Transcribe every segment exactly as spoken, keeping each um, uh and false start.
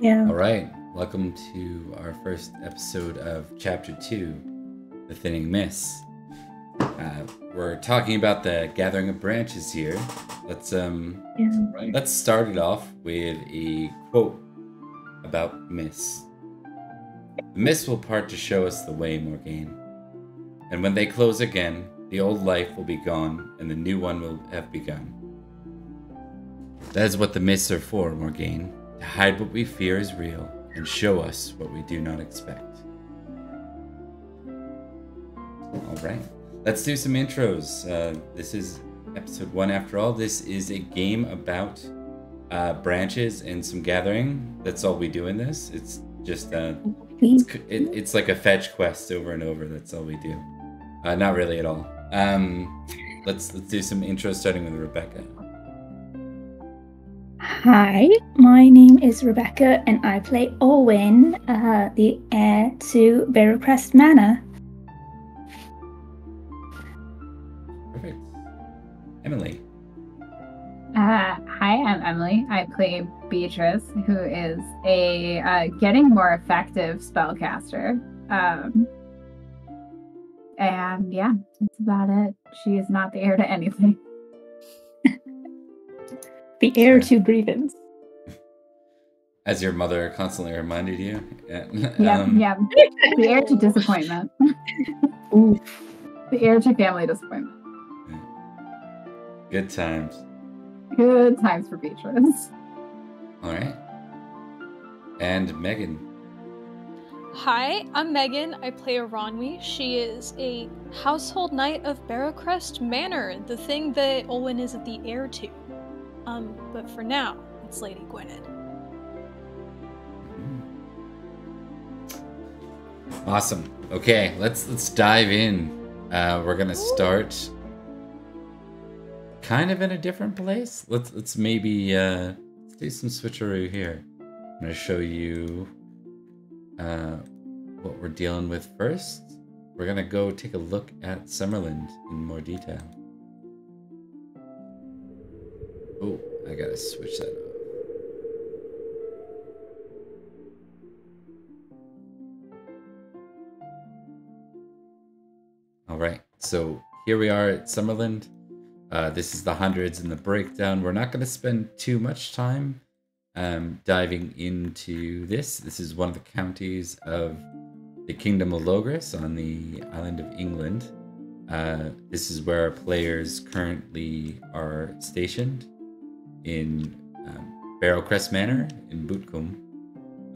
Yeah. All right. Welcome to our first episode of Chapter two, The Thinning Mist. Uh, we're talking about the gathering of branches here. Let's um, yeah. let's start it off with a quote about mist. The mist will part to show us the way, Morgaine. And when they close again, the old life will be gone and the new one will have begun. That is what the mists are for, Morgaine. To hide what we fear is real and show us what we do not expect. All right, let's do some intros. Uh, this is episode one after all. This is a game about uh, branches and some gathering. That's all we do in this. It's just uh, it's, it, it's like a fetch quest over and over. That's all we do. Uh, not really at all. Um, let's let's do some intros starting with Rebecca. Hi, my name is Rebecca and I play Orwyn, uh, the heir to Barrowcrest Manor. Perfect. Emily. Uh, hi, I'm Emily. I play Beatrice, who is a uh, getting more effective spellcaster. Um, and yeah, that's about it. She is not the heir to anything. The heir to grievance. As your mother constantly reminded you. Yeah, um, yeah. The heir to disappointment. Ooh. The heir to family disappointment. Good times. Good times for Beatrice. All right. And Megan. Hi, I'm Megan. I play Aranwi. She is a household knight of Barrowcrest Manor, the thing that Olwen is the heir to. Um, but for now, it's Lady Gwynedd. Awesome. Okay, let's let's dive in. Uh, we're gonna start kind of in a different place. Let's let's maybe uh, let's do some switcheroo here. I'm gonna show you uh, what we're dealing with first. We're gonna go take a look at Summerland in more detail. Oh, I gotta switch that off. All right, so here we are at Summerland. Uh, this is the hundreds and the breakdown. We're not gonna spend too much time um, diving into this. This is one of the counties of the Kingdom of Logris on the island of England. Uh, this is where our players currently are stationed. In um, Barrowcrest Manor in Bootcomb.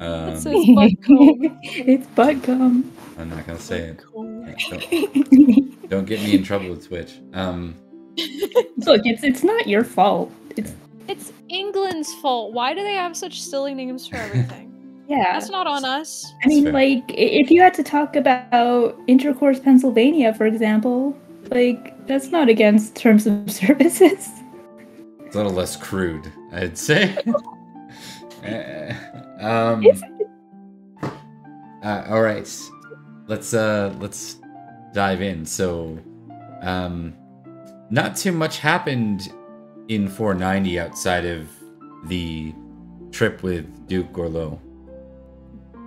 Um, it says Bootcomb. It's Bootcomb. I'm not gonna say it. Yeah. Don't, don't get me in trouble with Twitch. Um, Look, it's it's not your fault. It's it's England's fault. Why do they have such silly names for everything? Yeah, that's not on us. I mean, like, if you had to talk about Intercourse, Pennsylvania, for example, like, that's not against terms of services. It's a little less crude, I'd say. uh, um, uh, all right, let's uh, let's dive in. So, um, not too much happened in four ninety outside of the trip with Duke Gorlo.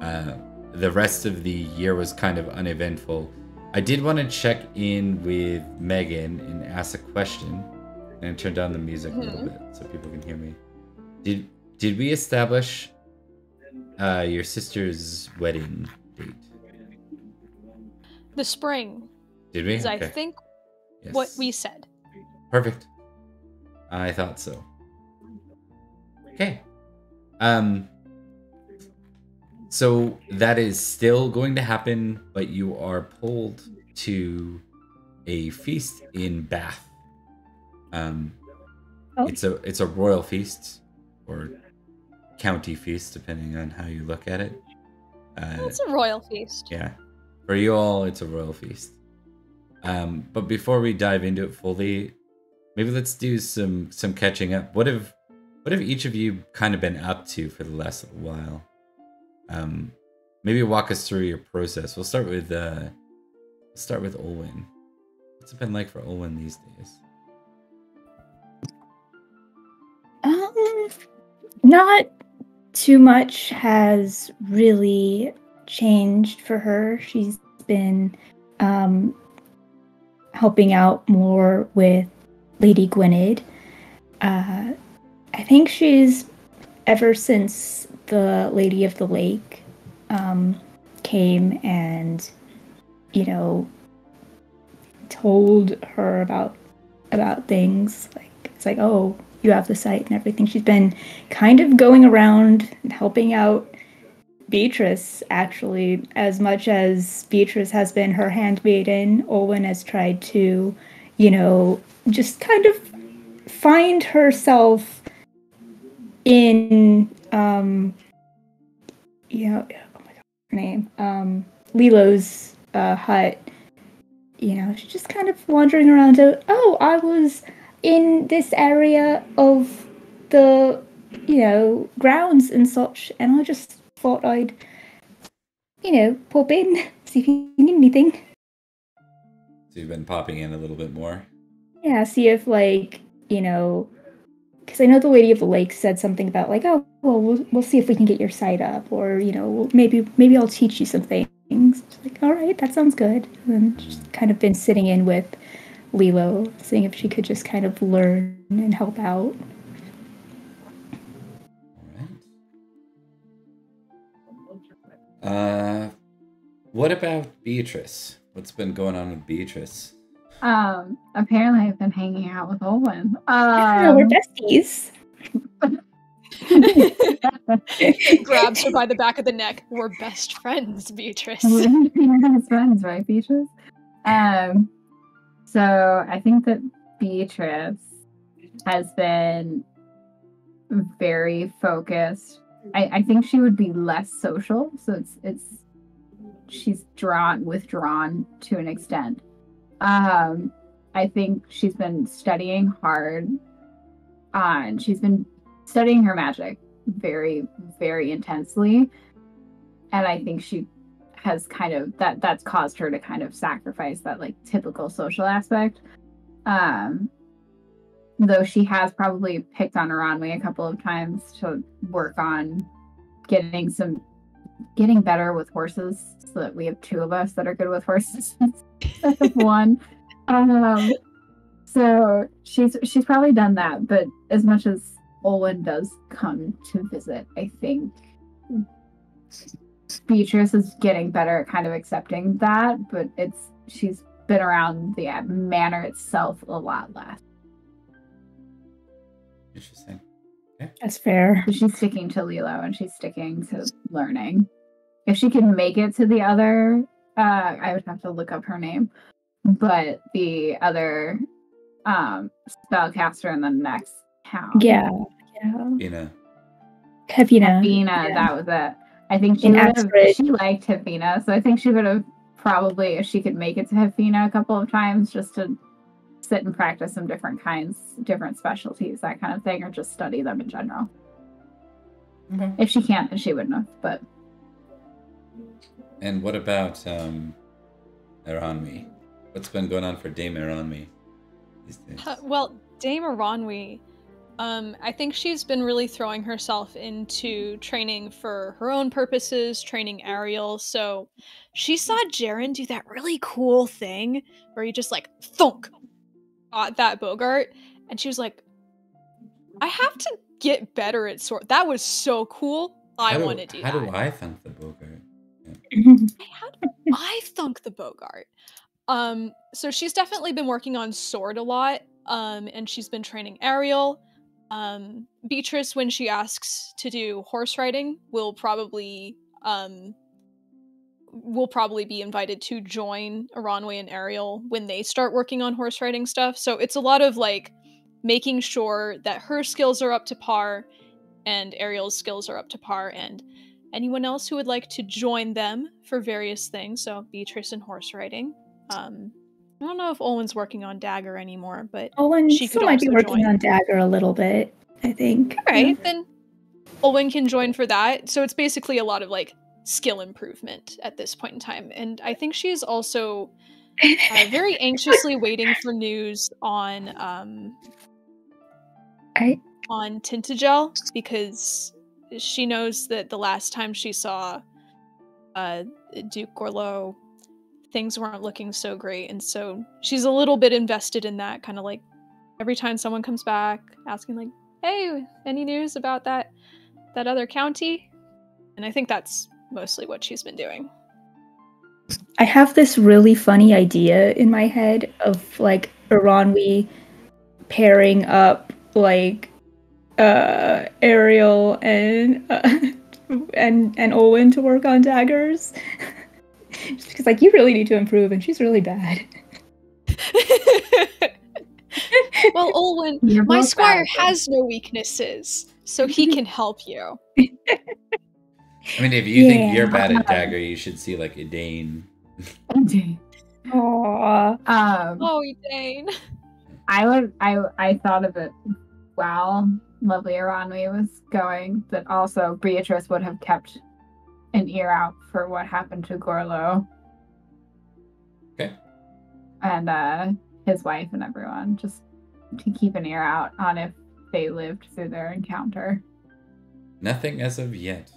Uh, the rest of the year was kind of uneventful. I did want to check in with Megan and ask a question. And turn down the music mm-hmm. a little bit so people can hear me. Did did we establish uh, your sister's wedding date? The spring. Did we? Because okay. I think yes. what we said. Perfect. I thought so. Okay. Um. So that is still going to happen, but you are pulled to a feast in Bath. Um, oh. It's a it's a royal feast or county feast, depending on how you look at it. Uh, it's a royal feast. Yeah, for you all, it's a royal feast. Um, but before we dive into it fully, maybe let's do some some catching up. What have what have each of you kind of been up to for the last little while? Um, maybe walk us through your process. We'll start with uh, let's start with Olwen. What's it been like for Olwen these days? Um, not too much has really changed for her. She's been um, helping out more with Lady Gwynedd. Uh, I think she's, ever since the Lady of the Lake um, came and, you know, told her about about things, like, it's like, oh, you have the site and everything. She's been kind of going around and helping out Beatrice, actually. As much as Beatrice has been her handmaiden, Olwen has tried to, you know, just kind of find herself in, um, you know, oh my god, her name, um, Lilo's uh, hut. You know, she's just kind of wandering around. To, oh, I was in this area of the, you know, grounds and such, and I just thought I'd, you know, pop in, see if you need anything. So you've been popping in a little bit more? Yeah, see if, like, you know, because I know the Lady of the Lake said something about, like, oh, well, we'll, we'll see if we can get your site up, or, you know, maybe maybe I'll teach you some things. Just like, all right, that sounds good. And just kind of been sitting in with Lilo, seeing if she could just kind of learn and help out. All right. Uh, what about Beatrice? What's been going on with Beatrice? Um, apparently I've been hanging out with Olwen. Um, no, we're besties. Grabs her by the back of the neck. We're best friends, Beatrice. We're best friends, right, Beatrice? Um. So I think that Beatrice has been very focused. I, I think she would be less social, so it's it's she's drawn withdrawn to an extent. Um, I think she's been studying hard on. She's been studying her magic very, very intensely, and I think she has kind of that that's caused her to kind of sacrifice that, like, typical social aspect. Um, though she has probably picked on Aranwe a couple of times to work on getting some getting better with horses, so that we have two of us that are good with horses instead of one. Um, so she's she's probably done that, but as much as Olwen does come to visit, I think Beatrice is getting better at kind of accepting that, but it's she's been around the manor itself a lot less. Interesting. Okay. That's fair. So she's sticking to Lilo and she's sticking to learning. If she can make it to the other Uh, I would have to look up her name. But the other um, spellcaster in the next town. Yeah. yeah. Kavina. Kavina, yeah. That was it. I think she, have, she liked Hifina, so I think she would have probably, if she could make it to Hifina a couple of times, just to sit and practice some different kinds, different specialties, that kind of thing, or just study them in general. Mm-hmm. If she can't, then she wouldn't have, but... And what about, um, Aranwi? What's been going on for Dame Aranwi these days? Uh, well, Dame Aranwi... Um, I think she's been really throwing herself into training for her own purposes, training Ariel. So she saw Jaren do that really cool thing where he just like thunk at that Bogart, and she was like, "I have to get better at sword. That was so cool. I want to do that." How do I thunk the Bogart? Yeah. How do I thunk the Bogart? Um, so she's definitely been working on sword a lot, um, and she's been training Ariel. Um, Beatrice, when she asks to do horse riding, will probably, um, will probably be invited to join Aranwi and Ariel when they start working on horse riding stuff. So it's a lot of, like, making sure that her skills are up to par and Ariel's skills are up to par, and anyone else who would like to join them for various things. So Beatrice and horse riding. Um... I don't know if Owen's working on Dagger anymore, but Owen she still could might be working join. on Dagger a little bit, I think. All right, yeah. Then Owen can join for that. So it's basically a lot of, like, skill improvement at this point in time. And I think she is also uh, very anxiously waiting for news on um, I... on Tintagel, because she knows that the last time she saw uh, Duke Gorlo, things weren't looking so great, and so she's a little bit invested in that, kind of like every time someone comes back asking, like, "Hey, any news about that that other county?" And I think that's mostly what she's been doing. I have this really funny idea in my head of, like, Aranwi pairing up, like, uh, Ariel and uh, and and Owen to work on daggers. Just because, like, you really need to improve, and she's really bad. Well, Olwen, You're my squire bad. has no weaknesses, so he can help you. I mean, if you yeah. think you're bad at Dagger, you should see, like, Edain. Edain. Aww. Um, oh, Edain. I would, I, I thought of it while lovely Aranwi was going, but also Beatrice would have kept an ear out for what happened to Gorlo. Okay. And uh, his wife and everyone, just to keep an ear out on if they lived through their encounter. Nothing as of yet.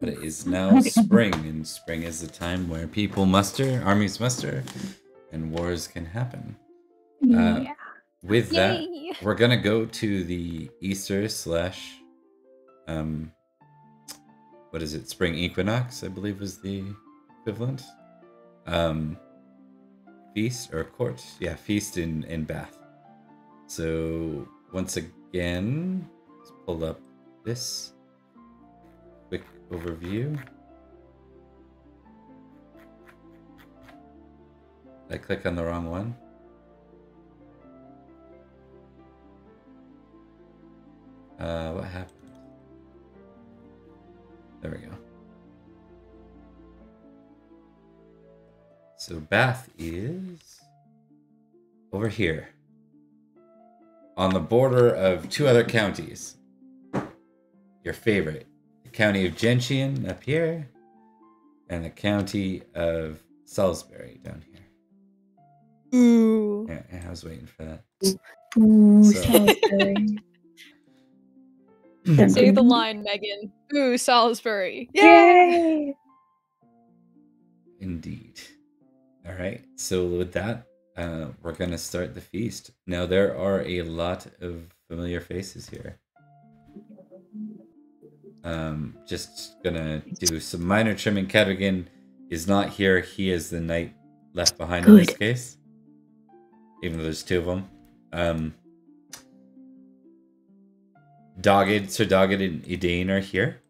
But it is now spring, and spring is the time where people muster, armies muster, and wars can happen. Yeah. Uh, with Yay. that, we're gonna go to the Easter slash... Um, What is it? Spring equinox, I believe, was the equivalent. Um, feast or court? Yeah, feast in, in Bath. So, once again, let's pull up this quick overview. Did I click on the wrong one? Uh, what happened? There we go. So Bath is over here on the border of two other counties. Your favorite, the county of Gentian up here and the county of Salisbury down here. Ooh. Yeah, I was waiting for that. Ooh, so. Salisbury. Say the line, Megan. Ooh, Salisbury. Yay! Indeed. All right. So with that, uh, we're going to start the feast. Now, there are a lot of familiar faces here. Um, just going to do some minor trimming. Cadogan is not here. He is the knight left behind Good. in this case. Even though there's two of them. Um... Dogged, Sir Dogged and Edain are here.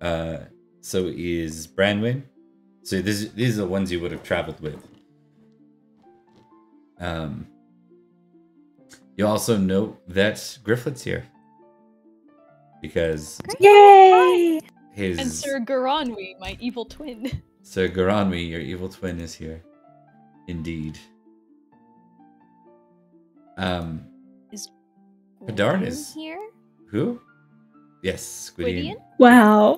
Uh, so is Branwyn, So this, these are the ones you would have traveled with. Um, you'll also note that Grifflet's here. Because... Yay! His, and Sir Garanwy, my evil twin. Sir Garanwy, your evil twin, is here. Indeed. Um, is Padarn is here? Who? Yes, Gwydion. Wow.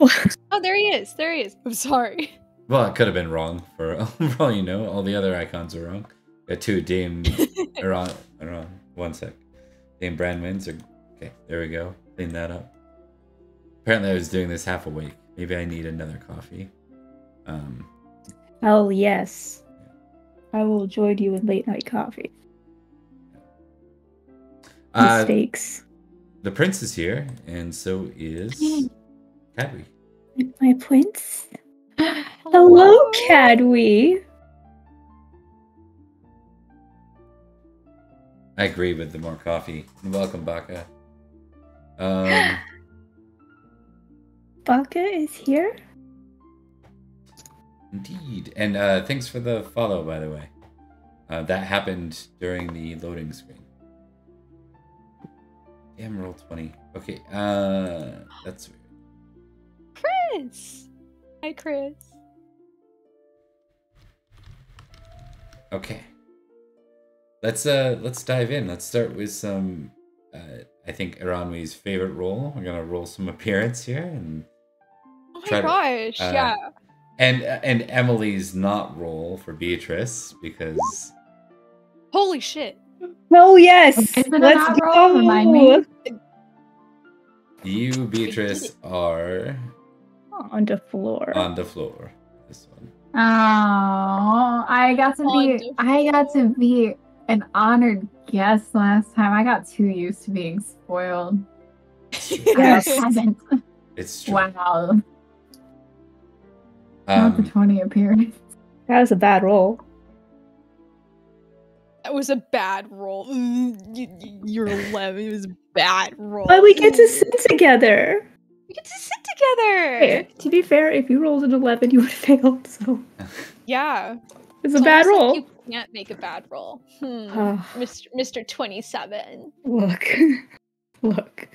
Oh, there he is. There he is. I'm sorry. Well, it could have been wrong for, for all you know. All the other icons are wrong. Got two Dame are on, are on. One sec. Dame Branwyn's. Are, okay, there we go. Clean that up. Apparently, I was doing this half awake. Maybe I need another coffee. Um. Oh yes, I will join you in late night coffee. Uh, Mistakes. The prince is here, and so is Cadwy. My prince. Hello, Hello Cadwy. I agree with the more coffee. Welcome, Baka. Um, Baka is here. Indeed, and uh, thanks for the follow, by the way. Uh, that happened during the loading screen. Damn, roll twenty. Okay, uh, that's weird. Chris! Hi, Chris. Okay. Let's, uh, let's dive in. Let's start with some, uh, I think, Garanwy's favorite roll. We're gonna roll some appearance here. And oh my gosh, to, uh, yeah. And and Emily's not roll for Beatrice because holy shit! Oh yes, let's go. Remind me. You, Beatrice, are on the floor. On the floor. This one. Oh, I got to be. I got to be an honored guest last time. I got too used to being spoiled. Yes, I haven't. It's true. Wow. Um, Not the twenty appearance. That was a bad roll. That was a bad roll. You're eleven. It was a bad roll. But we get to sit together. We get to sit together. Hey, to be fair, if you rolled an eleven, you would have failed. So yeah, it's a so bad roll. Like you can't make a bad roll, hmm. oh. Mister Mister twenty-seven. Look, look,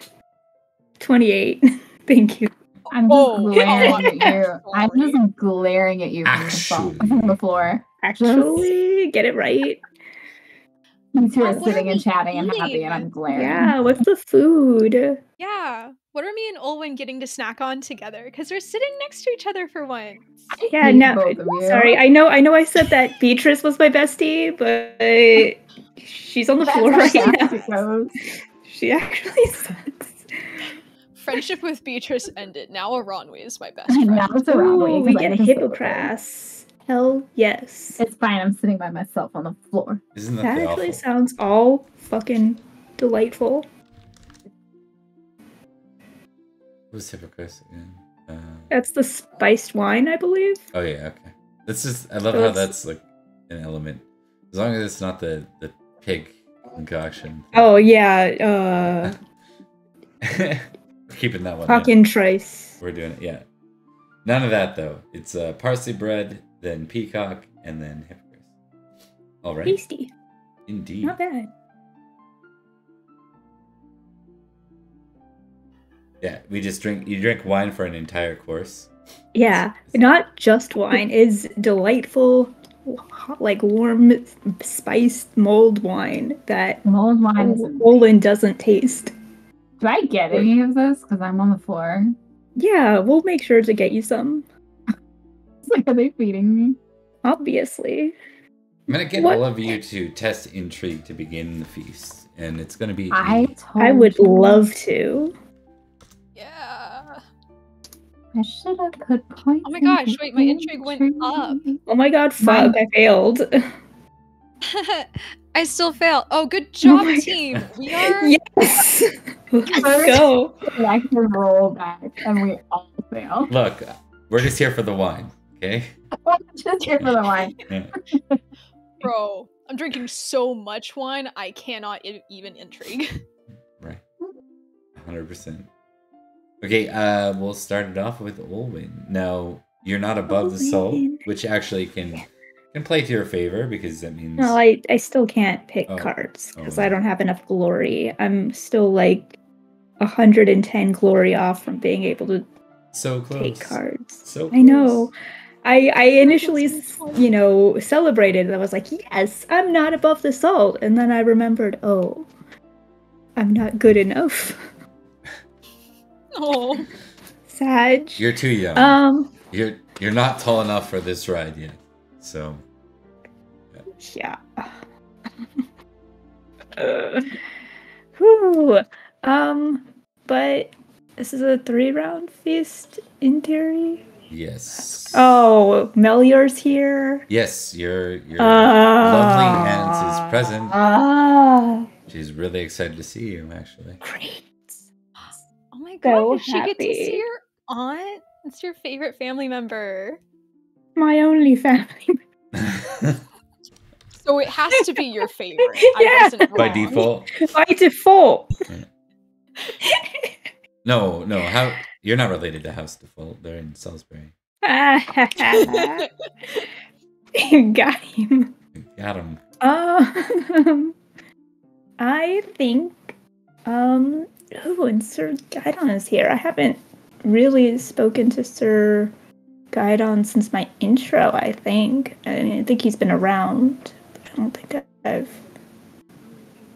twenty-eight. Thank you. I'm just oh, glaring at you. I'm just glaring at you from the floor. Actually, just... get it right. I'm two are sitting and chatting eating? and happy, and I'm glaring. Yeah, what's the food? Yeah, what are me and Olwen getting to snack on together? Because we're sitting next to each other for once. Yeah, no, sorry. I know, I know. I said that Beatrice was my bestie, but she's on the That's floor right now. She actually sucks. Friendship with Beatrice ended. Now Aranwi is my best friend. Now it's Aranwi. We get a hippocras. Hell yes. It's fine. I'm sitting by myself on the floor. Isn't that, that actually awful? Sounds all fucking delightful. What's hippocras again? Uh... That's the spiced wine, I believe. Oh yeah, okay. That's just. I love so how it's... that's like an element. As long as it's not the the pig concoction. Oh yeah. Uh... Keeping that one. Fucking trace. We're doing it, yeah. None of that though. It's uh, parsley bread, then peacock, and then hippocras. All right. Tasty. Indeed. Not bad. Yeah, we just drink. You drink wine for an entire course. Yeah, it's, it's, not just wine. It's delightful, hot, like warm, spiced mulled wine that mulled wine Olwen doesn't taste. Do I get any of this? Because I'm on the floor. Yeah, we'll make sure to get you some. Like, are they feeding me? Obviously. I'm going to get what? all of you to test intrigue to begin the feast. And it's going to be... I, told I would you. love to. Yeah. I should have put points. Oh my gosh, wait, my intrigue went up. Oh my god, fuck, I failed. I still fail. Oh, good job, oh team. God. We are. Yes. Let's go. Back to roll back, and we all fail. Look, we're just here for the wine, okay? We're just here for the wine. Yeah. Bro, I'm drinking so much wine, I cannot even intrigue. Right. one hundred percent. Okay, uh, we'll start it off with Olwen. Now, You're not above oh, the soul, man. Which actually can can play to your favor because that means. No, I I still can't pick oh. cards because oh. I don't have enough glory. I'm still like one hundred ten glory off from being able to so close. take cards. So close. I know. I, I initially, you know, celebrated and I was like, yes, I'm not above the salt. And then I remembered, oh, I'm not good enough. Oh. Sag. You're too young. Um, you're, you're not tall enough for this ride yet. So. Yeah. uh, whew. Um, but this is a three round feast in theory. Yes. Oh, Melior's here. Yes, your your uh, lovely aunt is present. Uh, She's really excited to see you, actually. Great. Oh my god, so did she happy. Get to see your aunt? That's your favorite family member. My only family member. So it has to be your favorite. Yeah. I By default. By default. No, no. How you're not related to House Default. They're in Salisbury. You got him. You got him. Um, I think. Um. Oh, and Sir Gwydion is here. I haven't really spoken to Sir Gwydion since my intro. I think. I, mean, I think he's been around. But I don't think I've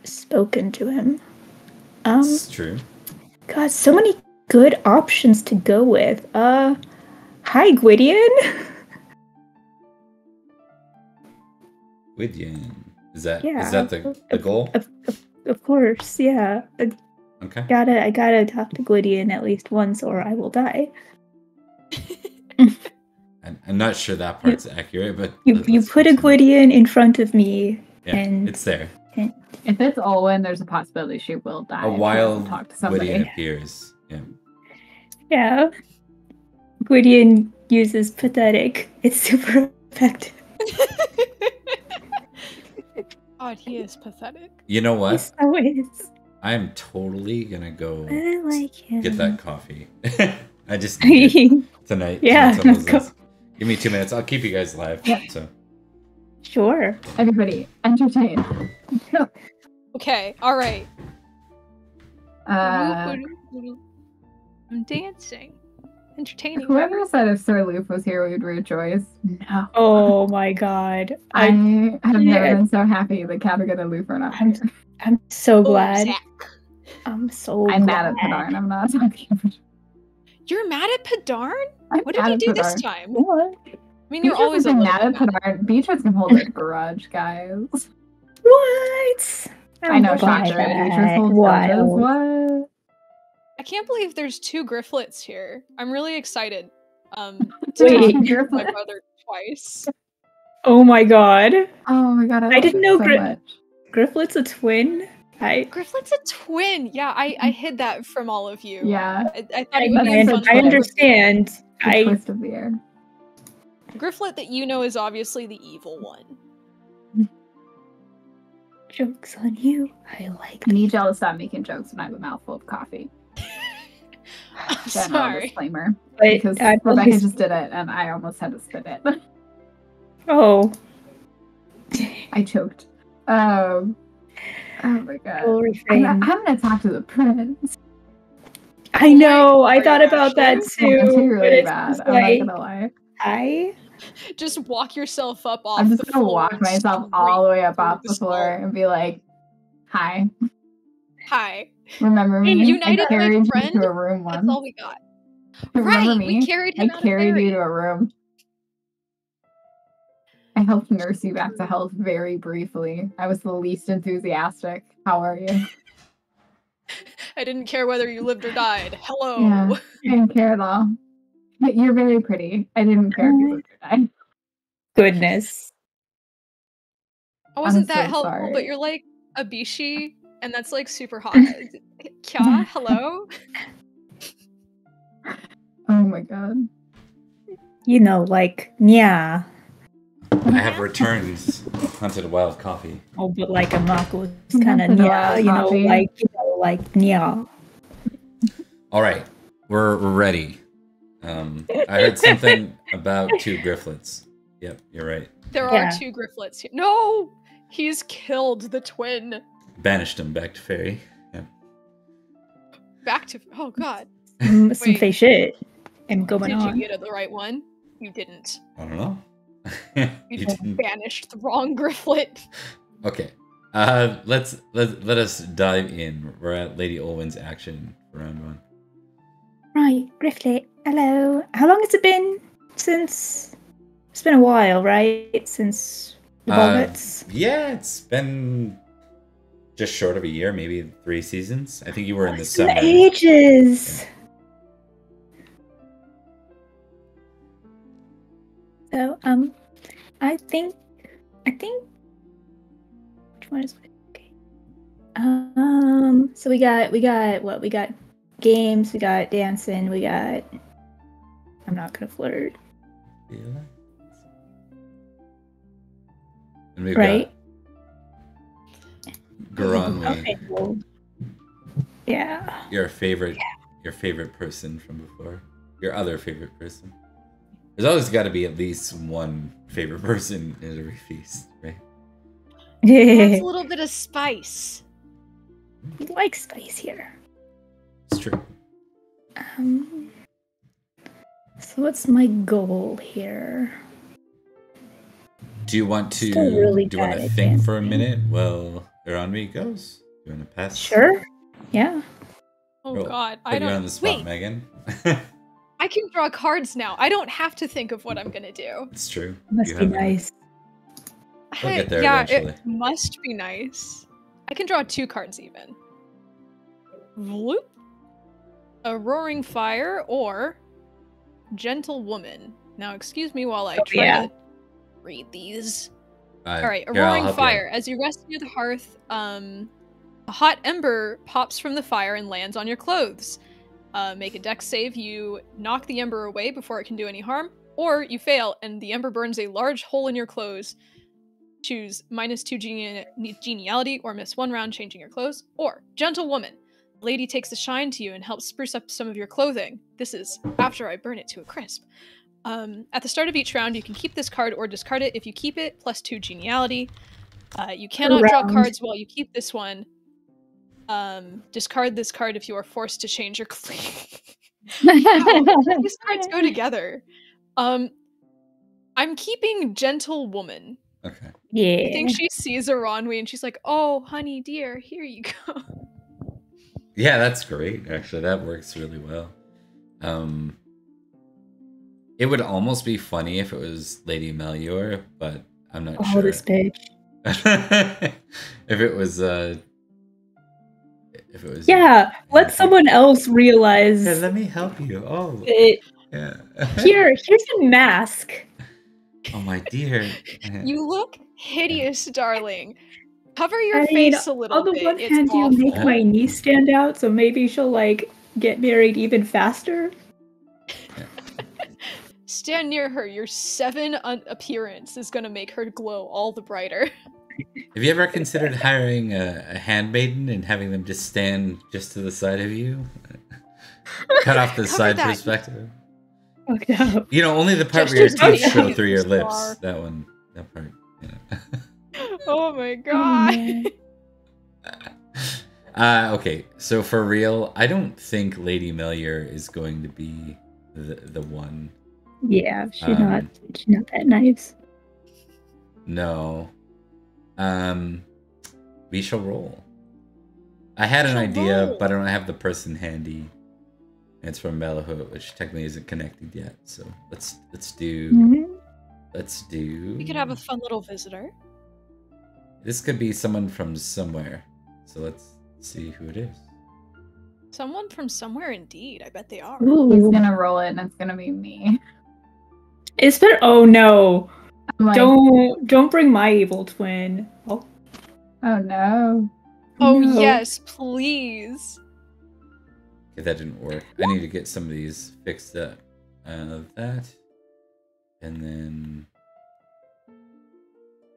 spoken to him. Um, it's true. God, so many good options to go with. Uh, hi, Gwydion. Gwydion, is that yeah, is that the, the goal? Of, of, of course, yeah. Okay. Gotta, I gotta talk to Gwydion at least once, or I will die. I'm, I'm not sure that part's you, accurate, but you you put a Gwydion in front of me, yeah, and it's there. And, if it's Olwen, there's a possibility she will die. A wild talk to somebody. Gwydion appears. Yeah. Yeah. Gwydion uses pathetic. It's super effective. God, he is pathetic. You know what? He so is. I am totally gonna go I like him. Get that coffee. I just need it tonight. Yeah. No, give me two minutes. I'll keep you guys live. Yeah. So. Sure. Everybody, entertain. Okay, all right. Uh, I'm dancing. Entertaining. Whoever right? said if Sir Loop was here, we would rejoice. No. Oh my god. I, I have yeah. never been so happy that Cadwy and Loop are not here. I'm, I'm so glad. Oh, I'm so I'm glad. mad at Padarn. I'm not talking about you. You're mad at Padarn? I'm what did you do Padarn. this time? What? I mean, you're Beatrice always a mad at Padarn. Beatrice can hold a grudge, guys. What? I'm I know, Chandra. Beatrice holds grudges. What? I can't believe there's two Grifflets here. I'm really excited. Um, to Wait, Grifflet? My brother twice. Oh my god. Oh my god. I, I didn't know so Gri Grifflet's a twin. I Grifflet's a twin. Yeah, I I hid that from all of you. Yeah. I, I thought I, it would be fun. I understand. I. Twist of the air. Grifflet that you know is obviously the evil one. Jokes on you. I like that. I need y'all to stop making jokes when I have a mouthful of coffee. I'm sorry. Disclaimer. But because I Rebecca always... just did it and I almost had to spit it. Oh. I choked. Um, oh my god. I'm, I'm gonna talk to the prince. I know. Like, I thought about that too. It's really bad. Like... I'm not gonna lie. I just walk yourself up off. I'm just the gonna floor walk myself all the way up off the floor, floor and be like, "Hi, hi." Remember me? And united, I my friend. To a room once. That's all we got. Remember right, me? We carried him I out carried of you to a room. I helped nurse you back to health very briefly. I was the least enthusiastic. How are you? I didn't care whether you lived or died. Hello. Yeah, I didn't care at all. But you're very pretty. I didn't care if you looked or died. Goodness. I wasn't I'm that so helpful, sorry. But you're like a bishi, and that's like super hot. Kya, hello? Oh my god. You know, like, yeah. I have returned Hunted Wild Coffee. Oh, but like a mako is kind of yeah, you know, like, you know, like, yeah. All right, we're, we're ready. Um, I heard something about two Grifflets. Yep, you're right. There yeah. are two Grifflets here. No! He's killed the twin. Banished him back to fairy. Yep. Back to... Oh, God. Some fake shit. I'm going Did on. you get the right one? You didn't. I don't know. you, you just didn't. banished the wrong Grifflet. Okay. Uh, let's let let us dive in. We're at Lady Olwyn's action for round one. Right, Grifflet. Hello. How long has it been since? It's been a while, right? Since the Volvets. Uh, yeah, it's been just short of a year, maybe three seasons. I think you were in the it's summer. Been ages. Yeah. So um, I think I think. What is okay. Um. So we got we got what we got games, we got dancing, we got. I'm not gonna flirt. Yeah. And we right. got Garanwy. Okay, cool. Yeah. Your favorite, yeah. your favorite person from before. Your other favorite person. There's always got to be at least one favorite person in every feast, right? That's a little bit of spice. We like spice here. It's true. Um. So what's my goal here? Do you want to really do you want to think for a minute while Garanwy goes? Do you want to pass? Sure. Yeah. Oh Roll. God, Put I don't. You on the spot, Wait. Megan. I can draw cards now. I don't have to think of what I'm gonna do. It's true. It must you be nice. It. We'll get there yeah, eventually. It must be nice. I can draw two cards even. Bloop. A roaring fire or gentle woman. Now, excuse me while I try oh, yeah. to read these. Uh, All right, a here, roaring fire. You. As you rest near the hearth, um, a hot ember pops from the fire and lands on your clothes. Uh, make a dex save. You knock the ember away before it can do any harm, or you fail and the ember burns a large hole in your clothes. Choose minus two geni geniality or miss one round changing your clothes. Or gentle woman. Lady takes a shine to you and helps spruce up some of your clothing. This is after I burn it to a crisp. Um, at the start of each round, you can keep this card or discard it. If you keep it, plus two geniality. Uh, you cannot draw cards while you keep this one. Um, discard this card if you are forced to change your clothes. Wow, these cards go together. Um, I'm keeping gentle woman. Okay. Yeah. I think she sees Garanwy and she's like, "Oh, honey, dear, here you go." Yeah, that's great. Actually, that works really well. Um, it would almost be funny if it was Lady Melior, but I'm not oh, sure. Oh, this bitch. If it was, uh, if it was. Yeah, let someone else realize. Yeah, let me help you. Oh. It, yeah. Here, here's a mask. Oh my dear! You look hideous, darling. Cover your I face mean, a little bit. On the bit. one hand, you make my knee stand out, so maybe she'll like get married even faster. Stand near her. Your seven appearance is gonna make her glow all the brighter. Have you ever considered hiring a, a handmaiden and having them just stand just to the side of you, cut off the Cover side that. perspective? Oh, no. You know, only the part where your teeth show through your lips. That one, that part. Yeah. Oh my god. uh, okay, so for real, I don't think Lady Melior is going to be the the one. Yeah, she's um, not. She's not that nice. No. Um, we shall roll. I had we an idea, roll. but I don't have the person handy. It's from Malahut, which technically isn't connected yet. So let's let's do mm-hmm. let's do. We could have a fun little visitor. This could be someone from somewhere. So let's see who it is. Someone from somewhere, indeed. I bet they are. Ooh. He's gonna roll it, and it's gonna be me. Is there? Oh no! Like, don't don't bring my evil twin. Oh, oh no! Oh no. Yes, please. If that didn't work, I need to get some of these fixed up. Uh, that, and then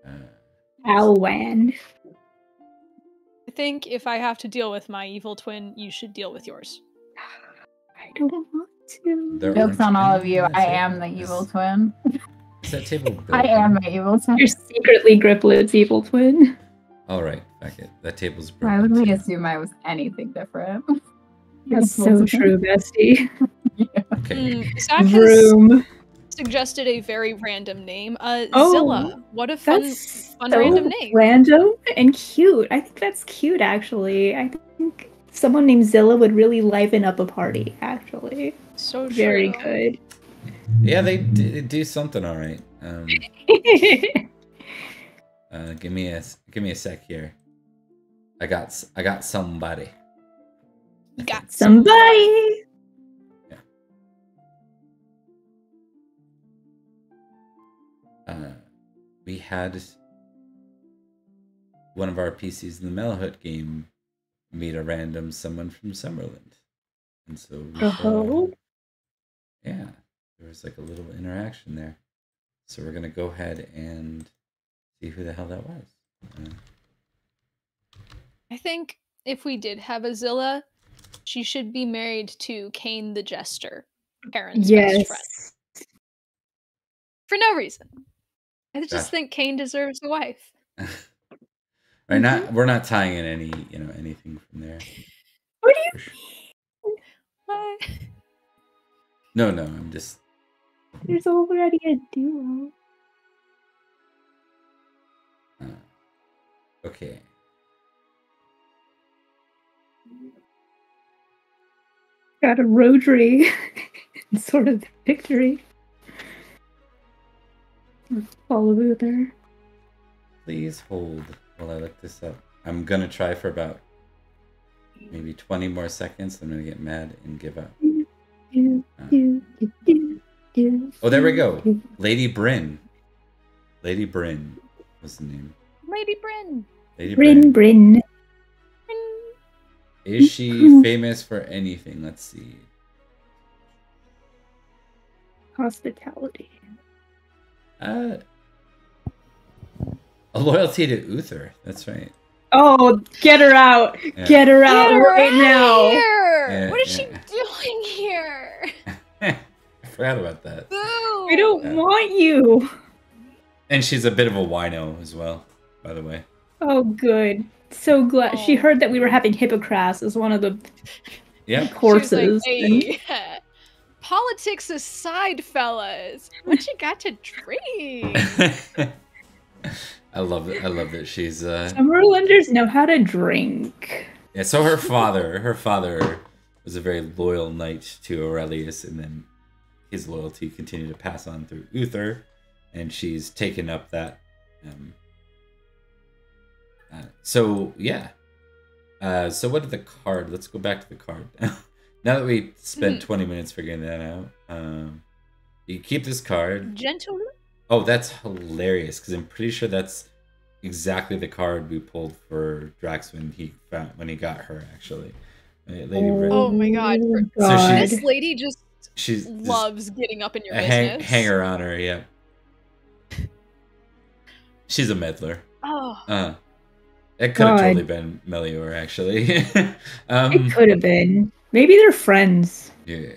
uh, Alwan. I think if I have to deal with my evil twin, you should deal with yours. I don't want two. Joke's on all of you. I am the evil twin. Is that table? I am the evil twin. You're secretly Griplet's evil twin. All right, fuck it. That table's broken. Why would we assume I was anything different? That's so true, bestie. Yeah. Okay. Mm, Zach Vroom. Suggested a very random name. Uh, oh, Zilla. What a fun, that's fun so random name. Random and cute. I think that's cute, actually. I think someone named Zilla would really liven up a party, actually. So true. Very good. Yeah, they d do something all right. Um, uh, give me a give me a sec here. I got I got somebody. You got somebody. Yeah. Uh, we had one of our P Cs in the Melhut game meet a random someone from Summerland, and so we uh -huh. yeah. There was like a little interaction there. So we're going to go ahead and see who the hell that was. Uh, I think if we did have a Zilla, she should be married to Cain the Jester, Aaron's yes. best friend. For no reason. I just That's... think Cain deserves a wife. right, mm-hmm. not, we're not tying in any, you know, anything from there. What do you What? No, no, I'm just... There's already a duo. Uh, okay. Got a Rodri. Sort of victory. Follow Uther. Please hold while I look this up. I'm going to try for about maybe twenty more seconds. I'm going to get mad and give up. Do, do, do, do, do, oh, there we go. Lady Bryn. Lady Bryn was the name. Lady Bryn. Lady Bryn. Bryn. Is she famous for anything? Let's see. Hospitality. Uh, a loyalty to Uther. That's right. Oh, get her out. Yeah. Get her out get her right out now. Here. Yeah, what is yeah. she doing here? I forgot about that. Boo. We don't yeah. want you. And she's a bit of a wino as well, by the way. Oh, good. So glad. Oh. She heard that we were having Hippocras as one of the yeah. courses. Like, hey, yeah. Politics aside, fellas, what you got to drink? I love it. I love that she's uh Summerlanders know how to drink. Yeah, so her father her father was a very loyal knight to Aurelius, and then his loyalty continued to pass on through Uther, and she's taken up that um uh, so yeah. Uh so what did the card let's go back to the card. Now that we spent mm. twenty minutes figuring that out, um you keep this card. Gentlemen. Oh, that's hilarious, because I'm pretty sure that's exactly the card we pulled for Drax when he found, when he got her, actually. Lady oh, oh my god. So she, this lady just she's loves just getting up in your business. Hang, hanger on her, yeah. She's a meddler. Oh. Uh, it could god. have totally been Melior, actually. um, it could have been. Maybe they're friends. Yeah.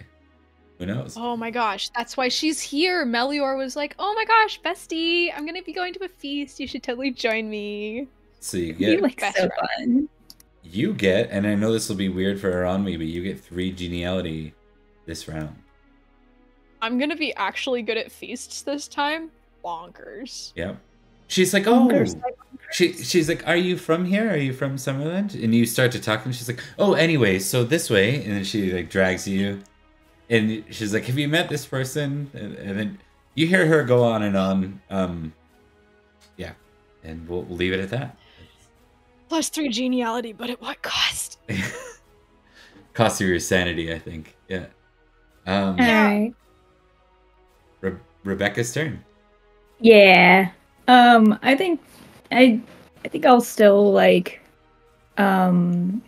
Who knows? Oh my gosh, that's why she's here. Melior was like, "Oh my gosh, bestie, I'm gonna be going to a feast. You should totally join me." So you get like so fun. You get, and I know this will be weird for Aranwi, but you get three geniality this round. I'm gonna be actually good at feasts this time. Bonkers. Yep. She's like, "Oh," bonkers, bonkers. she she's like, "Are you from here? Are you from Summerland?" And you start to talk, and she's like, "Oh, anyway, so this way," and then she like drags you. And she's like, "Have you met this person?" And, and then you hear her go on and on. Um, yeah, and we'll, we'll leave it at that. Plus three geniality, but at what cost? Cost you your sanity, I think. Yeah. Um, right. Re Rebecca's turn. Yeah. Um, I think I, I think I'll still like, um.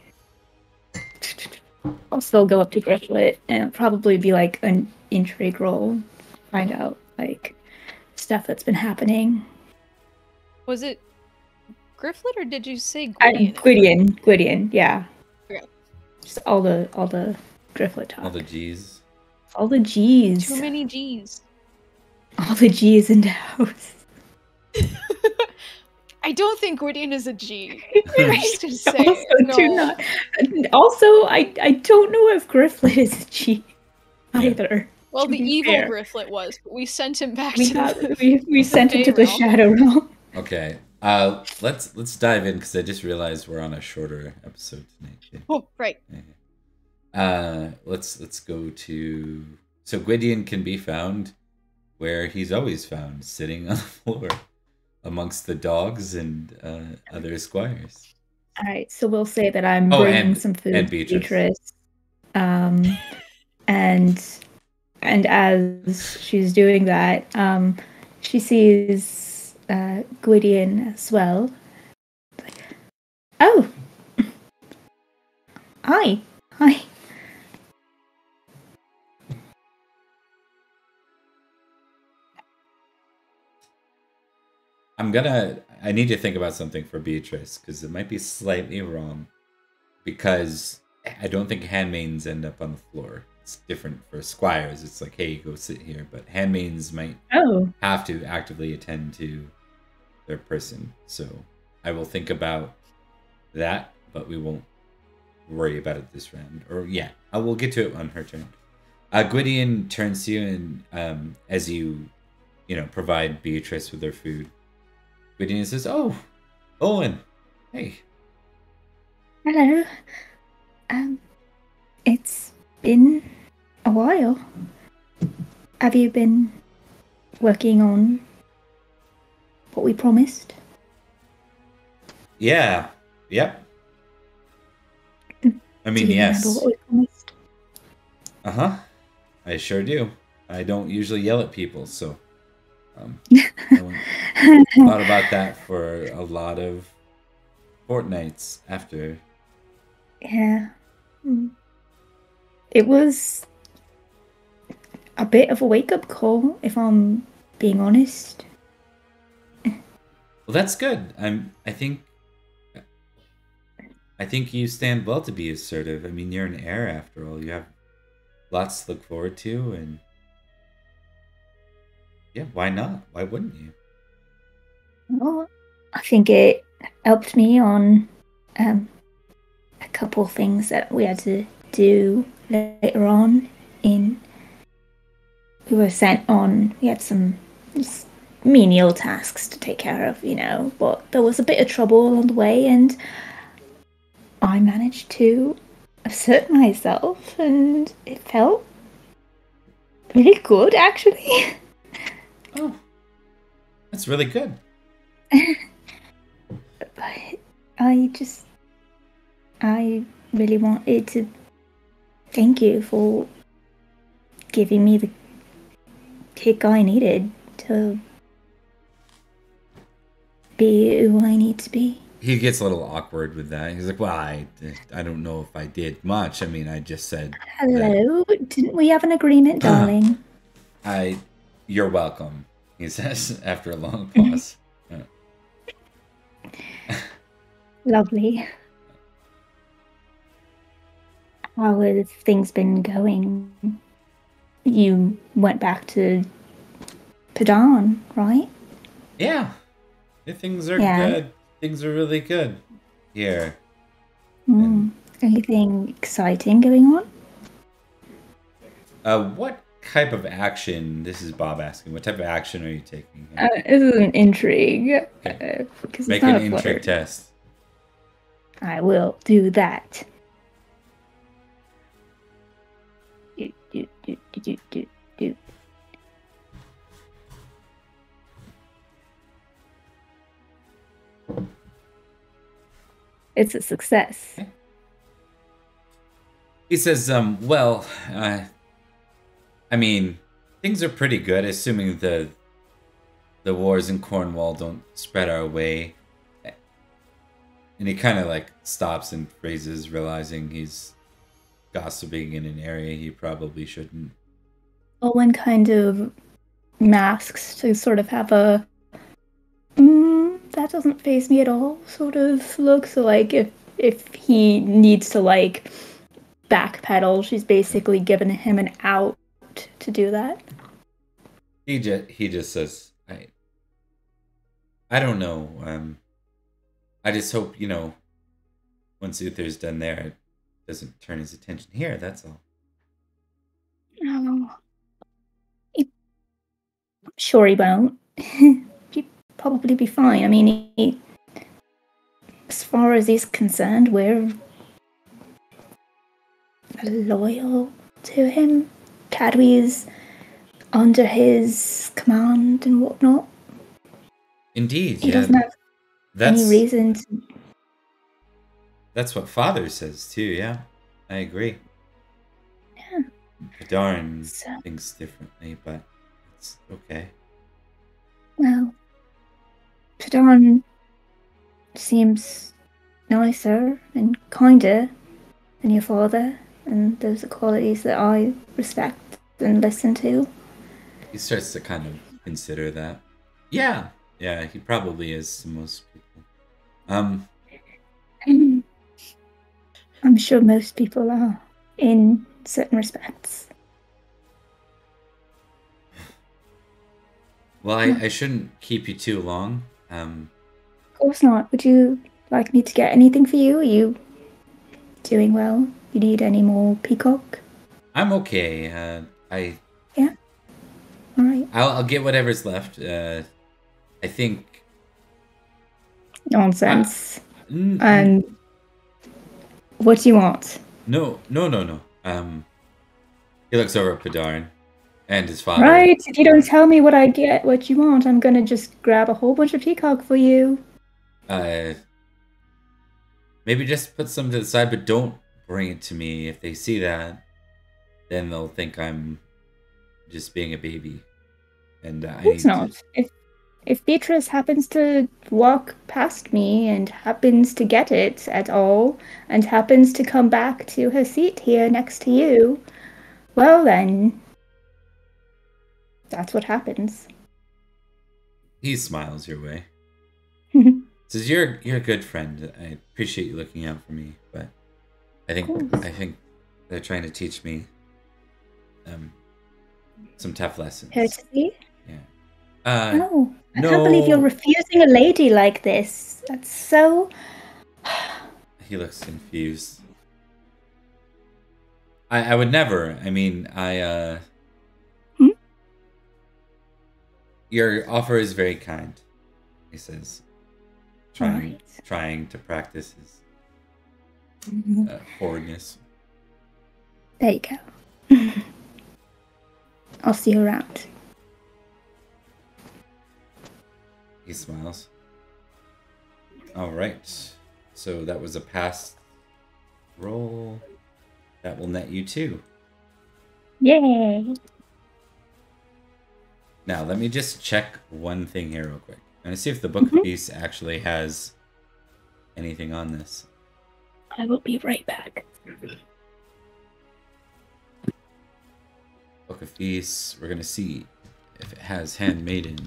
I'll still go up to Grifflet and probably be like an intrigue roll, find out like stuff that's been happening. Was it Grifflet or did you say Gwydion? Uh, Gwydion, Gwydion, yeah. Okay. Just all the all the Grifflet talk. All the G's. All the G's. Too many G's. All the G's in the house. I don't think Gwydion is a G. Right. Just say also, no. do not, also, I I don't know if Grifflet is a G either. Well, the evil fair. Grifflet was, but we sent him back we to got, the, we we sent him to realm. the shadow realm. Okay, uh, let's let's dive in because I just realized we're on a shorter episode tonight. Oh, right. Uh, let's let's go to so Gwydion can be found where he's always found, sitting on the floor. Amongst the dogs and uh, other squires. All right, so we'll say that I'm oh, bringing and, some food and Beatrice. Beatrice. Um, and and as she's doing that, um, she sees uh, Gwydion as well. Oh, hi, hi. I'm gonna, I need to think about something for Beatrice, because it might be slightly wrong, because I don't think handmaidens end up on the floor. It's different for squires. It's like, hey, go sit here, but handmaidens might oh. have to actively attend to their person. So I will think about that, but we won't worry about it this round. Or yeah, I will get to it on her turn. Uh, Gwydion turns to you and um, as you, you know, provide Beatrice with her food. Gwydion says, "Oh, Owen, hey." Hello. Um, it's been a while. Have you been working on what we promised? Yeah. Yep. I mean, do you yes. remember what we promised? Uh huh. I sure do. I don't usually yell at people, so. Um, I thought about that for a lot of fortnights after. Yeah. It was a bit of a wake-up call, if I'm being honest. Well, that's good. I'm, I think I think you stand well to be assertive. I mean, you're an heir after all. You have lots to look forward to, and yeah, why not? Why wouldn't you? Well, I think it helped me on um, a couple things that we had to do later on. In we were sent on. We had some just menial tasks to take care of, you know. But there was a bit of trouble along the way, and I managed to assert myself, and it felt really good, actually. Oh, that's really good. But I just, I really wanted to thank you for giving me the kick I needed to be who I need to be. He gets a little awkward with that. He's like, well, I, I don't know if I did much. I mean, I just said... Hello? That. Didn't we have an agreement, darling? I... You're welcome, he says, after a long pause. Lovely. How have things been going? You went back to Padarn, right? Yeah. yeah things are yeah. good. Things are really good here. Mm. And... Anything exciting going on? Uh, what? Type of action, this is Bob asking, what type of action are you taking? Uh, this is an intrigue. Okay. Uh, Make an intrigue flutter. test. I will do that. Do, do, do, do, do, do. It's a success. Okay. He says, um, well, uh, I mean, things are pretty good, assuming the the wars in Cornwall don't spread our way. And he kind of like stops and phrases, realizing he's gossiping in an area he probably shouldn't. Owen kind of masks to sort of have a, mm, that doesn't faze me at all sort of look. So like if, if he needs to like backpedal, she's basically given him an out attempt to do that? He just, he just says, I, I don't know. Um, I just hope, you know, once Uther's done there, it doesn't turn his attention here, that's all. No. He, I'm sure he won't. He'd probably be fine. I mean, he, as far as he's concerned, we're loyal to him. Cadwy is under his command and whatnot. Indeed, he yeah. doesn't have that's, any reason to... That's what Father says too, yeah. I agree. Yeah. Padarn so, thinks differently, but it's okay. Well, Padarn seems nicer and kinder than your father, and those are qualities that I respect and listen to. He starts to kind of consider that. Yeah. Yeah, he probably is to most people. Um, I'm sure most people are, in certain respects. Well, I, I shouldn't keep you too long. Um, of course not. Would you like me to get anything for you? Are you doing well? You need any more peacock? I'm okay. Uh, I yeah. All right. I'll, I'll get whatever's left. Uh, I think nonsense. Um. um What do you want? No, no, no, no. Um, he looks over at Padarn and his father. Right, if you don't tell me what I get, what you want, I'm going to just grab a whole bunch of peacock for you. Uh, maybe just put some to the side, but don't bring it to me. If they see that, then they'll think I'm just being a baby. And uh, I It's not. To... If, if Beatrice happens to walk past me and happens to get it at all and happens to come back to her seat here next to you, well then, that's what happens. He smiles your way. Says, you're, you're a good friend. I appreciate you looking out for me, but I think I think they're trying to teach me um, some tough lessons. Courtesy? Yeah. Uh, oh. I no. can't believe you're refusing a lady like this. That's so... He looks confused. I, I would never. I mean, I... Uh... Hmm? Your offer is very kind, he says. Trying, right. trying to practice his mm-hmm. uh, forwardness. There you go. I'll see you around. He smiles. All right. So that was a pass roll. That will net you two. Yay. Now, let me just check one thing here real quick. I'm going to see if the Book mm-hmm. piece actually has anything on this. I will be right back. Book of Peace. We're going to see if it has Handmaiden.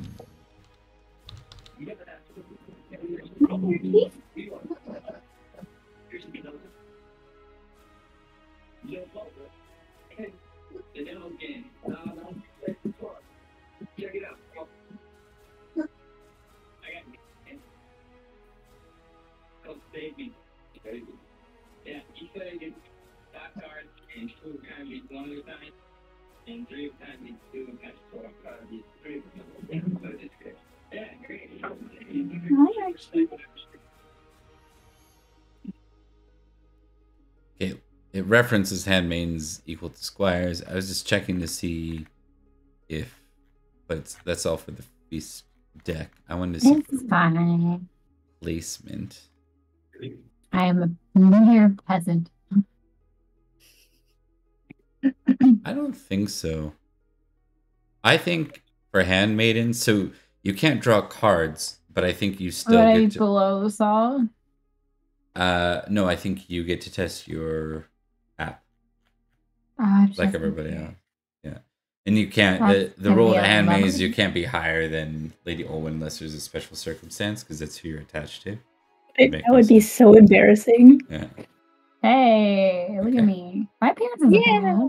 It, it references handmaidens equal to squires. I was just checking to see if, but it's, that's all for the feast deck. I wanted to it's see fine. placement. I am a mere peasant. I don't think so. I think for handmaidens, so you can't draw cards, but I think you still right get to... below the saw? Uh, no, I think you get to test your app. Uh, like everybody else. Yeah. And you can't... The, the rule of the handmaid is you can't be higher than Lady Olwen unless there's a special circumstance, because that's who you're attached to. It, that would sense. be so embarrassing. Yeah. Hey, look okay. at me. My parents are yeah.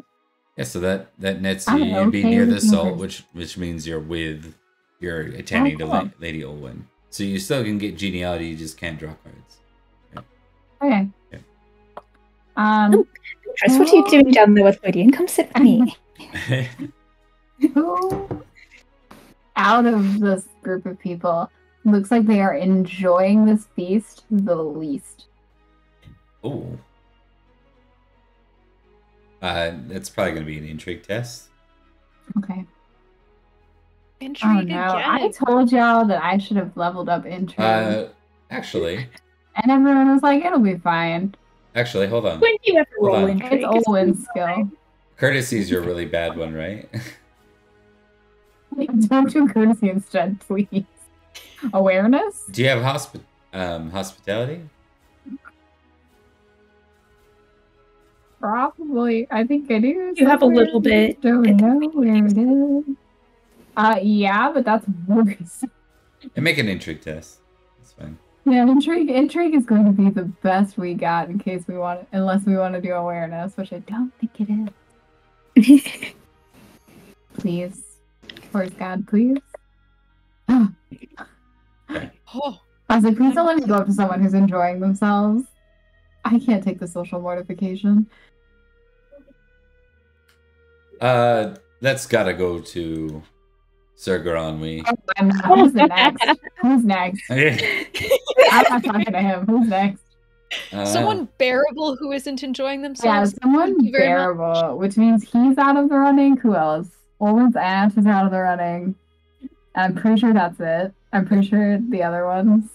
Yeah, so that, that nets you you'd be near the salt, which which means you're with, you're attending oh, cool. to La Lady Olwen. So you still can get geniality, you just can't draw cards. Yeah. Okay. Yeah. Um, oh, Chris, what are you doing down there with Gwydion? Come sit with me. Who out of this group of people looks like they are enjoying this feast the least? Oh. Uh, that's probably going to be an intrigue test. Okay. Intrigue oh, no. again. I told y'all that I should have leveled up intrigue. Uh, actually. And everyone was like, it'll be fine. Actually, hold on. When do you ever roll intrigue? It's Olwen's skill. Courtesy is your really bad one, right? Don't do courtesy instead, please. Awareness? Do you have hospi um, hospitality? Probably. I think I do. You have a little bit. Don't know where it is. Uh, yeah, but that's worse. And make an intrigue test. That's fine. Yeah, intrigue. Intrigue is going to be the best we got in case we want, unless we want to do awareness, which I don't think it is. Please, towards God, please. Oh. I was like, please don't let me go up to someone who's enjoying themselves. I can't take the social mortification. Uh, that's gotta go to Sir Garanwy. Oh, who's next? Who's next? I'm not talking to him. Who's next? Uh, someone bearable who isn't enjoying themselves. Yeah, someone bearable, which means he's out of the running. Who else? Olwen's Ash is out of the running. I'm pretty sure that's it. I'm pretty sure the other ones.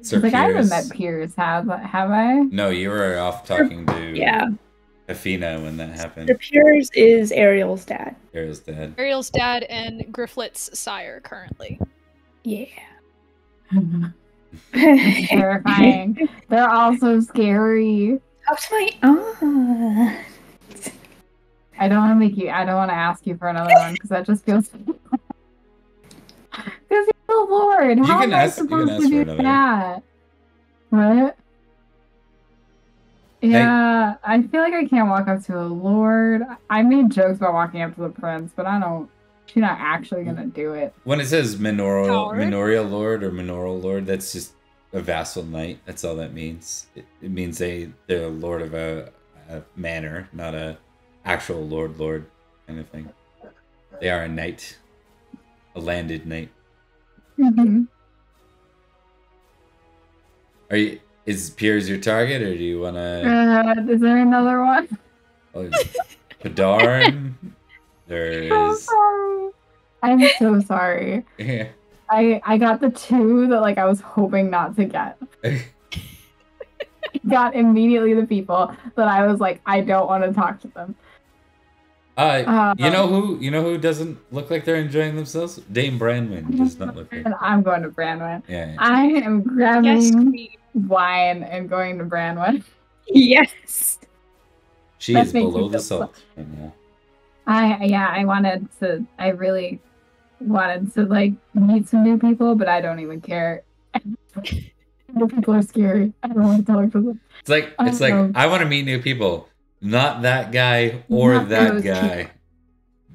Sir like Piers. I haven't met Piers, have have I? No, you were off talking to yeah. Athena when that happened. Sir Piers is Ariel's dad. Ariel's dad. Ariel's dad and Grifflet's sire currently. Yeah. Terrifying. They're also scary. How's my aunt? I don't want to make you. I don't want to ask you for another one because that just feels. Because oh Lord, how am I supposed to do that? What? Yeah, I feel like I can't walk up to a lord. I made jokes about walking up to the prince, but I don't. She's not actually gonna do it. When it says manorial, manorial lord or manorial lord, that's just a vassal knight. That's all that means. It, it means they they're a lord of a, a manor, not a actual lord lord kind of thing. They are a knight, a landed knight. Mm-hmm. Are you? Is Piers your target, or do you want to? Uh, is there another one? Oh, Padarn. There is. I'm sorry. I'm so sorry. Yeah. I I got the two that like I was hoping not to get. Got immediately the people that I was like I don't want to talk to them. Uh, you know who you know who doesn't look like they're enjoying themselves? Dame Branwyn does not look like. And I'm going to Branwyn. Yeah, yeah. I am grabbing yes, wine and going to Branwyn. Yes. She that is below the salt. So yeah. I yeah, I wanted to I really wanted to like meet some new people, but I don't even care. New people are scary. I don't want to talk to them. It's like it's like know. I want to meet new people. Not that guy or not that guy, people.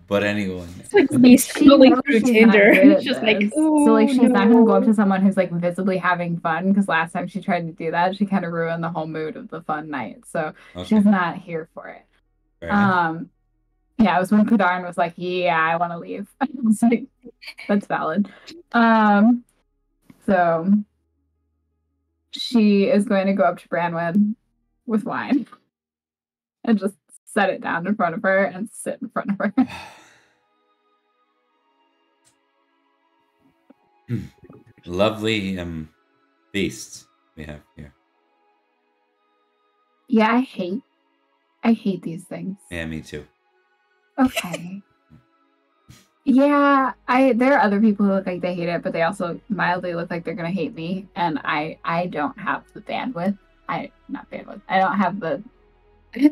But anyone. It's like me scrolling through Tinder. Just like, ooh, so like she's no. not going to go up to someone who's like visibly having fun because last time she tried to do that, she kind of ruined the whole mood of the fun night. So okay. she's not here for it. Fair um, enough. Yeah, it was when Padarn was like, "Yeah, I want to leave." I was like, "That's valid." Um, so she is going to go up to Branwyn with wine. And just set it down in front of her and sit in front of her. Lovely um, feast we have here. Yeah, I hate, I hate these things. Yeah, me too. Okay. Yeah, I. There are other people who look like they hate it, but they also mildly look like they're gonna hate me, and I, I don't have the bandwidth. I not bandwidth. I don't have the.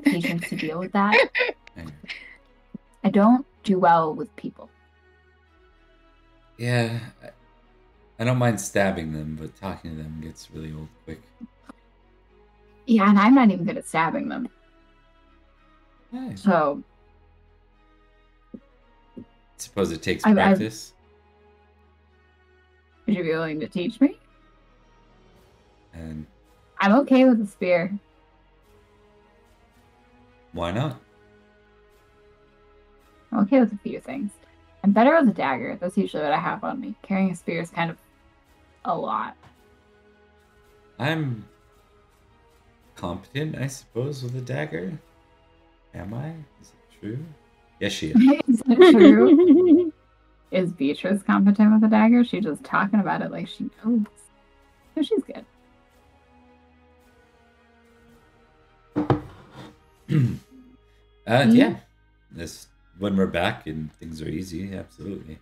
Patience to deal with that. I don't do well with people. Yeah, I don't mind stabbing them, but talking to them gets really old quick. Yeah, and I'm not even good at stabbing them. Hey. So suppose it takes I'm, practice. Would you be willing to teach me? And I'm okay with a spear. Why not? I'm okay with a few things. I'm better with a dagger. That's usually what I have on me. Carrying a spear is kind of a lot. I'm competent, I suppose, with a dagger. Am I? Is it true? Yes, she is. Is it true? Is Beatrice competent with a dagger? She's just talking about it like she knows. So she's good. uh, yeah. This, when we're back and things are easy, absolutely.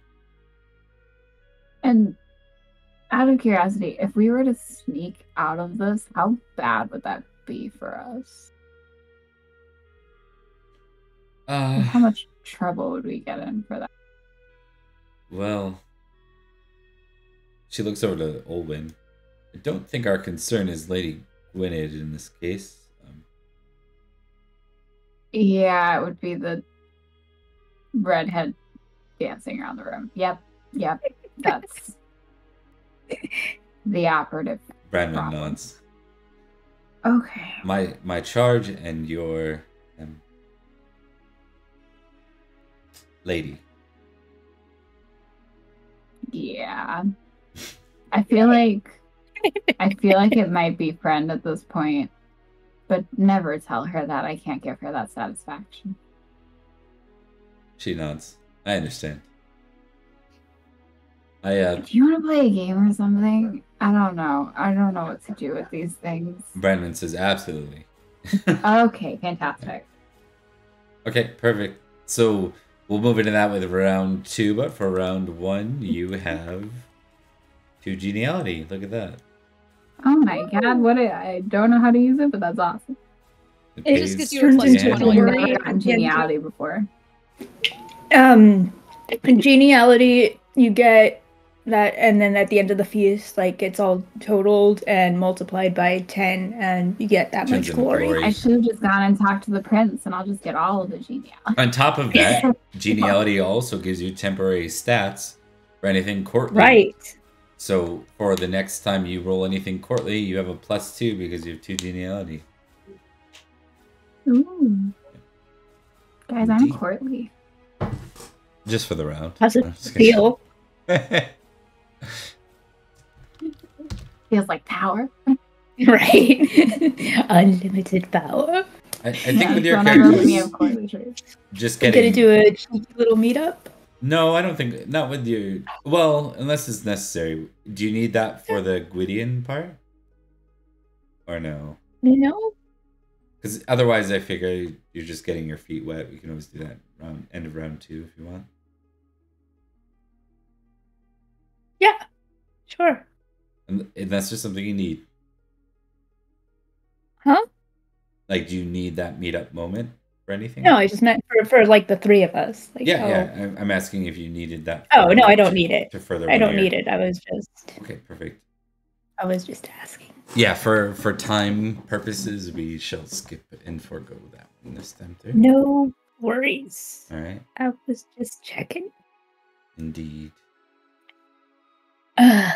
And out of curiosity, if we were to sneak out of this, how bad would that be for us? Uh, how much trouble would we get in for that? Well, she looks over to Olwen. I don't think our concern is Lady Gwynedd in this case. Um, yeah, it would be the redhead dancing around the room. Yep, yep, that's the operative. Branwyn nods. Okay. My my charge and your um, lady. Yeah, I feel like I feel like it might be friend at this point, but never tell her that. I can't give her that satisfaction. She nods. I understand. I, uh, do you want to play a game or something? I don't know. I don't know what to do with these things. Branwyn says, absolutely. Okay, fantastic. Okay, perfect. So we'll move into that with round two, but for round one, you have two Geniality. Look at that. Oh my god, what a, I don't know how to use it, but that's awesome. It, it just gets you on Geniality before. Um, Geniality, you get that, and then at the end of the feast, like, it's all totaled and multiplied by ten, and you get that much glory. glory. I should have just gone and talked to the prince, and I'll just get all of the geniality. On top of that, geniality also gives you temporary stats for anything courtly. Right. So for the next time you roll anything courtly, you have a plus two because you have two geniality. Ooh. Guys, indeed. I'm courtly. Just for the round. How's it feel? Feels like power. Right. Unlimited power. I, I think yeah, with your character, just getting... You're going to do a little meetup? No, I don't think... Not with you. Well, unless it's necessary. Do you need that for the Gwydion part? Or no? No. Because otherwise I figure you're just getting your feet wet. We can always do that round, end of round two if you want. Yeah, sure. And, and that's just something you need. Huh? Like, do you need that meetup moment for anything? No, I just meant for, for like, the three of us. Like, yeah, oh. yeah. I'm asking if you needed that. Oh, no, I don't to, need it. To further I don't your... need it. I was just... Okay, perfect. I was just asking. Yeah, for, for time purposes, we shall skip and forego that one this time through. No worries. All right. I was just checking. Indeed. Uh,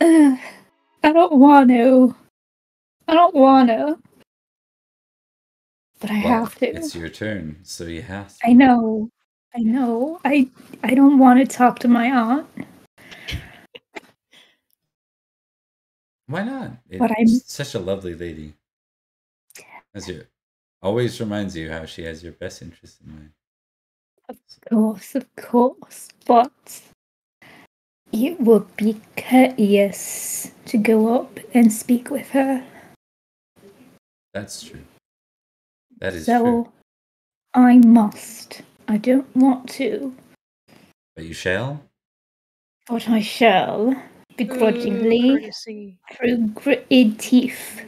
uh, I don't want to. I don't want to. But I well, have to. It's your turn, so you have to. I know. I know. I, I don't want to talk to my aunt. Why not? It's but I'm... such a lovely lady. As your, always reminds you how she has your best interest in mind. Of course, of course, but it would be courteous to go up and speak with her. That's true. That is so true. So, I must. I don't want to. But you shall? But I shall, begrudgingly, Ooh, through gritted teeth.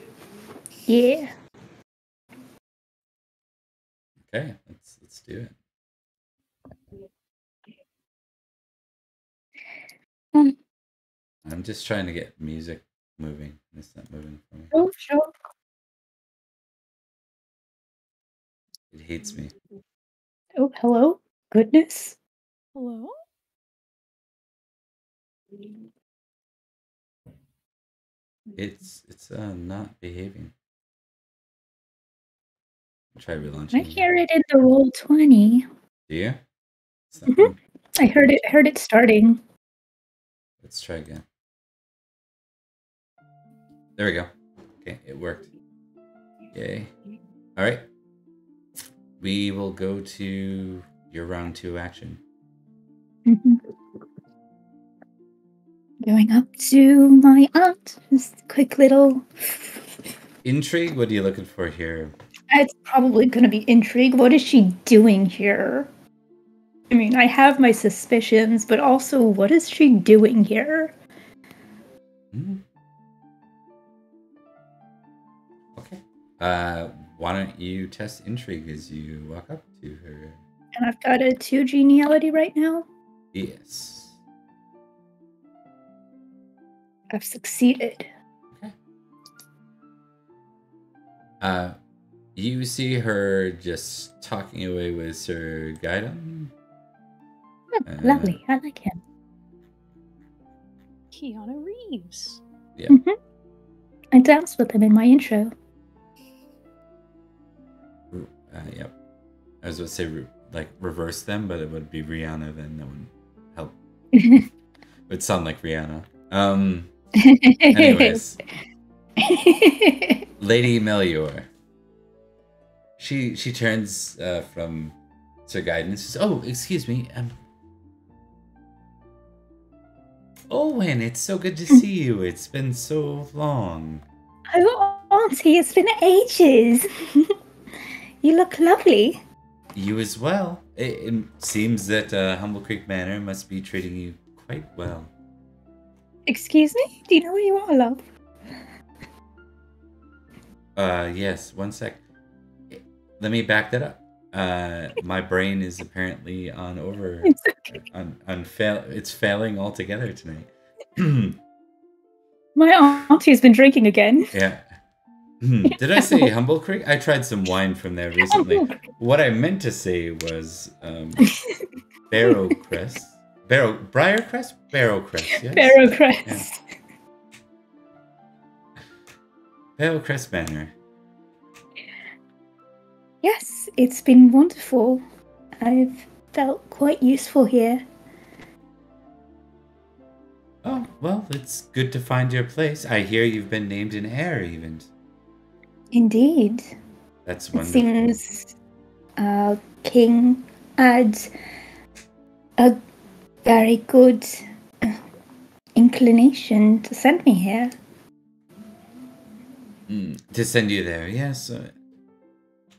Yeah. Okay, let's, let's do it. I'm just trying to get music moving. It's not moving for me. Oh, sure. It hates me. Oh, hello. Goodness. Hello. It's it's uh, not behaving. Try relaunching. I hear it in the roll twenty. Do you? Mm-hmm. I heard it. Heard it starting. Let's try again. There we go. Okay, it worked. Yay! All right. We will go to your round two action. Mm-hmm. Going up to my aunt. Just a quick little intrigue. What are you looking for here? It's probably going to be intrigue. What is she doing here? I mean, I have my suspicions, but also, what is she doing here? Mm. Okay. Uh, why don't you test intrigue as you walk up to her? And I've got a two geniality right now? Yes. I've succeeded. Okay. Uh, you see her just talking away with Sir Gwydion. Oh, lovely. I like him. Keanu Reeves. Yeah. Mm-hmm. I danced with him in my intro. Uh, yep. I was going to say, re like, reverse them, but it would be Rihanna, then that wouldn't help. It would sound like Rihanna. Um, anyways. Lady Melior. She she turns uh, from Sir Gwydion and says, "Oh, excuse me. Um, Owen, it's so good to see you. It's been so long." "Oh, Auntie, it's been ages." "You look lovely." "You as well. It, it seems that uh, Humble Creek Manor must be treating you quite well." "Excuse me? Do you know where you are, love?" Uh, yes, one sec. Let me back that up. Uh, my brain is apparently on over. It's okay. on, on fail, it's failing altogether tonight. My auntie's been drinking again. Yeah. Did I say Humble Creek? I tried some wine from there recently. What I meant to say was um, Barrowcrest. Barrow, Briarcrest? Barrowcrest, yes. Barrowcrest. Yeah. Barrowcrest Manor. Yes, it's been wonderful. I've felt quite useful here. Oh, well, it's good to find your place. I hear you've been named an heir, even. Indeed. That's wonderful. It seems uh, King had a very good inclination to send me here. Mm, to send you there, yes. Uh,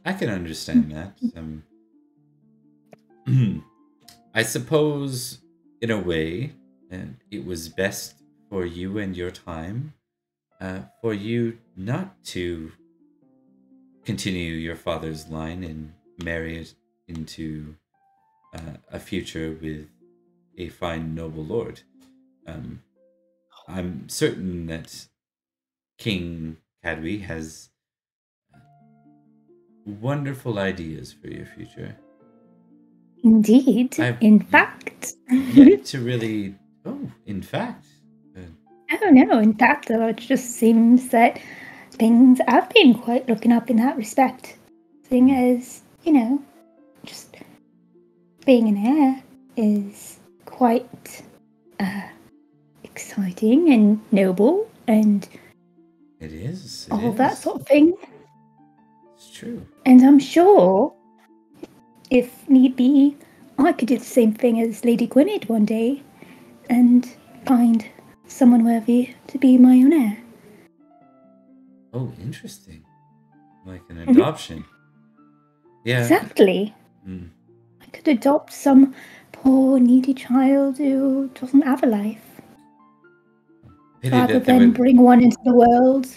I can understand that. Um, I suppose, in a way, and it was best for you and your time, uh, for you not to continue your father's line and marry it into uh, a future with a fine noble lord. Um, I'm certain that King Cadwy has wonderful ideas for your future. Indeed. I've in fact. Yet to really. Oh, in fact. Uh, I don't know. In fact, though, it just seems that things have been quite looking up in that respect. Thing is, you know, just being an heir is quite uh, exciting and noble and. It is. It all is. That sort of thing. It's true. And I'm sure, if need be, I could do the same thing as Lady Gwynedd one day and find someone worthy to be my own heir. Oh, interesting. Like an adoption. Yeah. Exactly. Mm. I could adopt some poor, needy child who doesn't have a life. Pity rather than would... bring one into the world.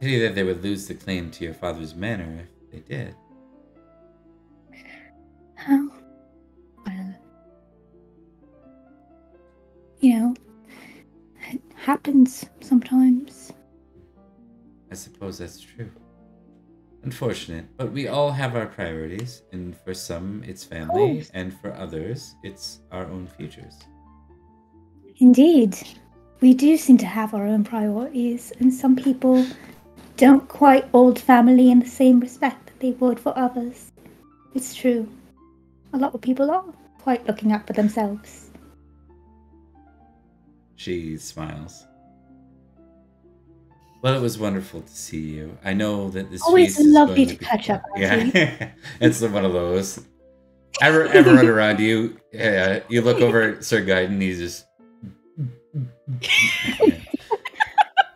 Pity that they would lose the claim to your father's manor if they did. Oh, well, you know, it happens sometimes. I suppose that's true. Unfortunate, but we all have our priorities, and for some it's family, and for others it's our own futures. Indeed. We do seem to have our own priorities, and some people don't quite hold family in the same respect that they would for others. It's true. A lot of people are quite looking out for themselves. She smiles. Well, it was wonderful to see you. I know that this always feast is lovely to, to catch up. Yeah, it's one of those. Ever, everyone around you, yeah, you look over at Sir Gwydion, he's just yeah.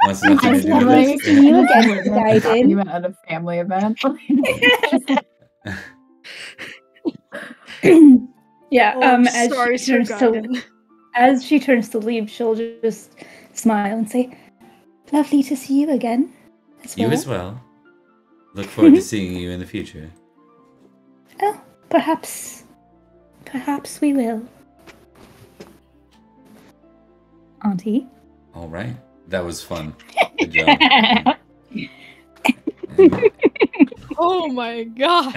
wants nothing to do with this. Yeah. You again, Sir Gwydion. You met at a family event. yeah. Oh, um. As sorry, she turns to, as she turns to leave, she'll just smile and say, lovely to see you again. As well. You as well. Look forward to seeing you in the future. Oh, perhaps... Perhaps we will. Auntie? All right. That was fun. Good job. Oh my god!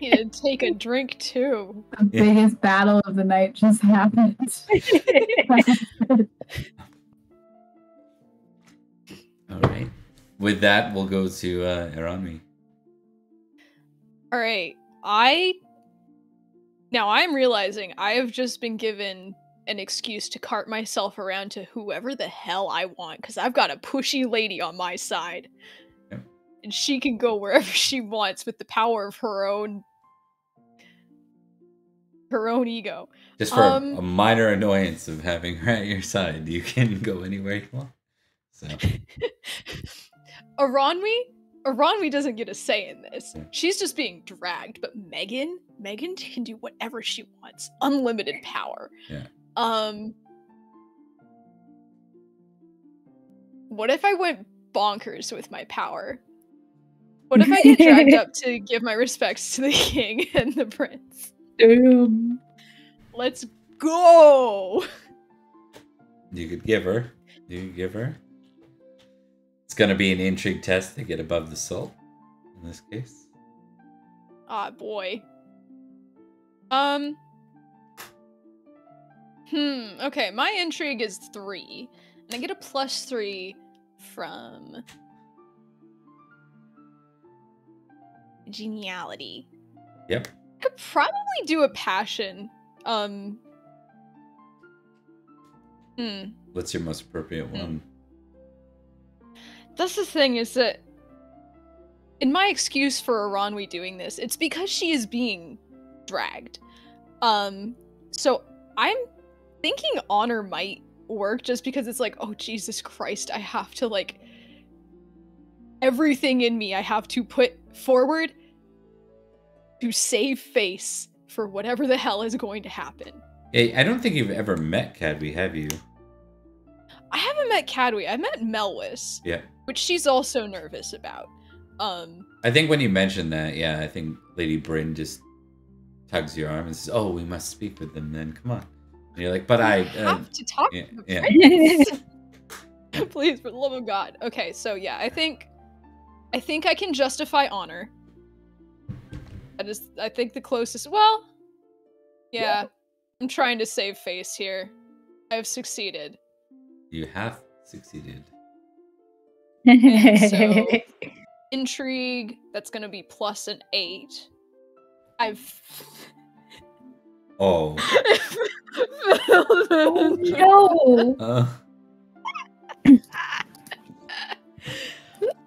He had to take a drink too. The yeah. biggest battle of the night just happened. All right. With that, we'll go to uh, Garanwy. All right. I now I'm realizing I have just been given an excuse to cart myself around to whoever the hell I want because I've got a pushy lady on my side. And she can go wherever she wants with the power of her own her own ego. Just for um, a, a minor annoyance of having her at your side, you can go anywhere you want. So Garanwy? Garanwy doesn't get a say in this. She's just being dragged, but Megan, Megan can do whatever she wants. Unlimited power. Yeah. Um What if I went bonkers with my power? What if I get dragged up to give my respects to the king and the prince? Damn. Let's go! You could give her. You could give her. It's gonna be an intrigue test to get above the salt, in this case. Ah, boy. Um. Hmm, okay, my intrigue is three. And I get a plus three from... geniality. Yep. I could probably do a passion. Um. Hmm. What's your most appropriate hmm. one? That's the thing is that in my excuse for Garanwy doing this, it's because she is being dragged. Um. So I'm thinking honor might work just because it's like, oh Jesus Christ, I have to like everything in me I have to put forward to save face for whatever the hell is going to happen. Hey, I don't think you've ever met Cadwy, have you? I haven't met Cadwy. I met Melwas. Yeah. Which she's also nervous about. Um, I think when you mentioned that, yeah, I think Lady Brynn just tugs your arm and says, oh, we must speak with them then. Come on. And you're like, but I... I have uh, to talk yeah, to the yeah. prince. Please, for the love of God. Okay, so yeah, I think... I think I can justify honor. I just, I think the closest, well, yeah, yeah, I'm trying to save face here. I've succeeded. You have succeeded. So, intrigue, that's going to be plus an eight. I've... Oh. Oh, no. Uh.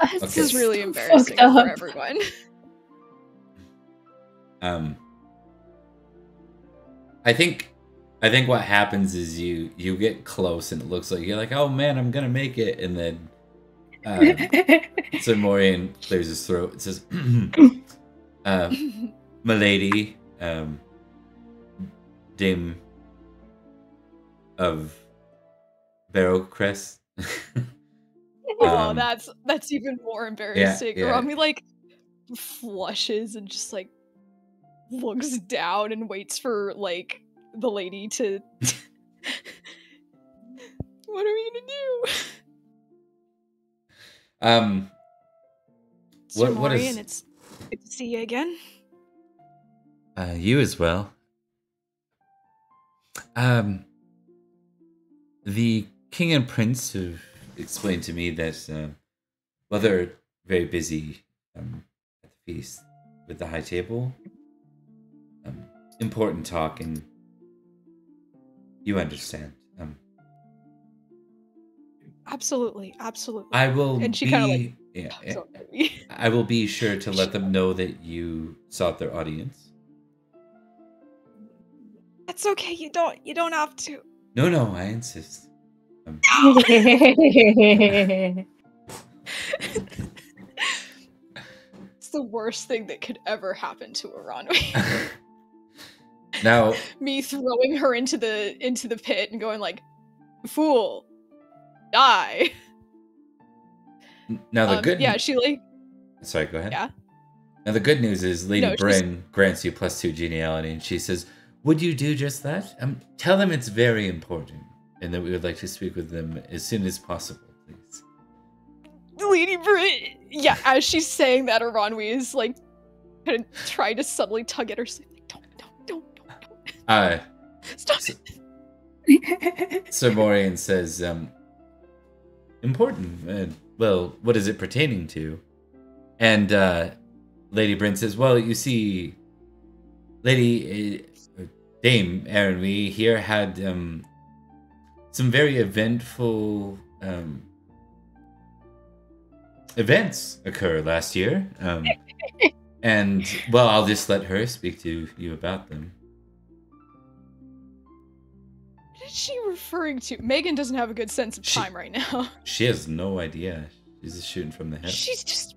Okay. This is really embarrassing for everyone. Um, I think, I think what happens is you you get close and it looks like you're like, oh man, I'm gonna make it, and then uh, Sir Morian clears his throat and says, uh, "My lady, um, Dame of Barrowcrest." Oh, um, that's that's even more embarrassing. Yeah, yeah. Garanwy like flushes and just like looks down and waits for like the lady to. What are we gonna do? Um, what, what is? And it's good to see you again. Uh, you as well. Um, the king and prince have explained to me that uh, well, they're very busy um, at the feast with the high table. Um, important talk, and you understand. Um, Absolutely, absolutely. I will and she be. Like, yeah, yeah, I will be sure to let them know that you sought their audience. That's okay. You don't. You don't have to. No, no. I insist. Um, it's the worst thing that could ever happen to a Ranwi. Now, me throwing her into the into the pit and going like, fool. Die. Now the um, good. Yeah, she like. Sorry, go ahead. Yeah. Now the good news is Lady no, Bryn grants you plus two geniality, and she says, "Would you do just that? Um, tell them it's very important, and that we would like to speak with them as soon as possible, please." Lady Bryn. Yeah, as she's saying that, Aranwi is like, kind of trying to subtly tug at her. Like, don't, don't, don't, don't, don't. Uh, Stop so, it. Sir Morian says, um. Important. Uh, well, what is it pertaining to? And uh, Lady Bryn says, well, you see, Lady uh, Dame Garanwy here had um, some very eventful um, events occur last year. Um, and, well, I'll just let her speak to you about them. What is she referring to? Megan doesn't have a good sense of time she, right now. She has no idea. She's just shooting from the hip. She's just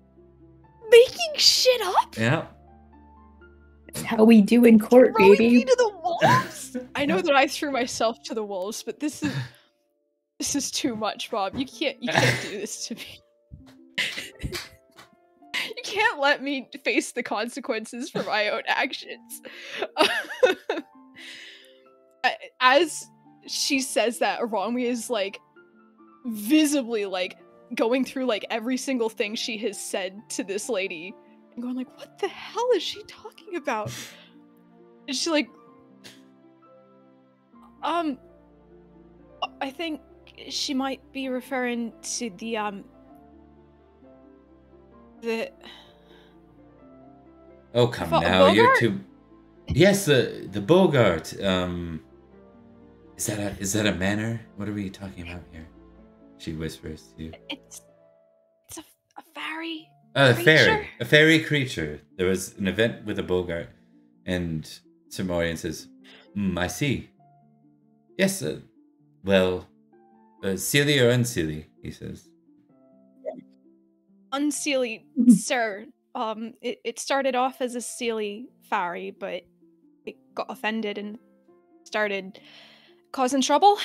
making shit up? Yeah. That's how we do in court, Throwing baby. Me to the wolves? I know that I threw myself to the wolves, but this is this is too much, Bob. You can't you can't do this to me. You can't let me face the consequences for my own actions. As she says that, Aranwi is like visibly like going through like every single thing she has said to this lady and going like, what the hell is she talking about? And she's like, um I think she might be referring to the um the oh come F now Bogart? You're too yes the the Bogart um Is that a is that a manor? What are we talking about here? She whispers to you. It's it's a, a fairy. Uh, a fairy, a fairy creature. There was an event with a Bogart, and Sir Morian says, mm, "I see. Yes, uh, well, uh, Seelie or Unseelie?" He says, "Unseelie, sir. Um, it, it started off as a Seelie fairy, but it got offended and started." Causing trouble?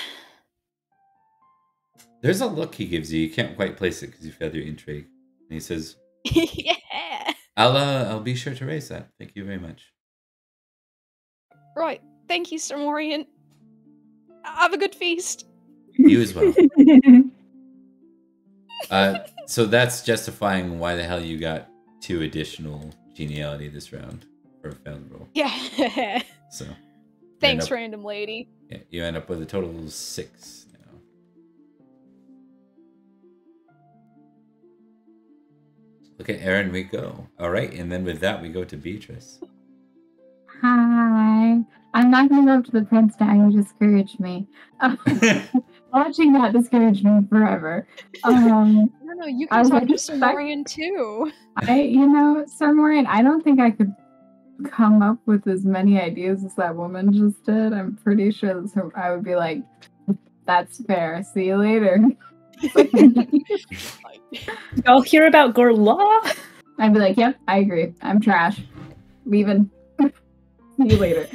There's a look he gives you. You can't quite place it because you failed your intrigue. And he says, yeah! I'll, uh, I'll be sure to raise that. Thank you very much. Right. Thank you, Sir Morian. Have a good feast. You as well. uh, so that's justifying why the hell you got two additional geniality this round. Or a found roll. Yeah. So. Thanks, up, random lady. Yeah, you end up with a total of six now. Look at Erin, we go. All right, and then with that, we go to Beatrice. Hi. I'm not going to go up to the prince now. You'll discourage me. Um, watching that discouraged me forever. Um, no, no, you can talk to Sir Morian too. I, you know, Sir Morian, I don't think I could come up with as many ideas as that woman just did. I'm pretty sure that's her. I would be like, that's fair. See you later. Y'all hear about Gorlo? I'd be like, yep, I agree. I'm trash. Leaving. See you later.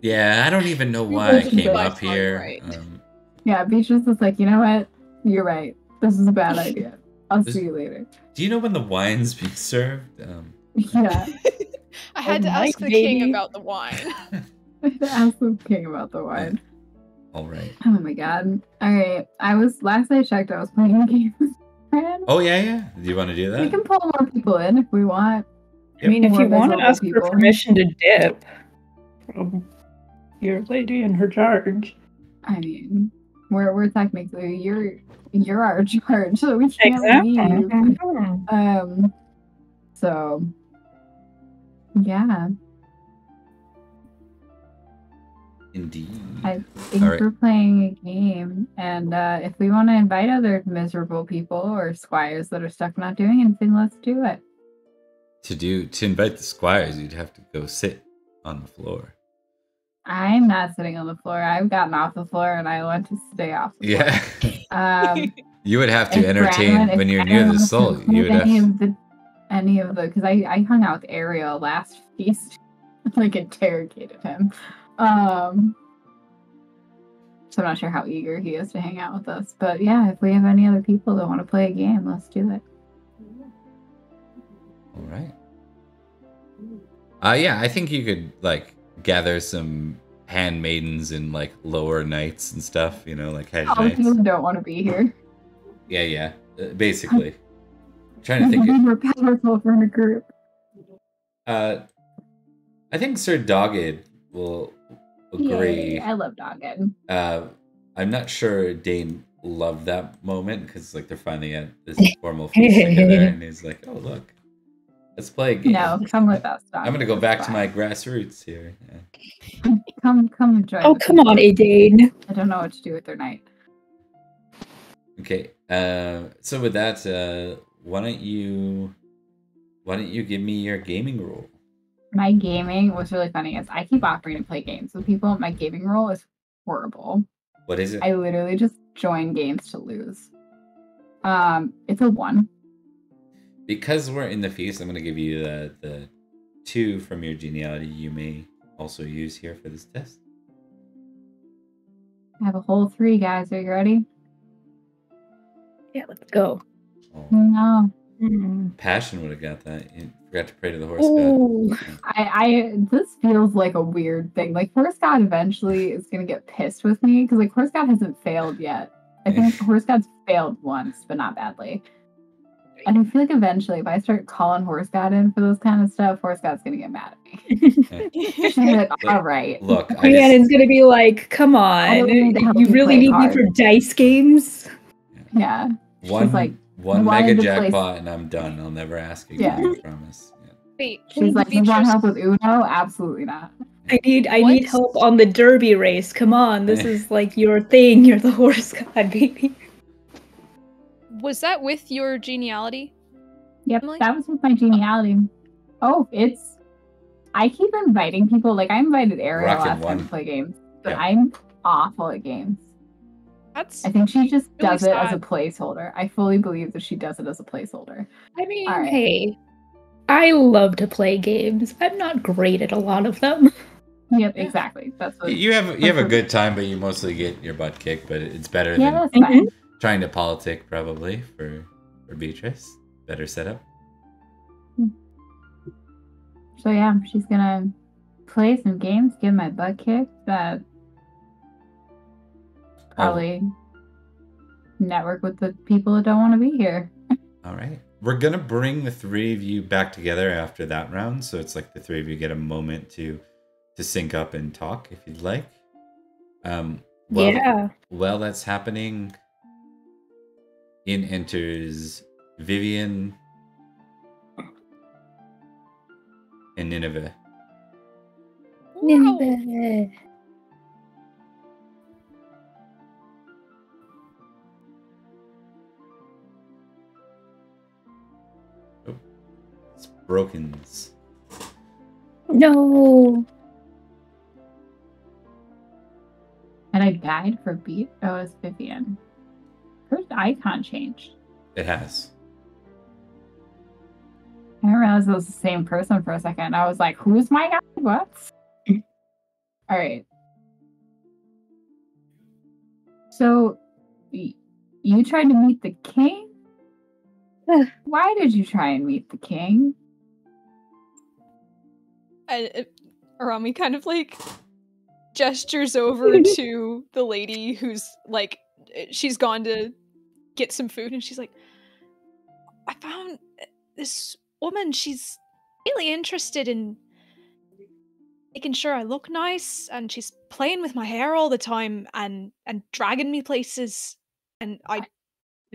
Yeah, I don't even know why I came up here. Right. Um, yeah, Beatrice is like, you know what? You're right. This is a bad idea. I'll see you later. Do you know when the wine's being served? Um, yeah. I had oh, to ask the baby. king about the wine. I had to ask the king about the wine. All right. Oh my god. All right. I was last I checked, I was playing a game. Fran? Oh, yeah, yeah. Do you want to do that? We can pull more people in if we want. Yep. I mean, if more you want to ask people. for permission to dip from your lady and her charge. I mean, we're, we're technically, you're, you're our charge, so we can't exactly. leave. Mm-hmm. Um, so, yeah. Indeed. I think right. we're playing a game, and uh, if we want to invite other miserable people or squires that are stuck not doing anything, let's do it. To do to invite the squires, you'd have to go sit on the floor. I'm not sitting on the floor. I've gotten off the floor, and I want to stay off the yeah. floor. Yeah. Um, you would have to entertain Branwyn, when you're near the soul. You would any have to... of the any of the because I I hung out with Ariel last feast, like interrogated him. Um, so I'm not sure how eager he is to hang out with us, but yeah, if we have any other people that want to play a game, let's do it. All right. Uh, yeah, I think you could like gather some handmaidens and like lower knights and stuff, you know, like hedge oh, knights. People don't want to be here. yeah, yeah, uh, basically. I'm trying to think. We're powerful for a group. Uh, I think Sir Dogged will. Agree. Yay, I love Dogged. Uh, I'm not sure Dane loved that moment because like they're finally at this formal feast together, and he's like, "Oh look, let's play a game." No, come with us, Dogged. I'm gonna go back to my grassroots here. Yeah. Come, come enjoy. Oh, come on, Edain. I don't know what to do with their night. Okay, uh, so with that, uh, why don't you, why don't you give me your gaming rule? My gaming, what's really funny is I keep offering to play games with people. My gaming role is horrible. What is it? I literally just join games to lose. Um, it's a one. Because we're in the feast, I'm going to give you the, the two from your genealogy you may also use here for this test. I have a whole three, guys. Are you ready? Yeah, let's go. Oh. No. Mm. Passion would have got that. You forgot to pray to the horse Ooh. god. I, I this feels like a weird thing. Like horse god eventually is gonna get pissed with me because like horse god hasn't failed yet. I think horse god's failed once, but not badly. And I feel like eventually, if I start calling horse god in for those kind of stuff, horse god's gonna get mad at me. She's like, all right. Look, I just... it's gonna be like, come on, you really need hard. me for dice games. Yeah. yeah. One She's like. One mega jackpot play... and I'm done. I'll never ask again. Yeah. I promise. Yeah. Wait, she's like, "You want help with Uno? Absolutely not. I need, I what? need help on the Derby race. Come on, this is like your thing. You're the horse god, baby." Was that with your genealogy? Yep, Emily? That was with my genealogy. Oh, it's. I keep inviting people. Like I invited Ariel Rocket last one. time to play games, but yeah. I'm awful at games. That's I think she just really does it sad. as a placeholder. I fully believe that she does it as a placeholder. I mean, right. hey, I love to play games. I'm not great at a lot of them. Yep, yeah. exactly. That's what you have. You have a good time, but you mostly get your butt kicked. But it's better yeah, than mm-hmm. trying to politic, probably for for Beatrice. Better setup. So yeah, she's gonna play some games, get my butt kicked, but. Probably oh. network with the people that don't want to be here. All right. We're going to bring the three of you back together after that round. So it's like the three of you get a moment to to sync up and talk if you'd like. Um, well, yeah. While that's happening, in enters Vivian and Nineveh. Nineveh. Brokens. No. And I died for Beat. Oh, it's Vivian. Her icon changed. It has. I didn't realize it was the same person for a second. I was like, who's my guy? What? All right. So, you tried to meet the king? Why did you try and meet the king? I, Arami kind of like gestures over to the lady who's like, she's gone to get some food, and she's like, I found this woman, she's really interested in making sure I look nice, and she's playing with my hair all the time and and dragging me places, and I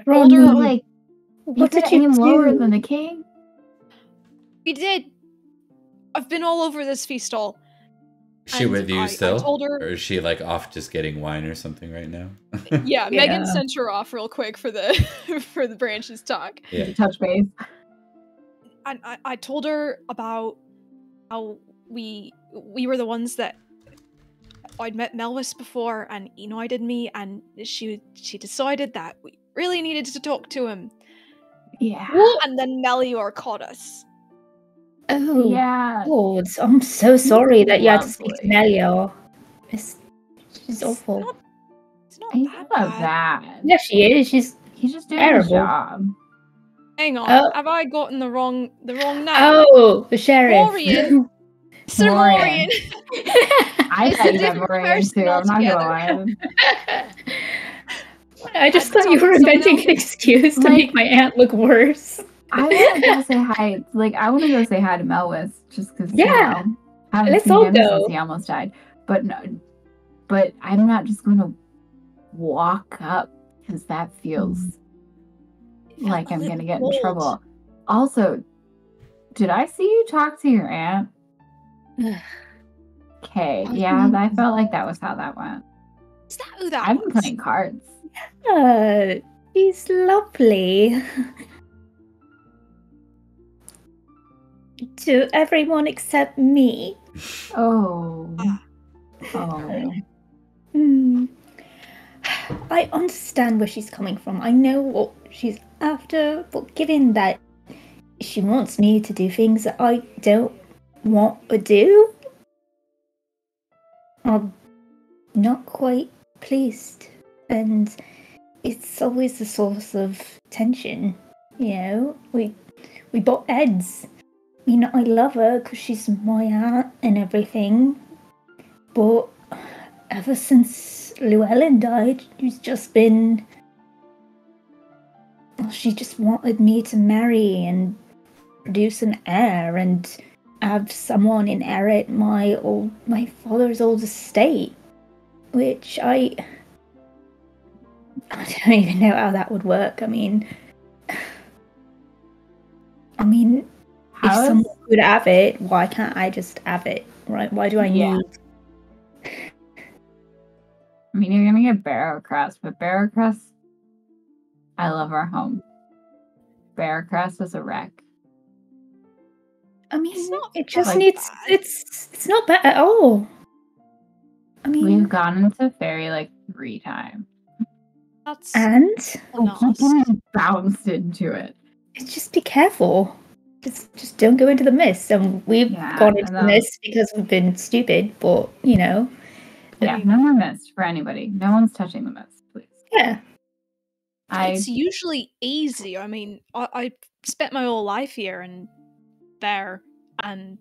rolled her like, you couldn't aim lower than the king? We did. I've been all over this feast all. Is she with you I, still? I told her, or is she like off just getting wine or something right now? yeah, yeah, Megan sent her off real quick for the for the branches talk. Yeah. Touch base. And I, I told her about how we we were the ones that I'd met Melwas before, and he knighted me, and she she decided that we really needed to talk to him. Yeah. And then Melior caught us. Oh, yeah. Lord, I'm so sorry that you had to speak to Melior. It's, she's it's awful. Not, it's not that bad. That. Yeah, she is. She's he's just doing terrible. Her job. Hang on, oh. have I gotten the wrong the wrong name? Oh, the sheriff. Morian. Sir Morian. I thought you had Morian too, I'm not going to lie. I just I thought you were inventing an excuse to like, make my aunt look worse. I want to go say hi. Like, I want to go say hi to Melwas, just because. Yeah, you know, I haven't let's seen all him go. Since he almost died. But no, but I'm not just going to walk up because that feels yeah, like I'm going to get cold. In trouble. Also, did I see you talk to your aunt? Okay, yeah, I felt like that was how that went. Is that who that? I've been was? Playing cards. Yeah, he's lovely. To everyone except me. Oh. Oh. Mm. I understand where she's coming from. I know what she's after, but given that she wants me to do things that I don't want to do, I'm not quite pleased. And it's always a source of tension, you know? We, we butt heads. You know, I love her because she's my aunt and everything, but ever since Llewellyn died, she's just been... Well, she just wanted me to marry and produce an heir and have someone inherit my old, my father's old estate, which I... I don't even know how that would work. I mean... I mean... If someone could have it, why can't I just have it, right? Why do I yeah. need... I mean, you're going to get Barrowcrest, but Barrowcrest... I love our home. Barrowcrest is a wreck. I mean, it's not, it just like needs... That. It's it's not bad at all. I mean... We've gone into fairy like three times. That's and? We didn't bounce into it. It's just be careful. Just, just don't go into the mist. And we've yeah, gone into the mist because we've been stupid, but, you know. Yeah, no more mist for anybody. No one's touching the mist, please. Yeah. I... It's usually easy. I mean, I, I spent my whole life here and there, and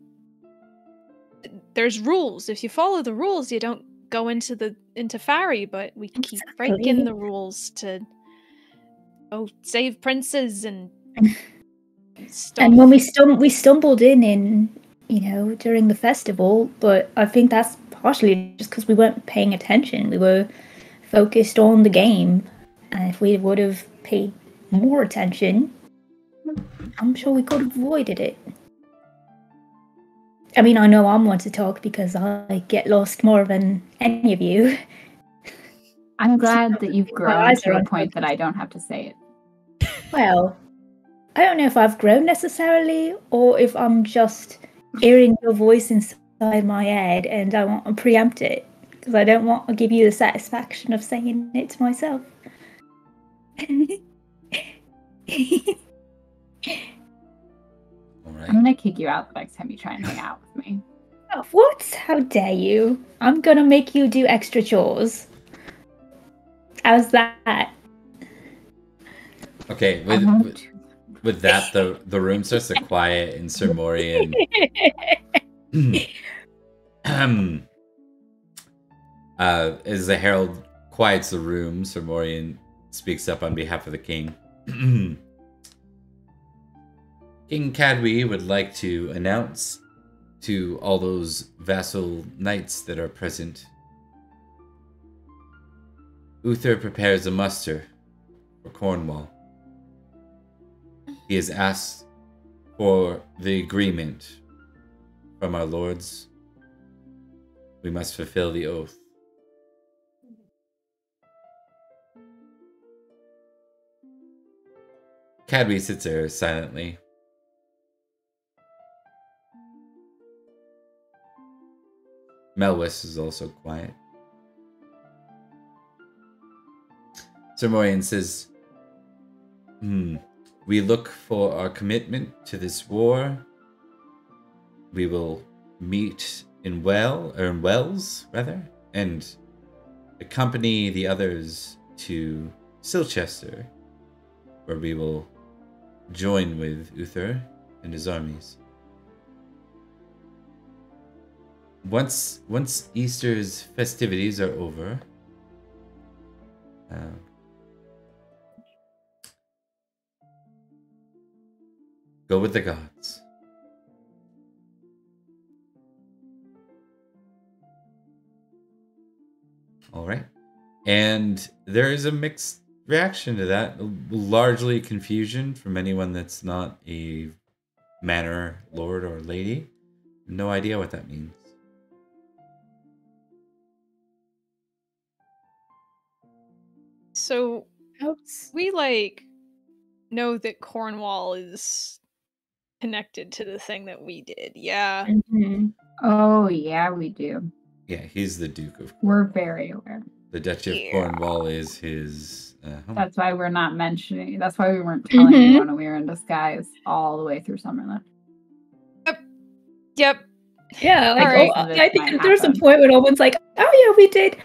there's rules. If you follow the rules, you don't go into the into fairy, but we keep exactly. breaking the rules to oh, save princes and... Stop. And when we stum we stumbled in, in, you know, during the festival, but I think that's partially just because we weren't paying attention. We were focused on the game, and if we would have paid more attention, I'm sure we could have avoided it. I mean, I know I'm one to talk because I get lost more than any of you. I'm glad that you've grown to the point that I don't have to say it. Well... I don't know if I've grown necessarily, or if I'm just hearing your voice inside my head and I want to preempt it, because I don't want to give you the satisfaction of saying it to myself. All right. I'm going to kick you out the next time you try and hang out with me. Oh, what? How dare you? I'm going to make you do extra chores. How's that? Okay, with... with With that, the the room starts to quiet, and Sir Morian um, uh, as the herald quiets the room, Sir Morian speaks up on behalf of the king. King Cadwy would like to announce to all those vassal knights that are present. Uther prepares a muster for Cornwall. He has asked for the agreement from our lords. We must fulfill the oath. Cadwy sits there silently. Melwas is also quiet. Sir Morian says, hmm, we look for our commitment to this war. We will meet in well, or in wells, rather, and accompany the others to Silchester, where we will join with Uther and his armies. Once once Easter's festivities are over, uh, go with the gods. All right. And there is a mixed reaction to that. Largely confusion from anyone that's not a manor lord or lady. No idea what that means. So, we, like, know that Cornwall is connected to the thing that we did, yeah. Mm-hmm. Oh, yeah, we do. Yeah, he's the Duke of Cornwall. We're very aware. The Duchy of yeah. Cornwall is his uh, home. That's why we're not mentioning. That's why we weren't telling mm-hmm. anyone we were in disguise all the way through Summerland. Yep. Yep. Yeah, like, right. oh, I think there's a point when Owen's like, oh yeah, we did,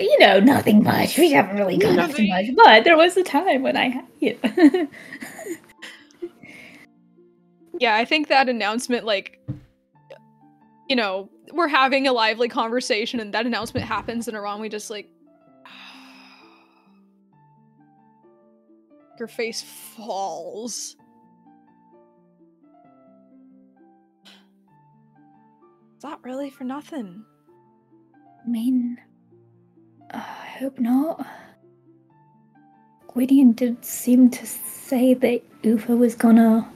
you know, nothing much. We haven't really gone up too much. But there was a time when I had you. Yeah, I think that announcement, like, you know, we're having a lively conversation and that announcement happens and Aron, we just like your face falls. It's not really for nothing. I mean, uh, I hope not. Gwydion did seem to say that Uther was gonna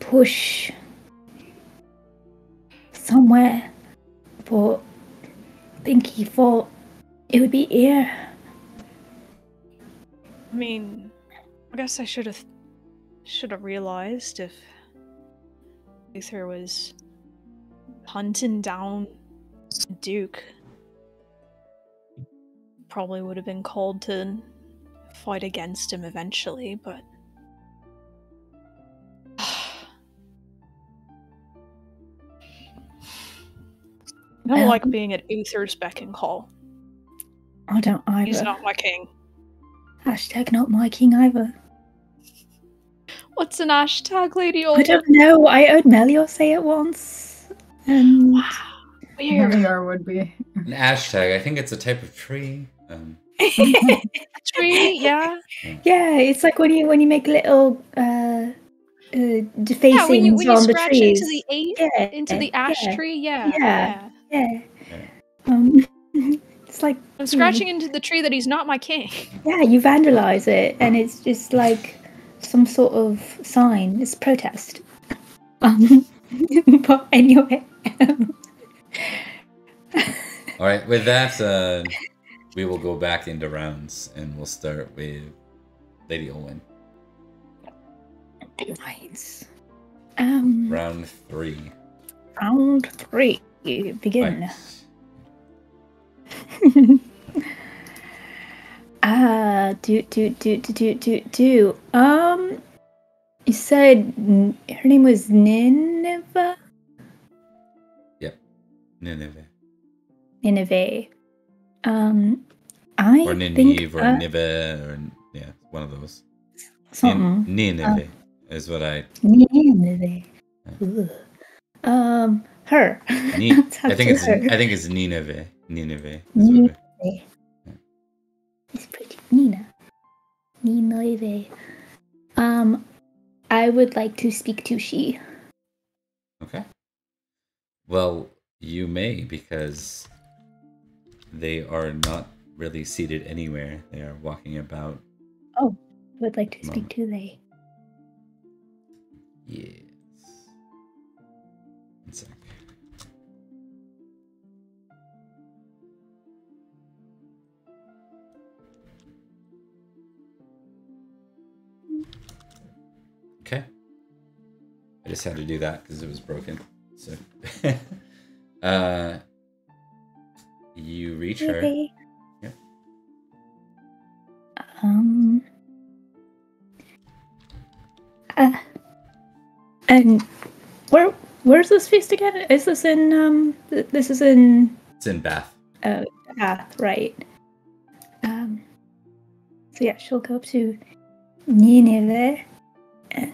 push somewhere, but I think he thought it would be here. I mean, I guess I should have should have realized if Uther was hunting down Duke, probably would have been called to fight against him eventually, but I don't um, like being at Uther's beck and call. I don't either. He's not my king. Hashtag not my king either. What's an hashtag, Lady Olga? I don't know. I heard Melior say it once. And wow. Weird. Melior would be. An hashtag. I think it's a type of tree. Um. a tree, yeah. Yeah, it's like when you when you make little uh, uh, defacings yeah, when you, when you on the trees. Into the eight, yeah, into the ash yeah. tree, yeah. Yeah. yeah. Yeah. Um, it's like I'm scratching into the tree that he's not my king. Yeah, you vandalize it and it's just like some sort of sign. It's protest. Um, but anyway. Alright, with that, uh, we will go back into rounds and we'll start with Lady Olwen. Right. Um, round three. Round three. You begin. Ah, do do do do do do do. Um, you said her name was Nineveh. Yep, Nineveh. Nineveh. Um, I or Nineveh think or uh, Nineveh or yeah, one of those. Something. Nin Nineveh uh, is what I. Nineveh. Yeah. Um. Her. Ne I think it's. Her. I think it's Nineveh. Nineveh. Nineveh. It yeah. It's pretty. Nina. Nineveh. Um, I would like to speak to she. Okay. Well, you may, because they are not really seated anywhere. They are walking about. Oh, would like to speak to they. Yes. One sec. Okay. I just had to do that because it was broken. So, uh, you reach her. Okay. Yeah. Um. Uh, and where where's this feast again? Is this in um? This is in. It's in Bath. Uh, Bath, right. Um. So yeah, she'll go up to Nineveh. And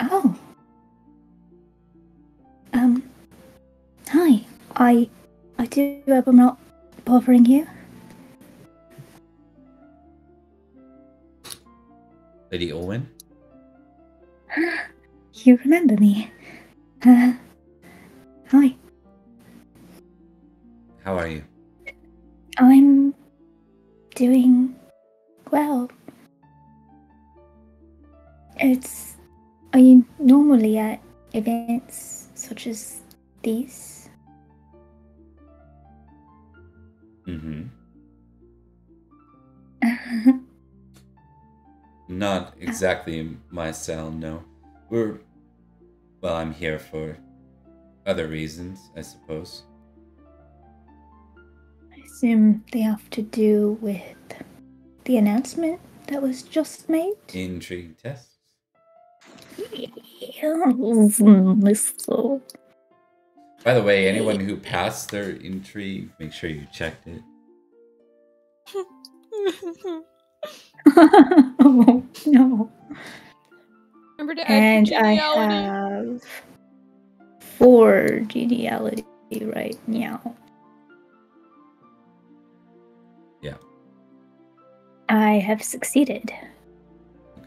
oh, um, hi. I, I do hope I'm not bothering you, Lady Owen. You remember me? Uh, hi. How are you? I'm doing well. It's, are you normally at events such as these? Mm-hmm. Not exactly my style, no. We're, well, I'm here for other reasons, I suppose. I assume they have to do with the announcement that was just made? Intrigue test. By the way, anyone who passed their intrigue, make sure you checked it. Oh no. Remember to add and I have four genealogy right now. Yeah. I have succeeded.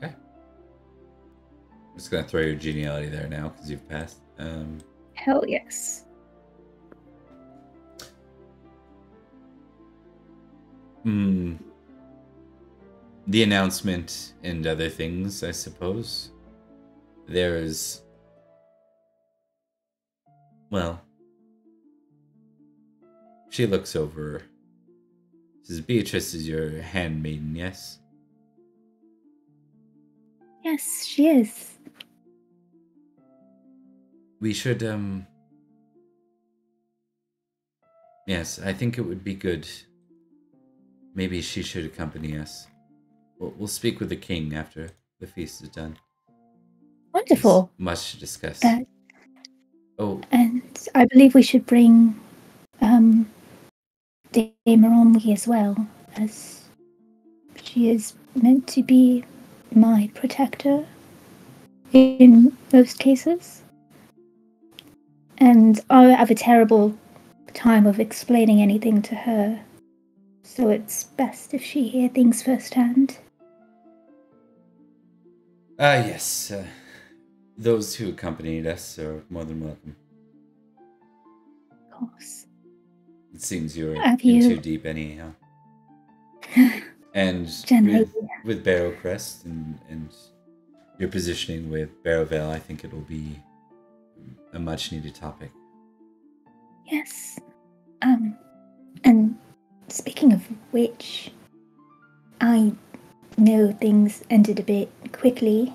I'm just going to throw your geniality there now because you've passed. Um, Hell yes. Hmm. The announcement and other things, I suppose. There is... Well. She looks over. Says, Beatrice is your handmaiden, yes? Yes, she is. We should, um... Yes, I think it would be good. Maybe she should accompany us. We'll, we'll speak with the king after the feast is done. Wonderful. There's much to discuss. Uh, oh. And I believe we should bring, um, Dame Aronwy as well, as she is meant to be my protector in most cases. And I have a terrible time of explaining anything to her, so it's best if she hear things firsthand. Ah, uh, yes. Uh, those who accompanied us are more than welcome. Of course. It seems you're have in you... too deep anyhow. And with, with Barrowcrest and, and your positioning with Barrowvale, I think it will be a much-needed topic. Yes. Um, and speaking of which, I know things ended a bit quickly.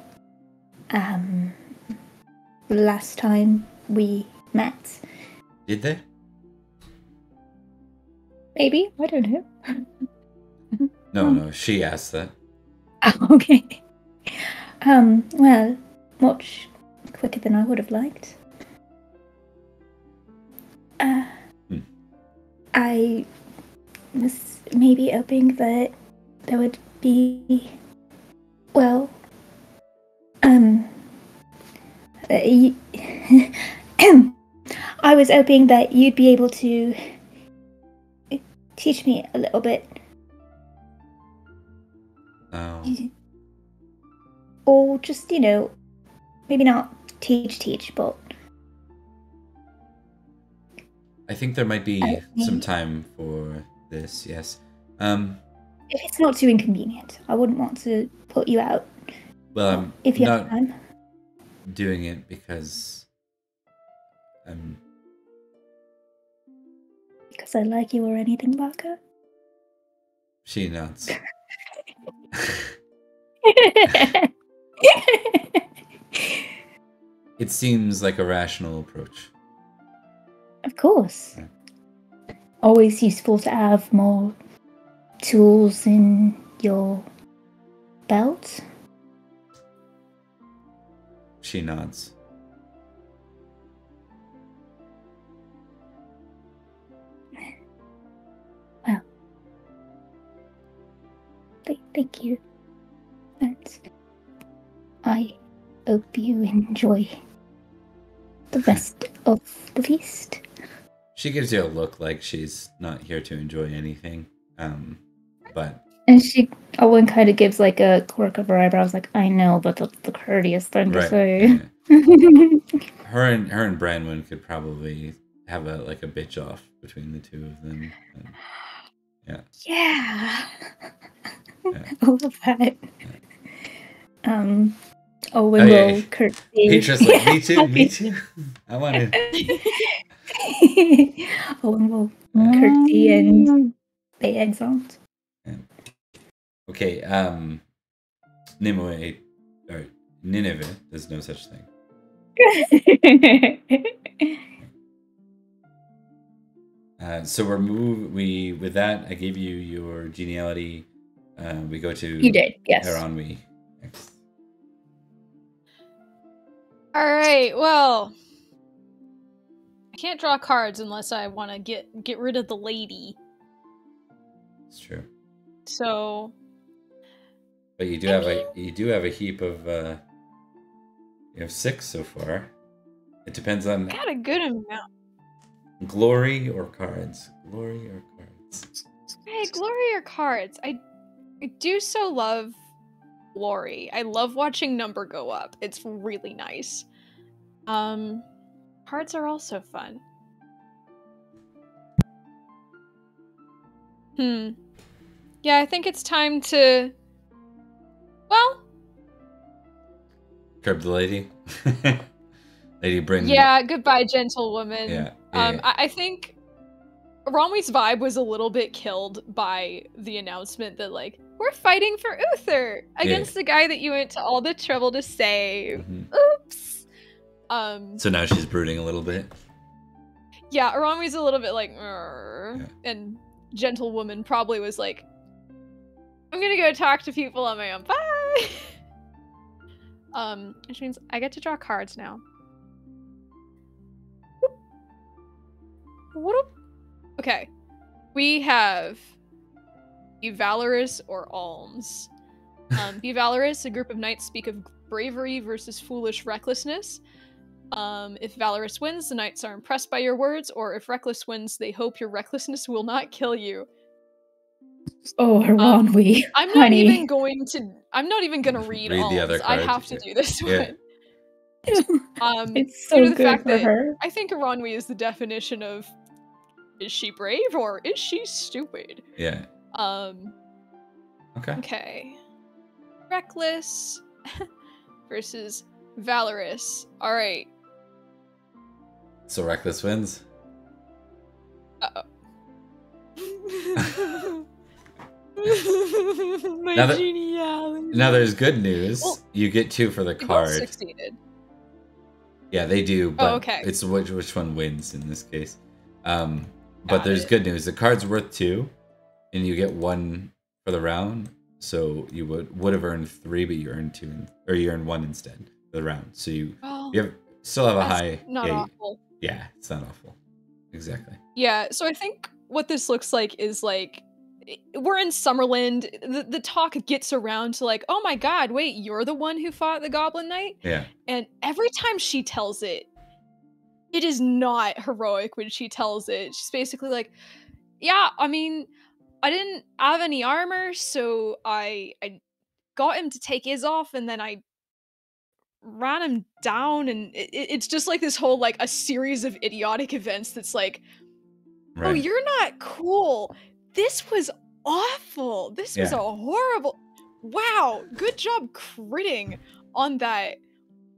Um, the last time we met. Did they? Maybe. I don't know. No, no, she asked that. Oh, okay. Um, well, much quicker than I would have liked. Uh, hmm. I was maybe hoping that there would be, well, um, uh, you, I was hoping that you'd be able to teach me a little bit. Oh. or just, you know, maybe not teach, teach, but... I think there might be some time for this, yes. Um, if it's not too inconvenient, I wouldn't want to put you out. Well, I'm if you not have time. doing it because... Um, because I like you or anything, Barker? She nods. It seems like a rational approach. Of course. Yeah. Always useful to have more tools in your belt. She nods. Well, th thank you. And I hope you enjoy the rest of the feast. She gives you a look like she's not here to enjoy anything, um, but... And she, Owen kind of gives like a quirk of her eyebrows, like, I know, but that's the courteous thing right. to say. Yeah. her and her and Branwyn could probably have a like a bitch off between the two of them. And, yeah. Yeah. yeah. I love that. Yeah. Um... Owen oh, yeah. will curtsy. He's just like, me too, me too. I want it. Owen will curtsy and pay exalt. Yeah. Okay, um, Nimue, or Nineveh, there's no such thing. uh, so we're move. We with that. I gave you your geniality. Uh, we go to. You did, yes. Garanwy next. Alright, well, I can't draw cards unless I want to get, get rid of the lady. It's true. So... But you do I have mean, a you do have a heap of, uh, you have six so far. It depends on... I got a good amount. Glory or cards? Glory or cards? Hey, glory or cards? I, I do so love... Glory. I love watching number go up. It's really nice. Um, cards are also fun. Hmm. Yeah, I think it's time to... Well... Curb the lady. Lady bring... Yeah, the... goodbye, gentlewoman. Yeah. yeah. Um, I, I think... Romney's vibe was a little bit killed by the announcement that, like, we're fighting for Uther against yeah. the guy that you went to all the trouble to save. Mm-hmm. Oops. Um, so now she's brooding a little bit. Yeah, Aranwi's a little bit like, yeah. and Gentlewoman probably was like, I'm gonna go talk to people on my own. Bye. um, which means I get to draw cards now. What? Okay, we have. Be valorous or alms. Um, be valorous, a group of knights speak of bravery versus foolish recklessness. Um, if valorous wins, the knights are impressed by your words, or if reckless wins, they hope your recklessness will not kill you. Oh, Aranwy. Um, I'm not honey. even going to. I'm not even going to read, read alms. The other I have to do this yeah. one. um, it's so due to the good fact for that her. I think Aranwy is the definition of: is she brave or is she stupid? Yeah. Um, okay. Okay. Reckless versus valorous. All right. So reckless wins. Uh oh. My now that, geniality. Now there's good news. Well, you get two for the card. Both succeeded. Yeah, they do. But oh, okay. It's which which one wins in this case. Um, but Got there's it. good news. The card's worth two. And you get one for the round, so you would would have earned three, but you earned two, in, or you earned one instead for the round. So you oh, you have, still have a high. Not yeah, awful. You, yeah, it's not awful. Exactly. Yeah. So I think what this looks like is like we're in Summerland. The the talk gets around to like, oh my God, wait, you're the one who fought the Goblin Knight. Yeah. And every time she tells it, it is not heroic when she tells it. She's basically like, yeah, I mean. I didn't have any armor, so I I got him to take his off, and then I ran him down, and it, it's just like this whole like a series of idiotic events that's like, right. Oh, you're not cool. This was awful. This yeah. was a horrible. Wow, good job critting on that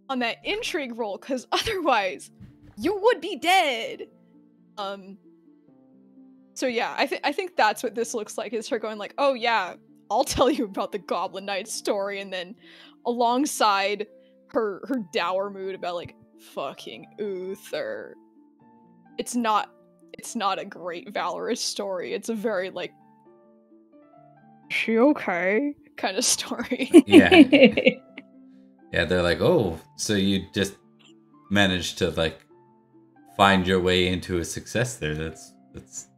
on that intrigue roll, because otherwise you would be dead. Um. So yeah, I think I think that's what this looks like, is her going like, oh yeah, I'll tell you about the Goblin Knight story, and then alongside her her dour mood about like fucking Uther. It's not it's not a great valorous story. It's a very like, she okay kind of story. Yeah. Yeah, they're like, oh, so you just managed to like find your way into a success there. That's that's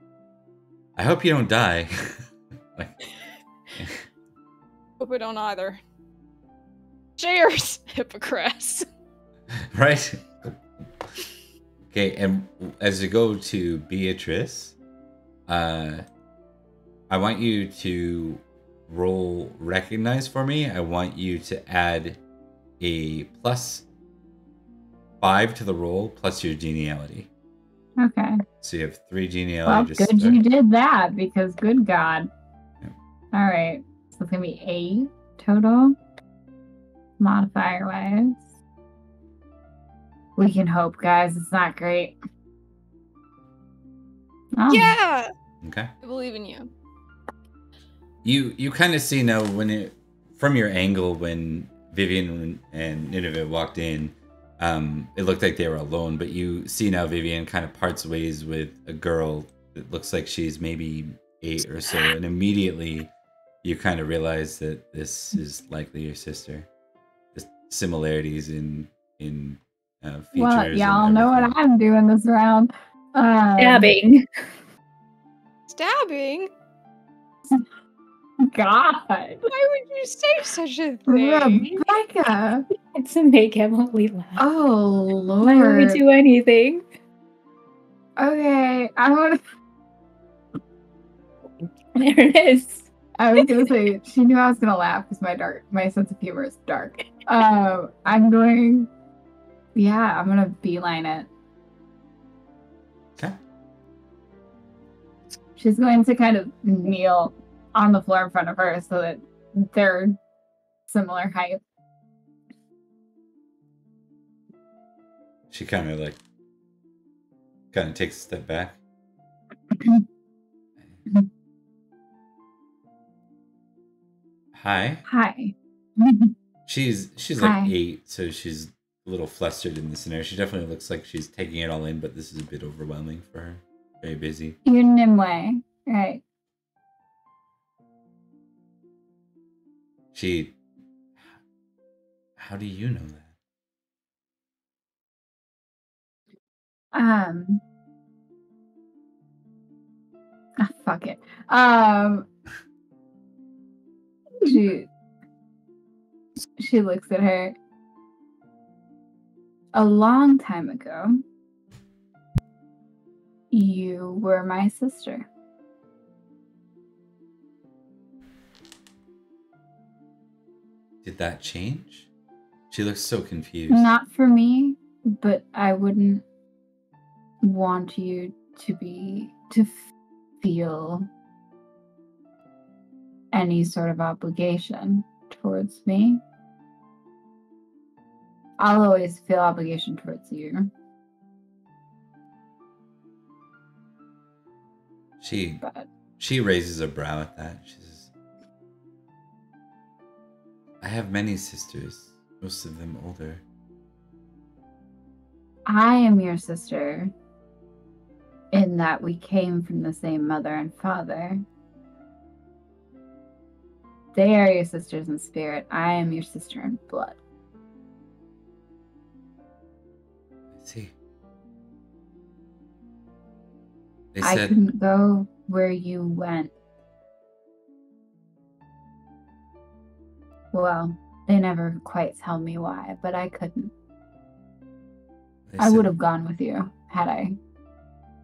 I hope you don't die. Like, yeah. Hope we don't either. Cheers, Hippocrates. Right? Okay, and as we go to Beatrice, uh, I want you to roll recognize for me. I want you to add a plus five to the roll, plus your genealogy. Okay. So you have three genealogies. Well, good you did that, because good God. Yeah. All right, so it's going to be eight total. Modifier wise, we can hope, guys. It's not great. Oh. Yeah. Okay. I believe in you. You you kind of see now when it from your angle when Vivian and Nineveh walked in, um, it looked like they were alone. But you see now Vivian kind of parts ways with a girl that looks like she's maybe eight or so, and immediately you kind of realize that this is likely your sister. Similarities in in uh, features. Well, y'all know what I'm doing this round. Um, stabbing. Stabbing. God, why would you say such a thing, Rebecca? It's to make Emily laugh. Oh Lord! Why would we do anything? Okay, I want to. There it is. I was gonna say she knew I was gonna laugh because my dark, my sense of humor is dark. Um, I'm going, yeah, I'm going to beeline it. Okay. She's going to kind of kneel on the floor in front of her so that they're similar height. She kind of like, kind of takes a step back. Hi. Hi. She's she's like Hi. eight, so she's a little flustered in this scenario. She definitely looks like she's taking it all in, but this is a bit overwhelming for her. Very busy. You're Nimue, right? She. How do you know that? Um. Ah, fuck it. Um. She. She looks at her. A long time ago, you were my sister. Did that change? She looks so confused. Not for me, but I wouldn't want you to be, to feel any sort of obligation towards me. I'll always feel obligation towards you. She but. she raises a brow at that. She says, I have many sisters, most of them older. I am your sister in that we came from the same mother and father. They are your sisters in spirit. I am your sister in blood. See. They said, I couldn't go where you went. Well, they never quite tell me why, but I couldn't. I would have gone with you had I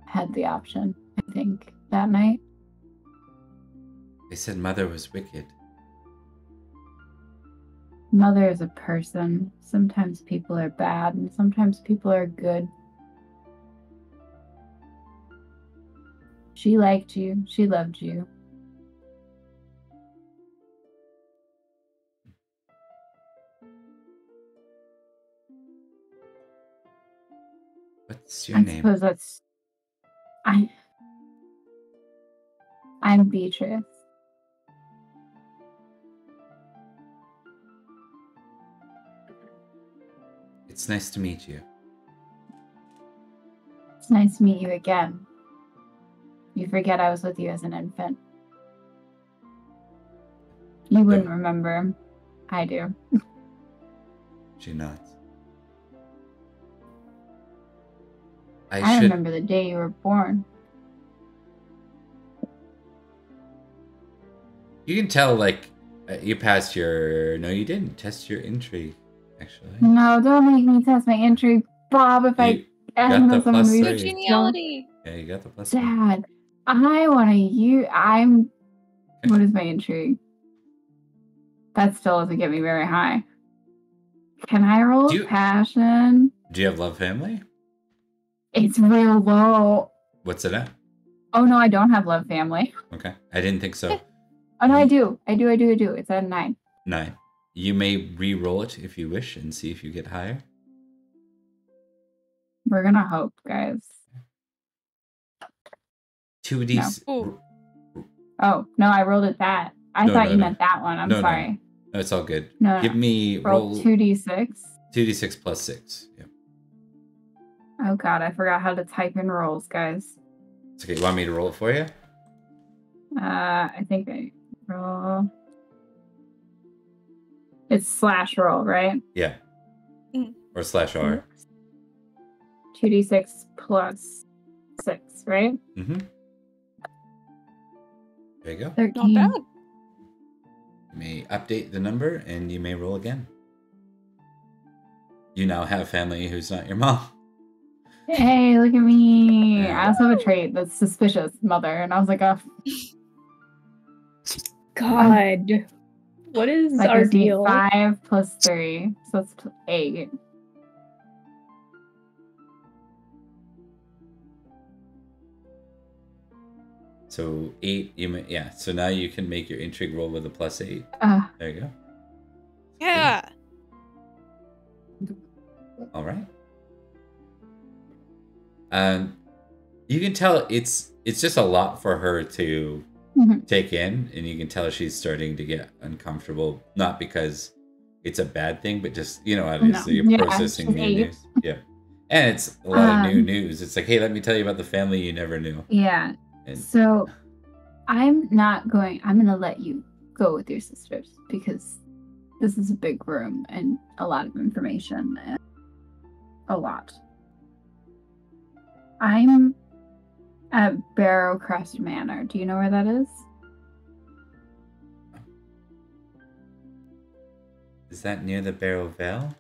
had the option, I think, that night. They said Mother was wicked. Mother is a person. Sometimes people are bad, and sometimes people are good. She liked you. She loved you. What's your I name? I suppose that's... I... I'm Beatrice. It's nice to meet you. It's nice to meet you again. You forget I was with you as an infant. You no. wouldn't remember. I do. She nods. I, I should... remember the day you were born. You can tell, like, you passed your... No, you didn't. Test your intrigue. Actually. No, don't make me test my intrigue, Bob. If you I end with some real geniality. Yeah, you got the plus. Dad, one. I want to you. I'm. What is my intrigue? That still doesn't get me very high. Can I roll do you, passion? Do you have love family? It's real low. What's it at? Oh no, I don't have love family. Okay, I didn't think so. Oh no, I do. I do. I do. I do. It's at a nine. Nine. You may re-roll it if you wish and see if you get higher. We're gonna hope, guys. two D... No. Oh, no, I rolled it that. I no, thought no, you no. meant that one. I'm no, sorry. No. no, it's all good. No, Give no. me... Roll, roll two D six. two D six plus six. Yep. Oh, God, I forgot how to type in rolls, guys. It's okay. You want me to roll it for you? Uh, I think I roll... It's slash roll, right? Yeah. Mm. Or slash R. two D six plus six, right? Mm-hmm. There you go. thirteen. Not bad. You may update the number and you may roll again. You now have family who's not your mom. Hey, look at me. Yeah. I also have a trait that's suspicious, mother. And I was like, oh. God. Um, What is like our deal? Five plus three, so it's eight. So eight, you may, yeah. So now you can make your intrigue roll with a plus eight. Uh, there you go. Yeah. Eight. All right. Um, you can tell it's it's just a lot for her to. Mm-hmm. Take in, and you can tell she's starting to get uncomfortable, not because it's a bad thing, but just, you know, obviously no. you're yeah, processing new news. Yeah. And it's a lot um, of new news. It's like, hey, let me tell you about the family you never knew. Yeah. And so I'm not going, I'm going to let you go with your sisters because this is a big room and a lot of information. And a lot. I'm at Barrowcrest Manor. Do you know where that is? Is that near the Barrowvale?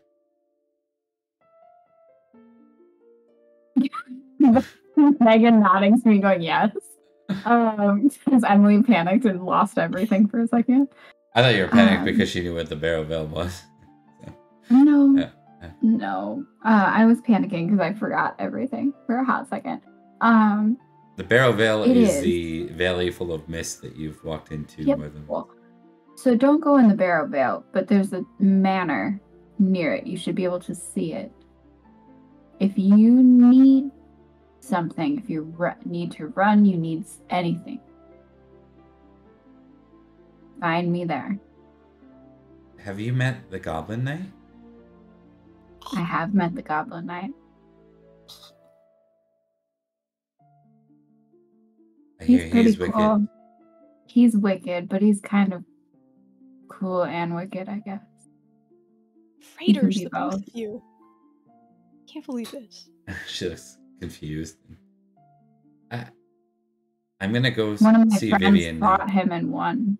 Megan nodding to me going, yes. Um, because Emily panicked and lost everything for a second. I thought you were panicked um, because she knew what the Barrowvale was. So. No. Yeah. No. Uh, I was panicking because I forgot everything for a hot second. Um... The Barrowvale is, is the valley full of mist that you've walked into. Yep. Well, so don't go in the Barrowvale, but there's a manor near it. You should be able to see it. If you need something, if you need to run, you need anything, find me there. Have you met the Goblin Knight? I have met the Goblin Knight. He's pretty he's cool. Wicked. He's wicked, but he's kind of cool and wicked, I guess. Traitors, the both of you. Can't believe this. She looks confused. I, I'm gonna go One of my see friends Vivian. Fought him and won.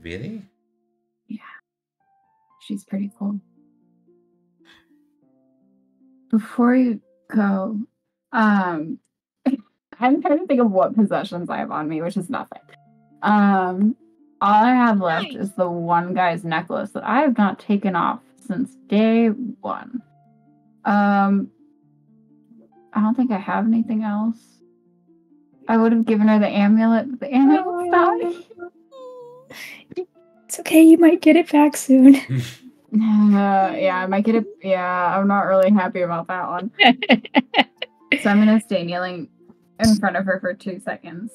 Really? Yeah. She's pretty cool. Before you go. Um, I'm trying to think of what possessions I have on me, which is nothing. Um, All I have left nice. is the one guy's necklace that I have not taken off since day one. Um, I don't think I have anything else. I would have given her the amulet, but the amulet's oh. not. It's okay, you might get it back soon. Uh, yeah, I might get it. Yeah, I'm not really happy about that one. So I'm going to stay kneeling in front of her for two seconds.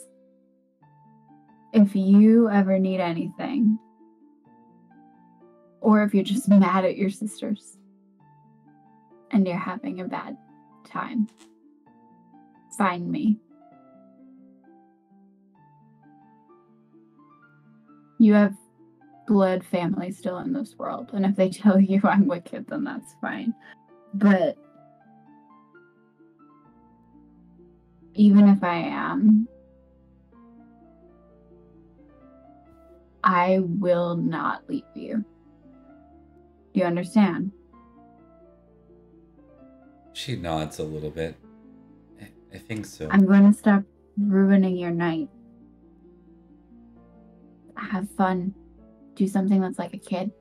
If you ever need anything, or if you're just mad at your sisters and you're having a bad time, find me. You have blood family still in this world, and if they tell you I'm wicked, then that's fine. But even if I am, I will not leave you. Do you understand? She nods a little bit. I, I think so. I'm going to stop ruining your night. Have fun. Do something that's like a kid.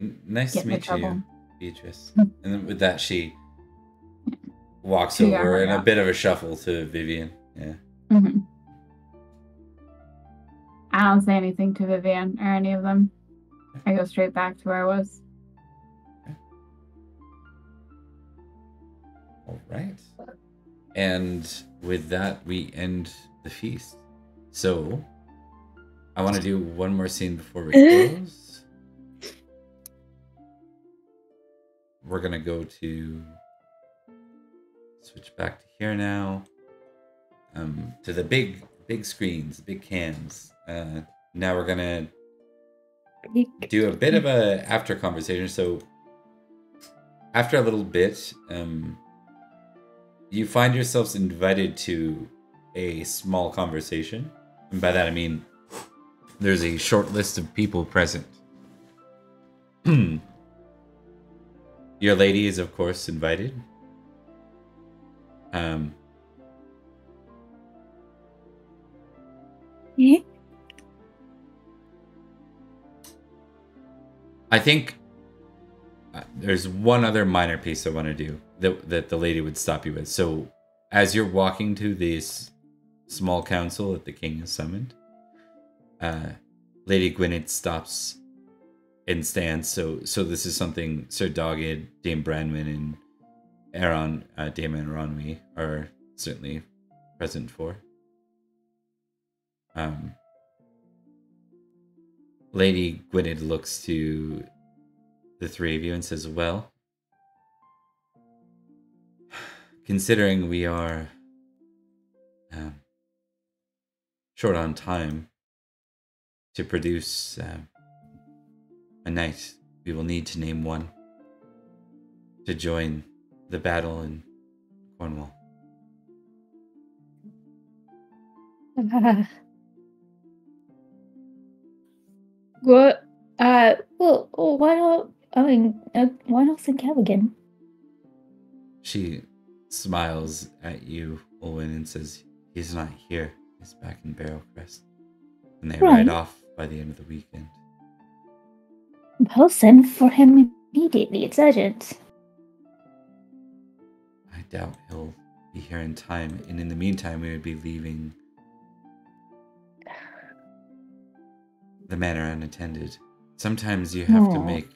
N nice Get to meet you, Beatrice. And then with that, she walks she over in a bit of a shuffle to Vivian. Yeah. Mm-hmm. I don't say anything to Vivian or any of them. I go straight back to where I was. Okay. All right. And with that, we end the feast. So, I want to do one more scene before we close. We're going to go to... Switch back to here now. Um, to the big... Big screens, big cams. Uh, now we're gonna do a bit of a after conversation. So after a little bit, um, you find yourselves invited to a small conversation. And by that I mean there's a short list of people present. Your lady is of course invited. Um. I think there's one other minor piece I want to do that, that the lady would stop you with. So as you're walking to this small council that the king has summoned, uh, Lady Gwynedd stops and stands. So so this is something Sir Dogged, Dame Branwyn, and Aaron, uh, Dame Aronwy are certainly present for. Um, Lady Gwynedd looks to the three of you and says, well, considering we are uh, short on time to produce uh, a knight, we will need to name one to join the battle in Cornwall. What? Uh, well, well, why not? I mean, uh, why not Saint Callaghan? She smiles at you, Owen, and says, "He's not here. He's back in Barrowcrest, and they right. ride off by the end of the weekend." Well, send for him immediately. It's urgent. I doubt he'll be here in time, and in the meantime, we would be leaving the manor unattended. Sometimes you have oh. to make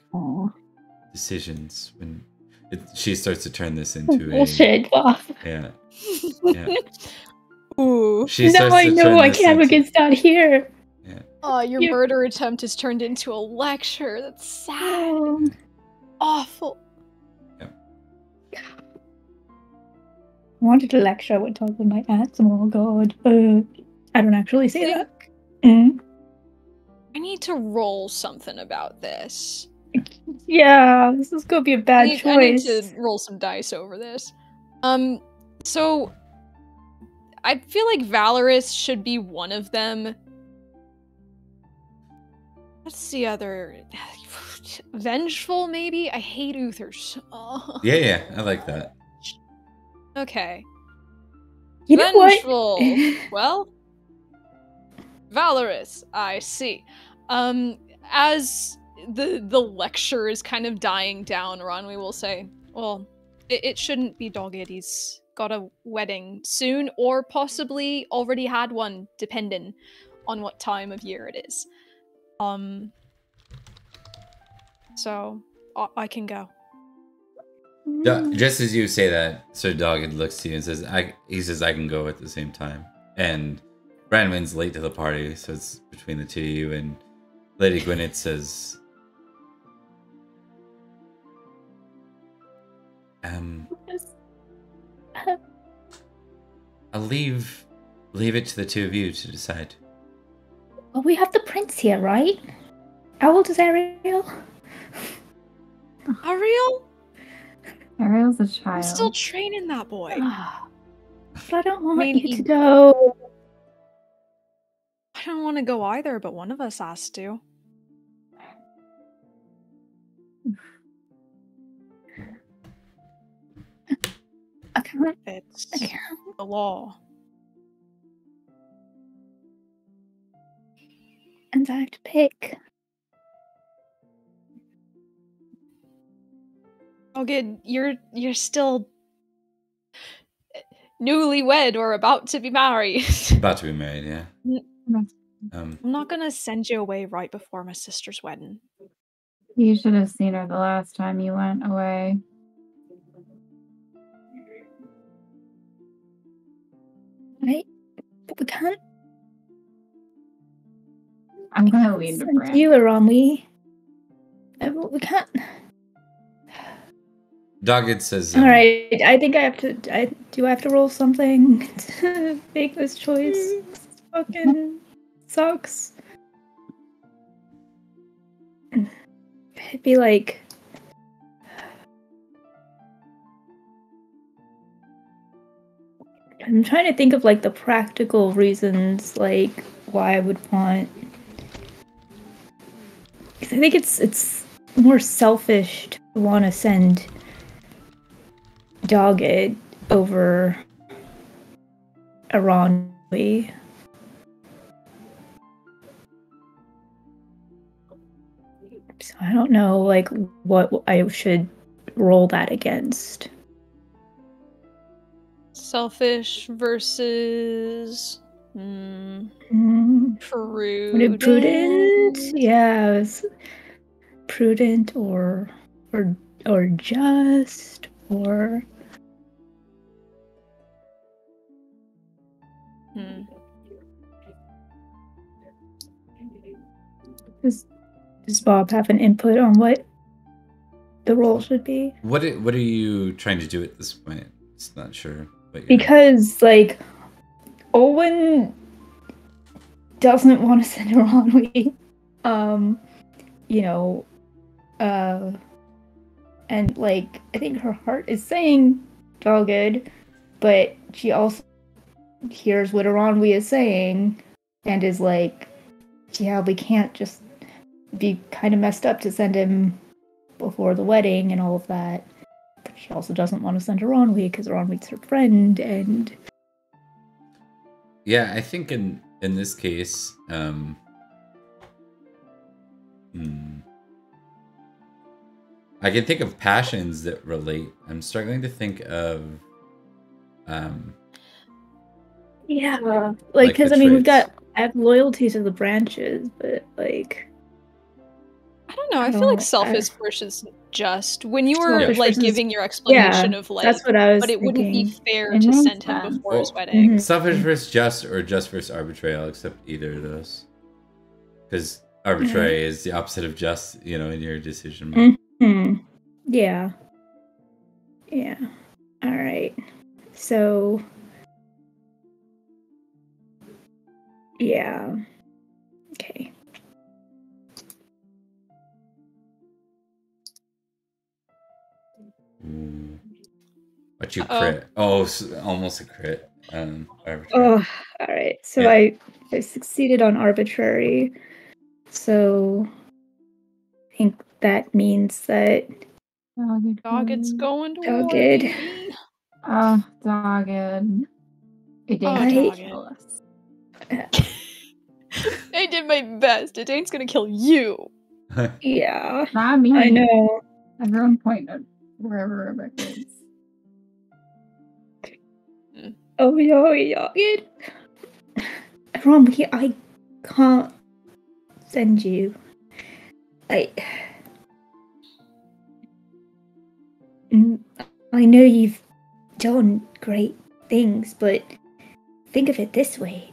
decisions when it, she starts to turn this into a shit. Yeah. yeah. Ooh. She now I know why Callaghan's not here. Yeah. Oh, your yeah. murder attempt is turned into a lecture. That's sad. Oh. Awful. Yeah. I wanted a lecture. I would talk with my ads. Oh god. Uh, I don't actually say yeah. that. Mm. I need to roll something about this. Yeah, this is gonna be a bad I need, choice. I need to roll some dice over this. Um, so I feel like Valorous should be one of them. What's the other? Vengeful, maybe? I hate Uther. Oh. Yeah, yeah, I like that. Okay. You Vengeful. Know what? Well. Valorous, I see. Um, as the the lecture is kind of dying down, Ranwi will say, well, it, it shouldn't be Dogged. He's got a wedding soon, or possibly already had one, depending on what time of year it is. Um, so I, I can go. Do just as you say that, Sir Dogged looks to you and says, I, he says, I can go at the same time. And Branwyn's late to the party, so it's between the two of you, and Lady Gwyneth says, Um, I'll leave, leave it to the two of you to decide. Well, we have the prince here, right? How old is Ariel? Ariel? Ariel's a child. I'm still training that boy. But I don't want I mean, you to go. I don't want to go either, but one of us has to. I can't. It's I can't. The law. And I have to pick. Oh, good. You're you're still newlywed or about to be married. About to be married, yeah. Um, I'm not gonna send you away right before my sister's wedding. You should have seen her the last time you went away. Right? But we can't. I'm we gonna leave the brand. You were on me. We can't. Dogged says. Um, All right, I think I have to. I do. I have to roll something to make this choice. Fucking sucks. It'd be like I'm trying to think of like the practical reasons, like why I would want. Because I think it's it's more selfish to want to send Dogged over Aronwy. So I don't know, like, what I should roll that against. Selfish versus mm, mm. prudent. Prudent, yes. Prudent, or or or just, or. Hmm. Just, Does Bob have an input on what the role should be? What are, what are you trying to do at this point? It's not sure. But because, like, Owen doesn't want to send her on. Um, you know, uh, and, like, I think her heart is saying Dogged, but she also hears what Aronwy is saying and is like, yeah, we can't just be kind of messed up to send him before the wedding and all of that. But she also doesn't want to send Aronwy because Aronwy's her friend, and yeah, I think in in this case, um, hmm, I can think of passions that relate. I'm struggling to think of, um, yeah, like because like I mean we've got I have loyalty to the branches, but like. I don't know. I, I feel like selfish versus just. When you were yeah. like giving your explanation yeah, of like, that's what I was but it thinking. Wouldn't be fair it to send sense. Him before well, his wedding. Mm-hmm. Selfish versus just, or just versus arbitrary. I'll accept either of those, because arbitrary mm-hmm. is the opposite of just. You know, in your decision. Mm-hmm. Yeah. Yeah. All right. So. Yeah. Okay. What you Uh-oh. Crit? Oh, so almost a crit. Um, oh, all right. So yeah. I, I succeeded on arbitrary. So I think that means that Dogged. Dogged's going to Dogged. War. Oh, Dogged. It didn't kill us. I did my best. Edain's gonna kill you. Yeah. I mean, I know. Everyone point at wherever Rebecca is. Oh, yo, yo, yo. Everyone, I can't send you. I. I know you've done great things, but think of it this way.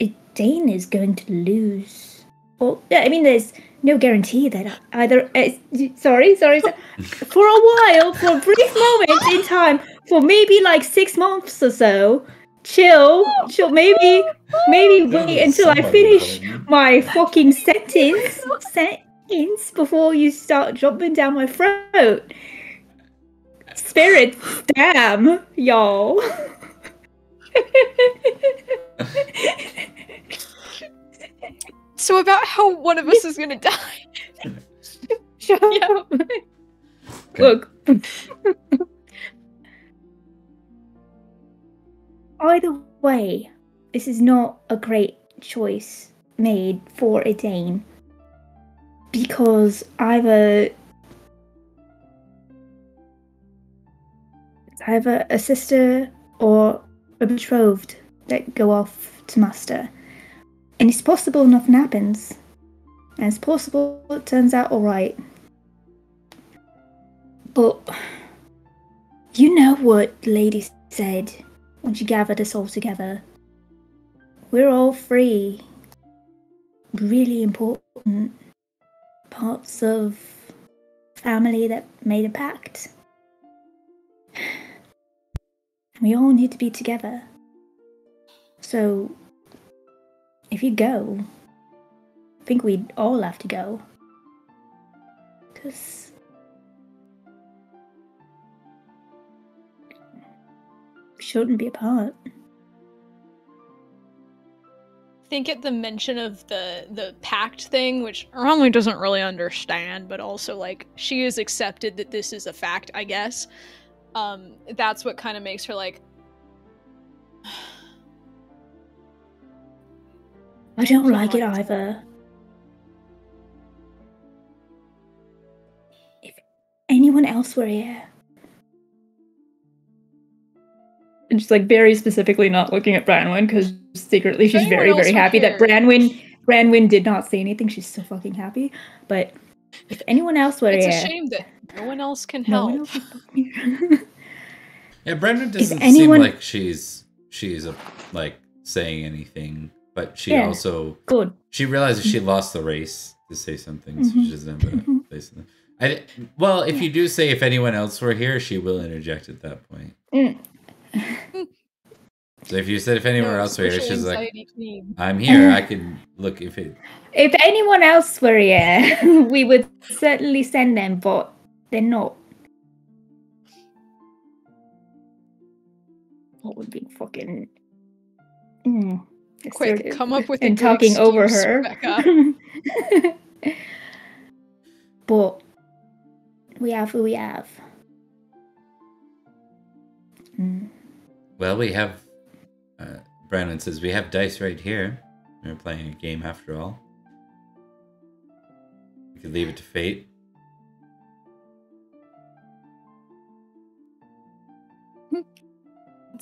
Edain is going to lose. Well, I mean, there's no guarantee that either... Uh, sorry, sorry, sorry. For a while, for a brief moment in time, for maybe like six months or so, chill, chill, maybe, maybe wait until I finish my fucking sentence, sentence before you start jumping down my throat. Spirit, damn, y'all. So about how one of us is gonna die. Shut up. Yeah. Okay. Look. Either way, this is not a great choice made for Edain. Because either it's either a sister or a betrothed that go off to master. And it's possible nothing happens. And it's possible it turns out alright. But you know what Lady said when she gathered us all together. We're all three really important parts of family that made a pact. And we all need to be together. So if you go, I think we'd all have to go. Because we shouldn't be apart. I think at the mention of the, the pact thing, which Romley doesn't really understand, but also, like, she has accepted that this is a fact, I guess. Um, that's what kind of makes her, like... I don't like it either. If anyone else were here. And she's like very specifically not looking at Branwyn because secretly she's very, very happy that Branwyn Branwyn did not say anything. She's so fucking happy. But if anyone else were here. It's a shame that no one else can help. Yeah, Branwyn doesn't seem like she's she's a, like saying anything. But she yeah, also good. She realizes she lost the race to say something. Mm-hmm. So she doesn't have a place in there. I, well, if yeah. you do say if anyone else were here, she will interject at that point. Mm. So if you said if anyone no, else were here, she's like, team. I'm here. I can look if it. If anyone else were here, we would certainly send them, but they're not. What would be fucking. Mm. Quick, come up with and a talking excuse, over her. But we have who we have. Mm. Well, we have. Uh, Branwyn says we have dice right here. We're playing a game after all. We could leave it to fate.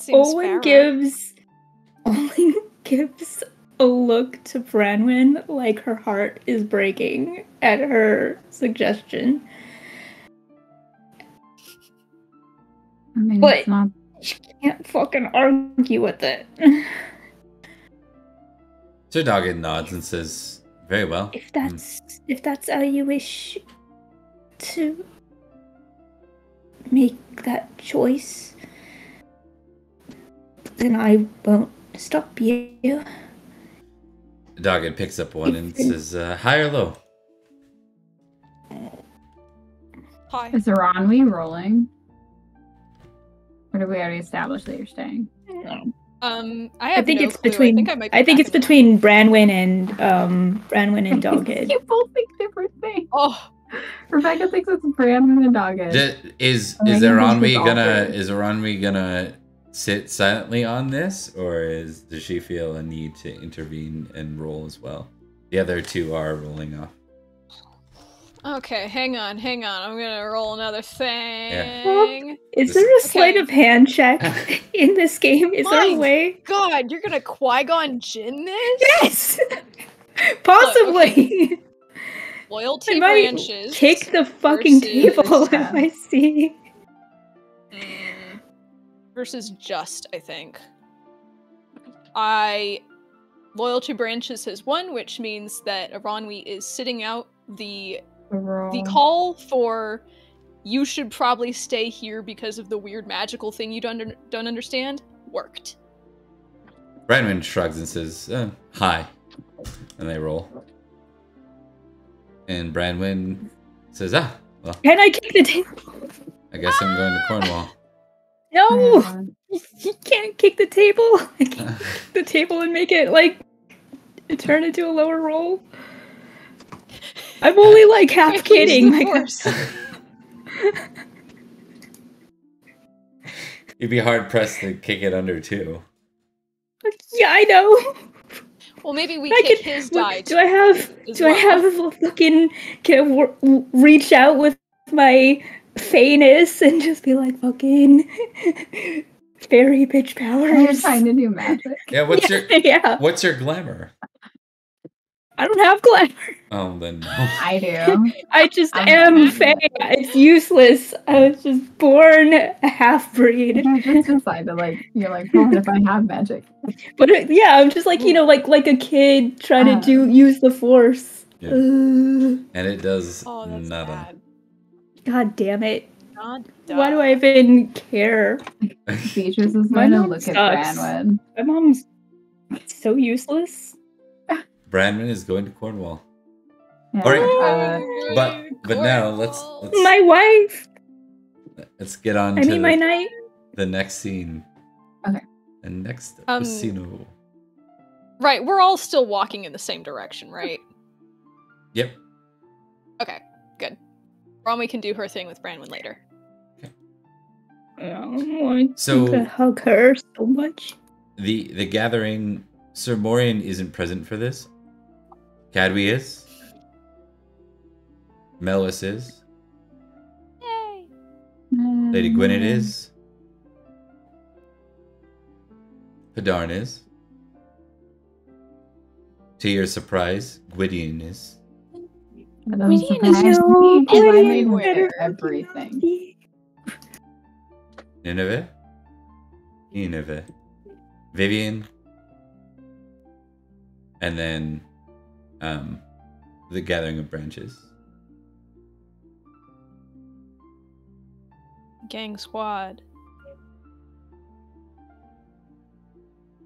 Owen gives. Owen. Gives a look to Branwyn like her heart is breaking at her suggestion. I mean, but it's not... she can't fucking argue with it. Sir Dogged nods and says, very well. If that's mm. if that's how you wish to make that choice, then I won't stop you. Dogged picks up one and says, uh, high or low? Hi. Is Aranwi rolling? Or did we already establish that you're staying? No. Um, I, have I think no it's clue. Between. I think, I might I think it's between Branwyn and um, Branwyn and Dogged. You both think different things. Oh, Rebecca thinks it's Branwyn and Dogged. Is is Aranwi gonna is Aranwi gonna sit silently on this, or is does she feel a need to intervene and roll as well? The other two are rolling off. Okay, hang on, hang on. I'm gonna roll another thing. Yeah. Well, is there a sleight okay. of hand check in this game? Is My there a way? God, you're gonna Qui-Gon Jinn this? Yes, possibly. Look, okay. Loyalty I might branches. Kick the fucking table if I see. Mm. Versus just, I think. I loyalty branches has one, which means that Aranwi is sitting out the. Wrong. The call for you should probably stay here because of the weird magical thing you don't, don't understand worked. Branwyn shrugs and says, oh, hi. And they roll. And Branwyn says, ah, well. Can I kick the table? I guess ah! I'm going to Cornwall. No! You can't kick the table. I can't kick the table and make it, like, turn into a lower roll. I'm only like half I kidding. My course. You'd be hard pressed to kick it under two. Yeah, I know. Well, maybe we I kick can, his die. Do I have? Do well. I have fucking can I reach out with my faintness and just be like fucking fairy bitch powers? You're trying to do magic. Yeah. What's yeah, your? Yeah. What's your glamour? I don't have glamour. Oh, then no. I do. I just I'm am fae. It's useless. I was just born a half-breed. I just decided, like, you're like, well, what if I have magic? But it, yeah, I'm just like, you know, like like a kid trying uh, to do use the force. Yeah. Uh, and it does oh, nothing. Bad. God damn it. God damn. Why do I even care? Beatrice is going to look sucks. At Branwyn. My mom's so useless. Branwyn is going to Cornwall. Yeah, or, uh, but but Cornwall. Now let's, let's my wife. Let's get on I to mean my the, night. The next scene. Okay. And next um, casino. Right, we're all still walking in the same direction, right? Yep. Okay, good. Romwe can do her thing with Branwyn later. Okay. I want so, to hug her so much. The the gathering. Sir Morian isn't present for this. Cadwy is. Melwas is. Yay. Lady Gwynedd is. Padarn is. To your surprise, Gwydion is. And I'm surprised you Gwydion wear everything. Nineveh? Nineveh. Vivian? And then, um, the gathering of branches. Gang squad.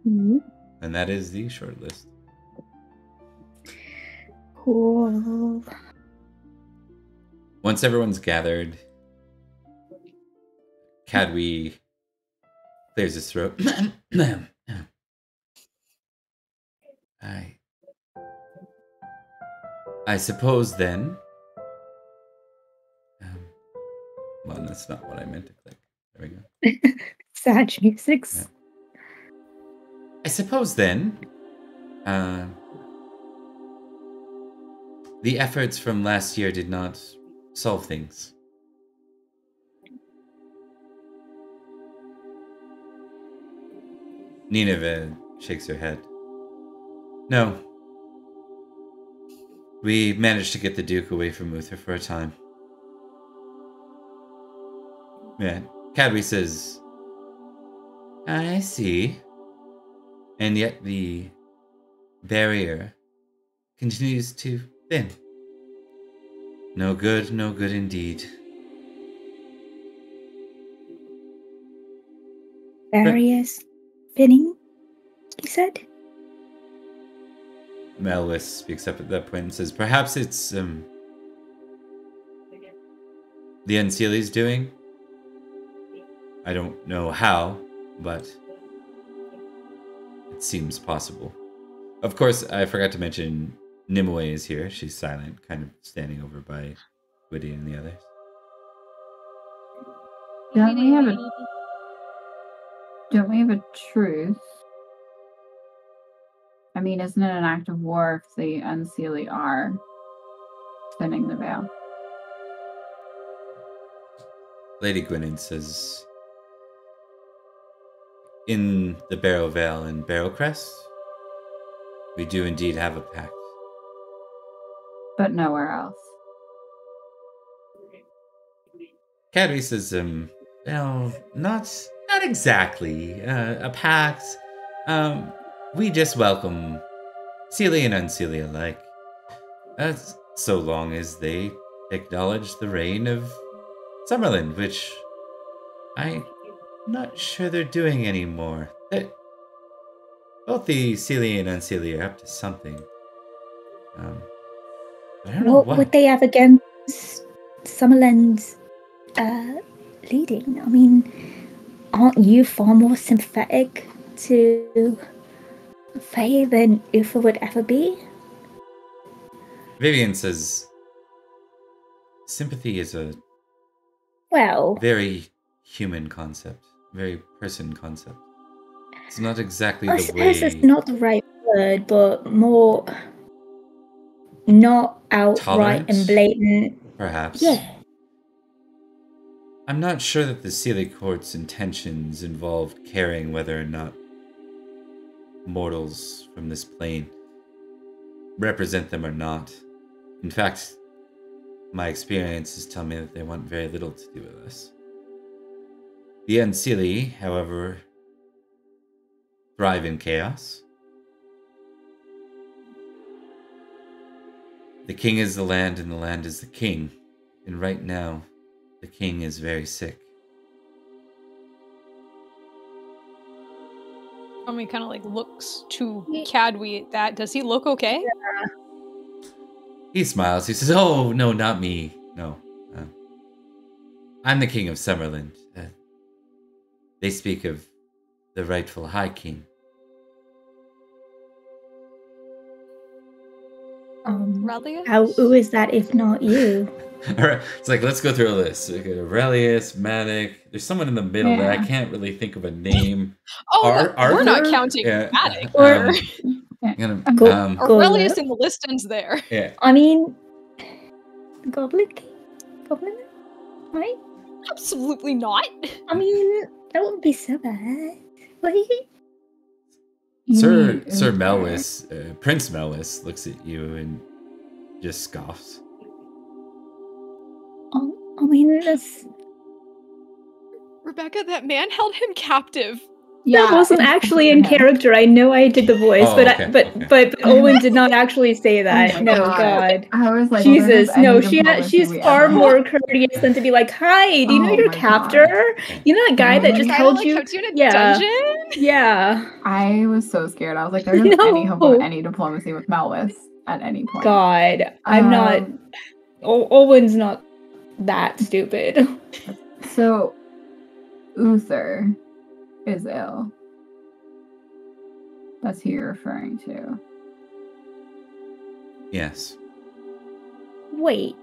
Mm-hmm. And that is the short list. Cool. Once everyone's gathered, Cadwy clears his throat. I, I suppose then. Um, well, that's not what I meant to click. There we go. Sad music. Yeah. I suppose then. Uh, the efforts from last year did not solve things. Nineveh shakes her head. No. We managed to get the Duke away from Uther for a time. Yeah. Cadwy says, I see. And yet the barrier continues to thin. No good, no good indeed. Barriers thinning, he said? Melwas speaks up at that point and says, perhaps it's, um, the Unseelie's doing? I don't know how, but it seems possible. Of course, I forgot to mention Nimue is here. She's silent, kind of standing over by Woody and the others. Don't we have a... Don't we have a truce? I mean, isn't it an act of war if the Unseelie are thinning the veil? Lady Gwynedd says, in the Barrowvale and Barrowcrest, we do indeed have a pact. But nowhere else. Cadwy says, um, no, not, not exactly uh, a pact. Um, we just welcome Seelie and Unseelie alike. That's so long as they acknowledge the reign of Summerland, which I'm not sure they're doing anymore. They're, both the Seelie and Unseelie are up to something. Um, I don't know what. What would they have against Summerland's uh, leading? I mean, aren't you far more sympathetic to Faye than Uther would ever be? Vivian says, sympathy is a well very human concept, very person concept. It's not exactly I the way... I suppose it's not the right word, but more not outright tolerant, and blatant. Perhaps. Yeah. I'm not sure that the Seelie Court's intentions involved caring whether or not mortals from this plane represent them or not. In fact, my experiences tell me that they want very little to do with us. The Unseelie, however, thrive in chaos. The king is the land and the land is the king, and right now the king is very sick. Tommy kind of like looks to Cadwy at that. Does he look okay? Yeah. He smiles. He says, oh, no, not me. No. Uh, I'm the king of Summerland. Uh, they speak of the rightful High King. Um, Aurelius? How, who is that if not you? It's like, let's go through a list. Okay, Aurelius, Matic. There's someone in the middle yeah. that I can't really think of a name. oh, Ar Arthur? We're not counting yeah. Matic. Or um, yeah. gonna, um, Go um, Aurelius in the list ends there. Yeah. I mean, Goblin? Goblin? Right? Absolutely not. I mean, that wouldn't be so bad. What do you think? Sir, mm-hmm. Sir Melwas, uh, Prince Melwas looks at you and just scoffs. Oh, I mean, this... Rebecca, that man held him captive. Yeah. That wasn't actually in character. I know I did the voice, oh, but okay, I, but, okay. but but Owen did not actually say that. Oh no, God. God. I was like, Jesus, no, she had, she's far ever. more courteous than to be like, hi, do you oh know your captor? God. You know that guy oh, that just guy held you? you in a yeah. dungeon? Yeah. I was so scared. I was like, there's no any hope of any diplomacy with Melwas at any point. God, um, I'm not... O Owen's not that stupid. So, Uther... is ill. That's who you're referring to. Yes. Wait.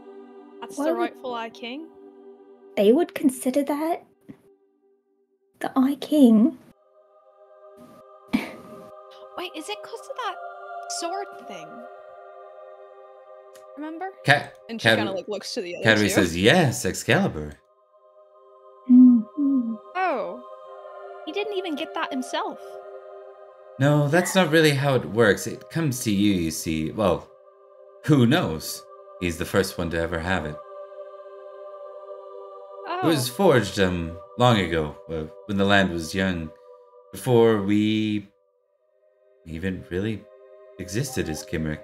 That's the rightful High King? They would consider that the High King. Wait, is it because of that sword thing? Remember? Cat. And she kind of like looks to the other. Cadwy says, yes, Excalibur. Mm-hmm. Oh. He didn't even get that himself. No, that's not really how it works. It comes to you, you see. Well, who knows? He's the first one to ever have it. Oh. It was forged um long ago, uh, when the land was young, before we even really existed as Cymric.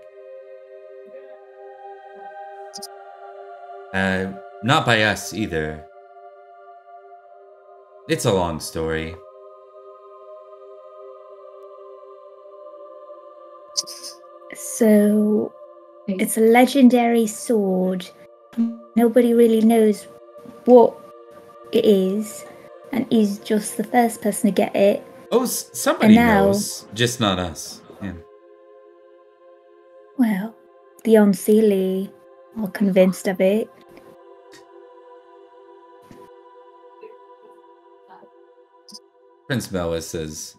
Uh, not by us either. It's a long story. So, it's a legendary sword. Nobody really knows what it is, and he's just the first person to get it. Oh, somebody now, knows, just not us. Yeah. Well, the Unseelie are convinced of it. Prince Melwas says,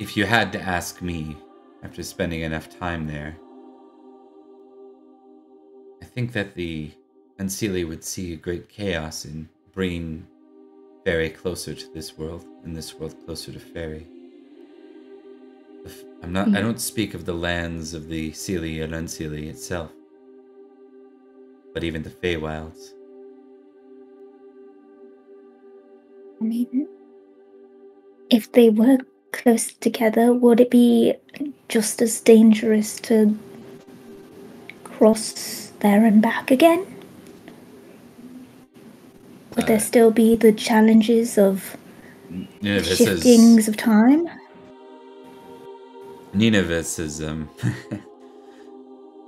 if you had to ask me, after spending enough time there, I think that the Unseelie would see great chaos in bringing fairy closer to this world, and this world closer to fairy. I'm not. Mm-hmm. I don't speak of the lands of the Seelie and Unseelie itself, but even the Feywilds. I mean, if they were close together, would it be just as dangerous to cross there and back again? Would uh, there still be the challenges of yeah, shiftings is... of time? Nineveh says, um,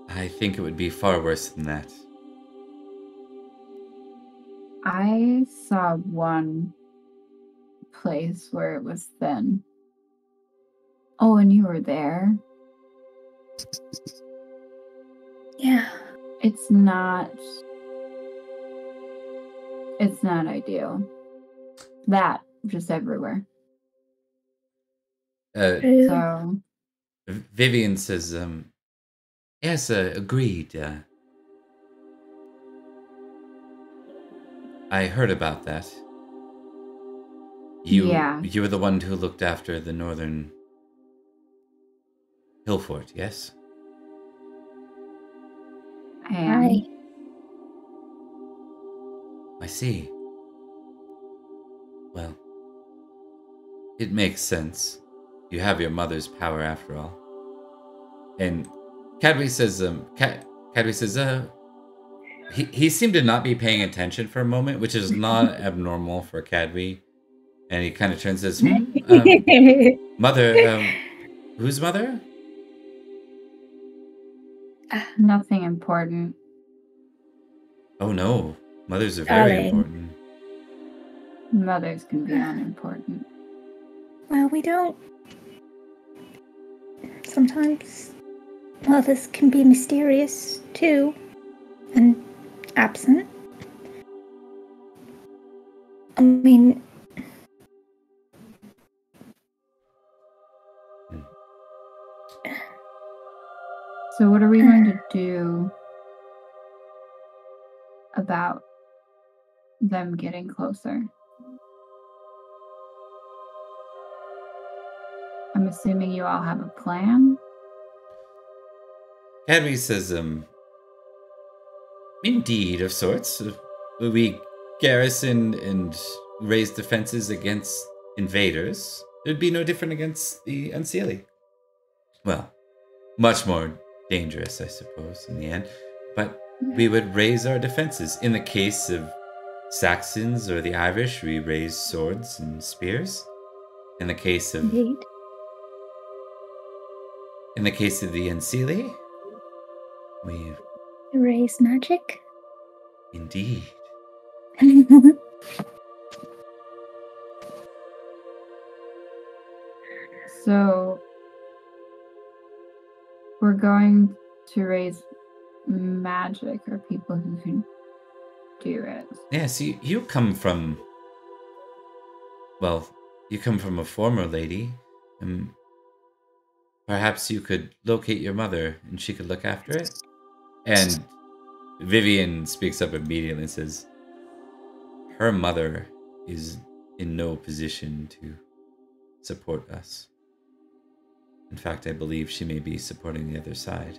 I think it would be far worse than that. I saw one place where it was thin. Oh, and you were there? Yeah. It's not... It's not ideal. That, just everywhere. Uh, so... Vivian says, um, yes, uh, agreed. Uh, I heard about that. You, yeah. you were the one who looked after the northern hill fort, yes? I am. Hi. I see. Well, it makes sense. You have your mother's power after all. And Cadwy says, um, Cadwy says, uh, he, he seemed to not be paying attention for a moment, which is not abnormal for Cadwy. And he kind of turns this, um, mother, um, whose mother? Uh, nothing important. Oh no, mothers are very Darling. important. Mothers can be unimportant. Well, we don't. Sometimes mothers can be mysterious, too, and absent. I mean... So what are we going to do about them getting closer? I'm assuming you all have a plan? Cadwy says, um, indeed, of sorts. We garrison and raise defenses against invaders. It would be no different against the Unseelie. Well, much more dangerous, I suppose, in the end. But we would raise our defenses. In the case of Saxons or the Irish, we raise swords and spears. In the case of... Indeed. In the case of the Unseelie, we raise magic. Indeed. So we're going to raise magic, or people who can do it. Yeah, see, you come from, well, you come from a former lady, and perhaps you could locate your mother, and she could look after it. And Vivian speaks up immediately and says, her mother is in no position to support us. In fact, I believe she may be supporting the other side.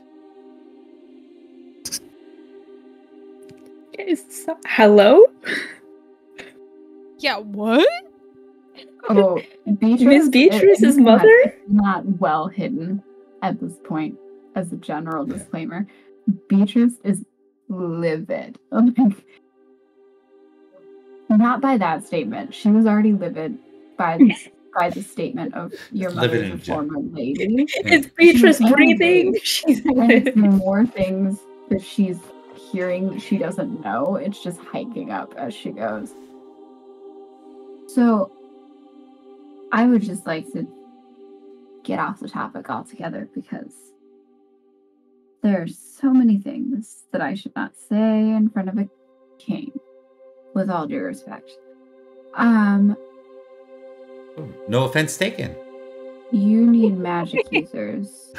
It's, hello? Yeah, what? Oh, Beatrice, Miss Beatrice's mother? Not, not well hidden at this point, as a general disclaimer. Yeah. Beatrice is livid. Like, not by that statement. She was already livid by the, by the statement of your mother's a former lady. It's Beatrice she's breathing. Angry. She's livid. More things that she's hearing that she doesn't know. It's just hiking up as she goes. So... I would just like to get off the topic altogether because there are so many things that I should not say in front of a king, with all due respect. Um, no offense taken. You need magic users.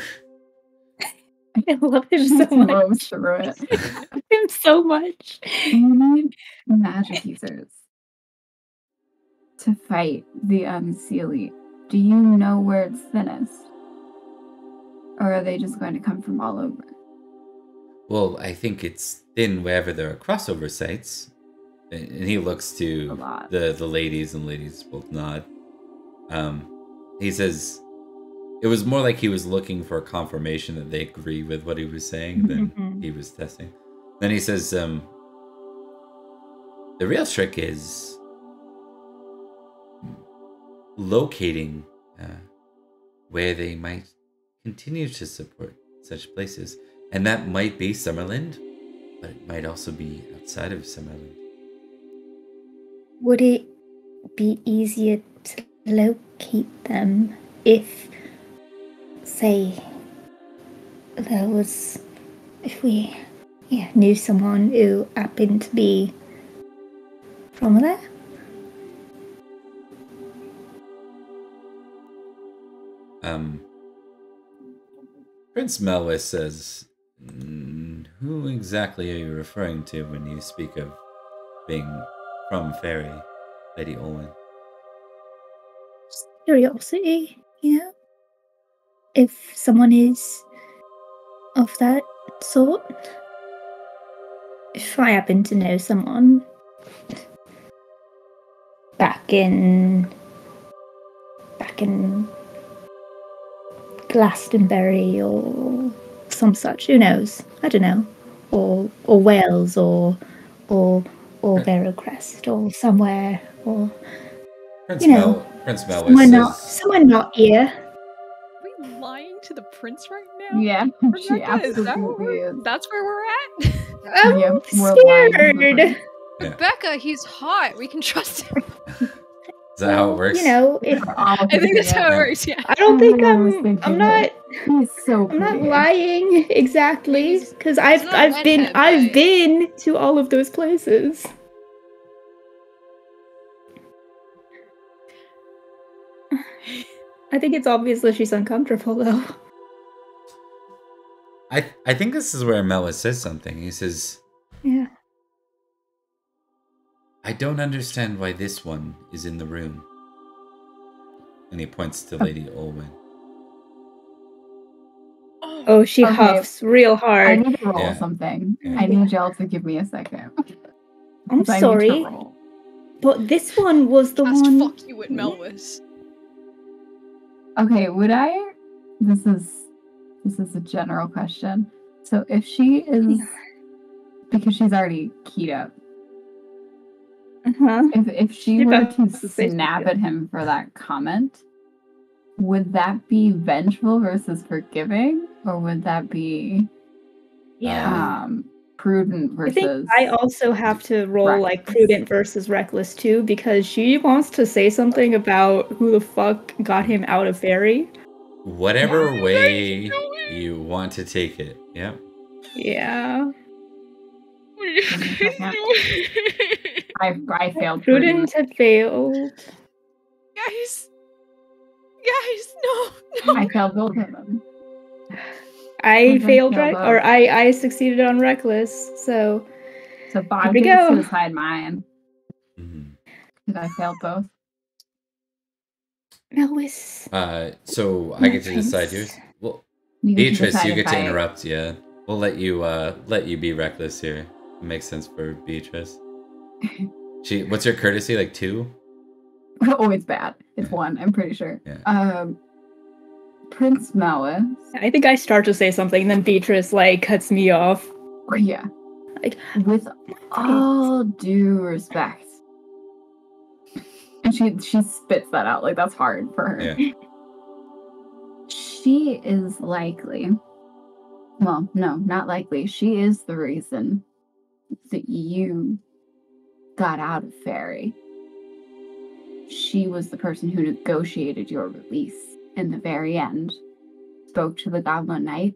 I love him so much. I love him so much. You need magic users to fight the Unseelie. Do you know where it's thinnest? Or are they just going to come from all over? Well, I think it's thin wherever there are crossover sites. And he looks to the, the ladies, and ladies both nod. Um, he says, it was more like he was looking for a confirmation that they agree with what he was saying than he was testing. Then he says, um, the real trick is locating uh, where they might continue to support such places. And that might be Summerland, but it might also be outside of Summerland. Would it be easier to locate them if, say, there was, if we yeah, knew someone who happened to be from there? Um, Prince Melwas says, who exactly are you referring to when you speak of being from Fairy, Lady Olwen? Curiosity, you know? If someone is of that sort. If I happen to know someone back in, back in Glastonbury or some such, who knows? I don't know. Or or Wales or or or Barrowcrest or somewhere, or Prince you know, Mel Prince Melwas somewhere says, not somewhere not here. Are we lying to the prince right now? Yeah, Rebecca, is that where we're, is. That's where we're at. I'm yeah, scared. Rebecca, he's hot. We can trust him. Is that how it works? You know, if, I think that's how it works. Yeah. I don't think I'm. I'm not. So I'm not lying exactly, because I've I've been I've been to all of those places. I think it's obvious that she's uncomfortable, though. I I think this is where Melwas says something. He says, "Yeah." I don't understand why this one is in the room. And he points to Lady Olwen. Oh, she okay. huffs real hard. I need to roll yeah. something. Yeah. I need y'all to give me a second. I'm sorry, but this one was the Just one... fuck you at Melwas. Okay, would I... This is... This is a general question. So if she is... Because she's already keyed up. Uh-huh. If if she, she were to snap at him for that comment, would that be vengeful versus forgiving, or would that be yeah um, prudent versus? I think I also have to roll reckless. Like prudent versus reckless too, because she wants to say something about who the fuck got him out of Fairy. Whatever yeah. way you want to take it, yeah. Yeah. I, I failed. Prudent had failed. Guys, guys, no, no. I failed both of them. I, I failed, right? Or I, I succeeded on reckless. So, so Bob did suicide mine. Mm-hmm. Did I fail both? Melwas. Uh, so I get to decide yours. Well, Beatrice, you get to interrupt. Yeah, we'll let you uh let you be reckless here. It makes sense for Beatrice. She, what's your courtesy, like two? Oh, it's bad. It's yeah. one, I'm pretty sure. Yeah. Um, Prince Melwas. I think I start to say something, and then Beatrice, like, cuts me off. Yeah. Like, with all due respect. And she, she spits that out, like, that's hard for her. Yeah. She is likely, well, no, not likely. She is the reason that you got out of Fairy. She was the person who negotiated your release in the very end, spoke to the Goblin Knight,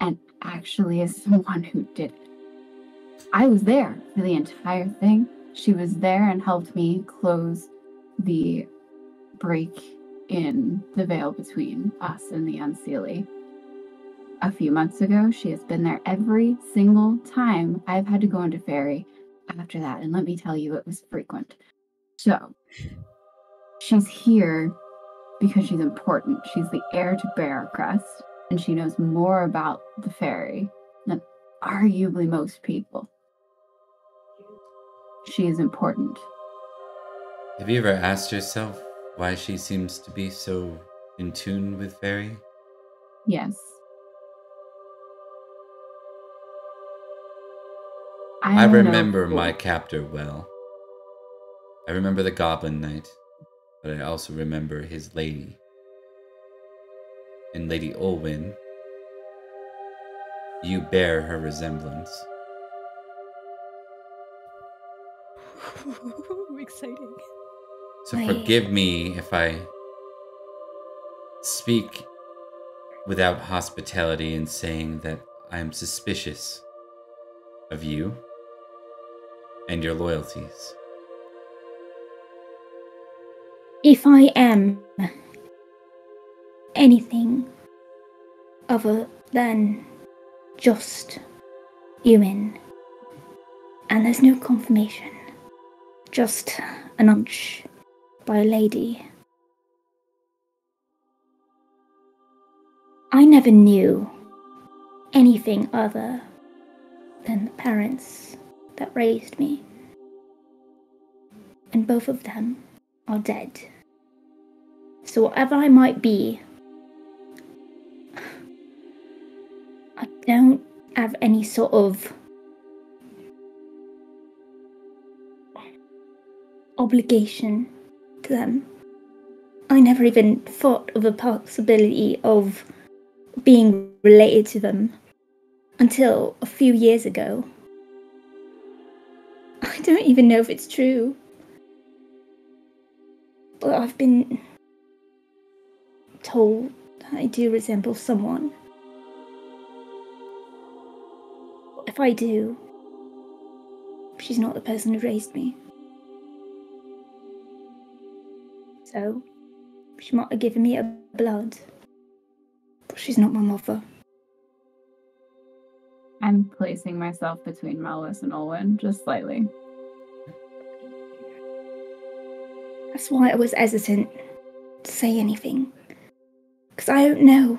and actually is the one who did it. I was there for the entire thing. She was there and helped me close the break in the veil between us and the Unseelie. A few months ago, she has been there every single time I've had to go into fairy after that. And let me tell you, it was frequent. So she's here because she's important. She's the heir to Barrowcrest, and she knows more about the fairy than arguably most people. She is important. Have you ever asked yourself why she seems to be so in tune with fairy? Yes. I, I remember know. my captor well. I remember the Goblin Knight, but I also remember his lady. And Lady Olwyn, you bear her resemblance. Exciting. So Wait. forgive me if I speak without hospitality in saying that I am suspicious of you and your loyalties. If I am anything other than just human, and there's no confirmation, just an hunch by a lady. I never knew anything other than the parents that raised me. And both of them are dead. So whatever I might be, I don't have any sort of obligation to them. I never even thought of the possibility of being related to them until a few years ago. I don't even know if it's true, but I've been told that I do resemble someone. If I do, she's not the person who raised me. So, she might have given me her blood, but she's not my mother. I'm placing myself between Melwas and Olwyn, just slightly. That's why I was hesitant to say anything, because I don't know.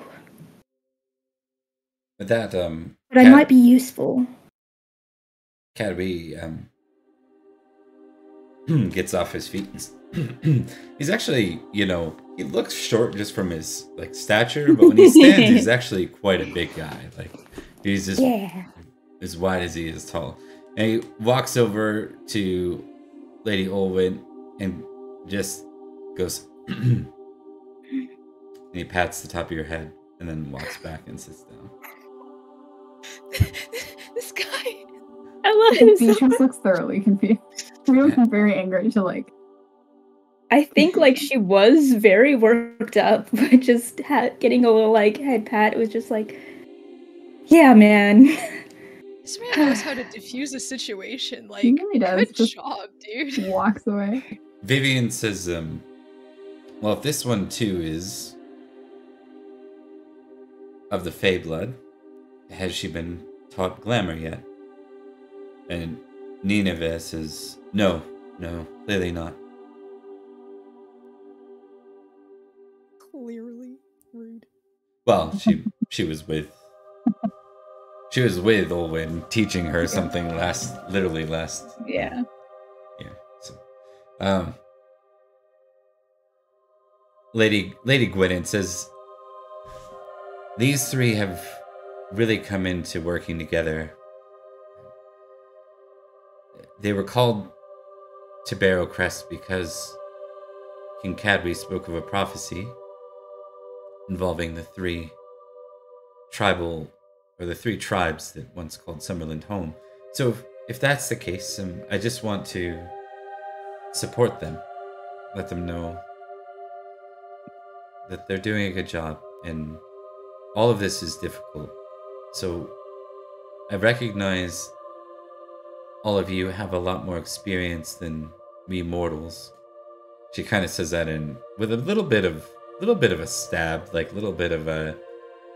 But that, um... But Cad- I might be useful. Cadwy, um... gets off his feet and... he's actually, you know, he looks short just from his, like, stature, but when he stands, he's actually quite a big guy. Like, he's just yeah. as wide as he is tall. And he walks over to Lady Olwyn and just goes, and he pats the top of your head and then walks back and sits down. This guy, I love him. Beatrice looks thoroughly confused. She looks yeah. very angry. She, like, I think, like, she was very worked up, but just ha- getting a little, like, head pat. It was just like, yeah, man. This man knows how to diffuse a situation. Like, he really does. Good just job, dude. Walks away. Vivian says, um, well, if this one, too, is of the Fey blood, has she been taught glamour yet? And Nineveh says, no, no, clearly not. Clearly rude. Well, she she was with she was with Olwyn teaching her something last, literally last. Yeah. Yeah. So, um, Lady Lady Gwydion says these three have really come into working together. They were called to Barrowcrest because King Cadwy spoke of a prophecy involving the three tribal, or the three tribes that once called Summerland home. So if, if that's the case, um, I just want to support them, let them know that they're doing a good job, and all of this is difficult. So I recognize all of you have a lot more experience than we mortals. She kind of says that in with a little bit of little bit of a stab, like a little bit of a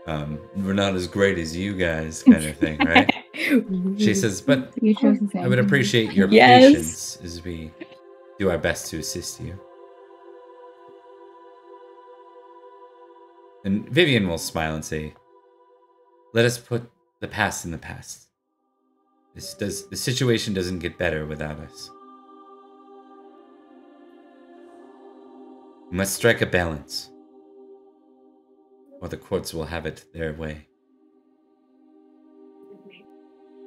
um, we're not as great as you guys kind of thing, right? She says, but I would appreciate your yes. patience as we do our best to assist you. And Vivian will smile and say, let us put the past in the past. This does, the situation doesn't get better without us. We must strike a balance, or the courts will have it their way.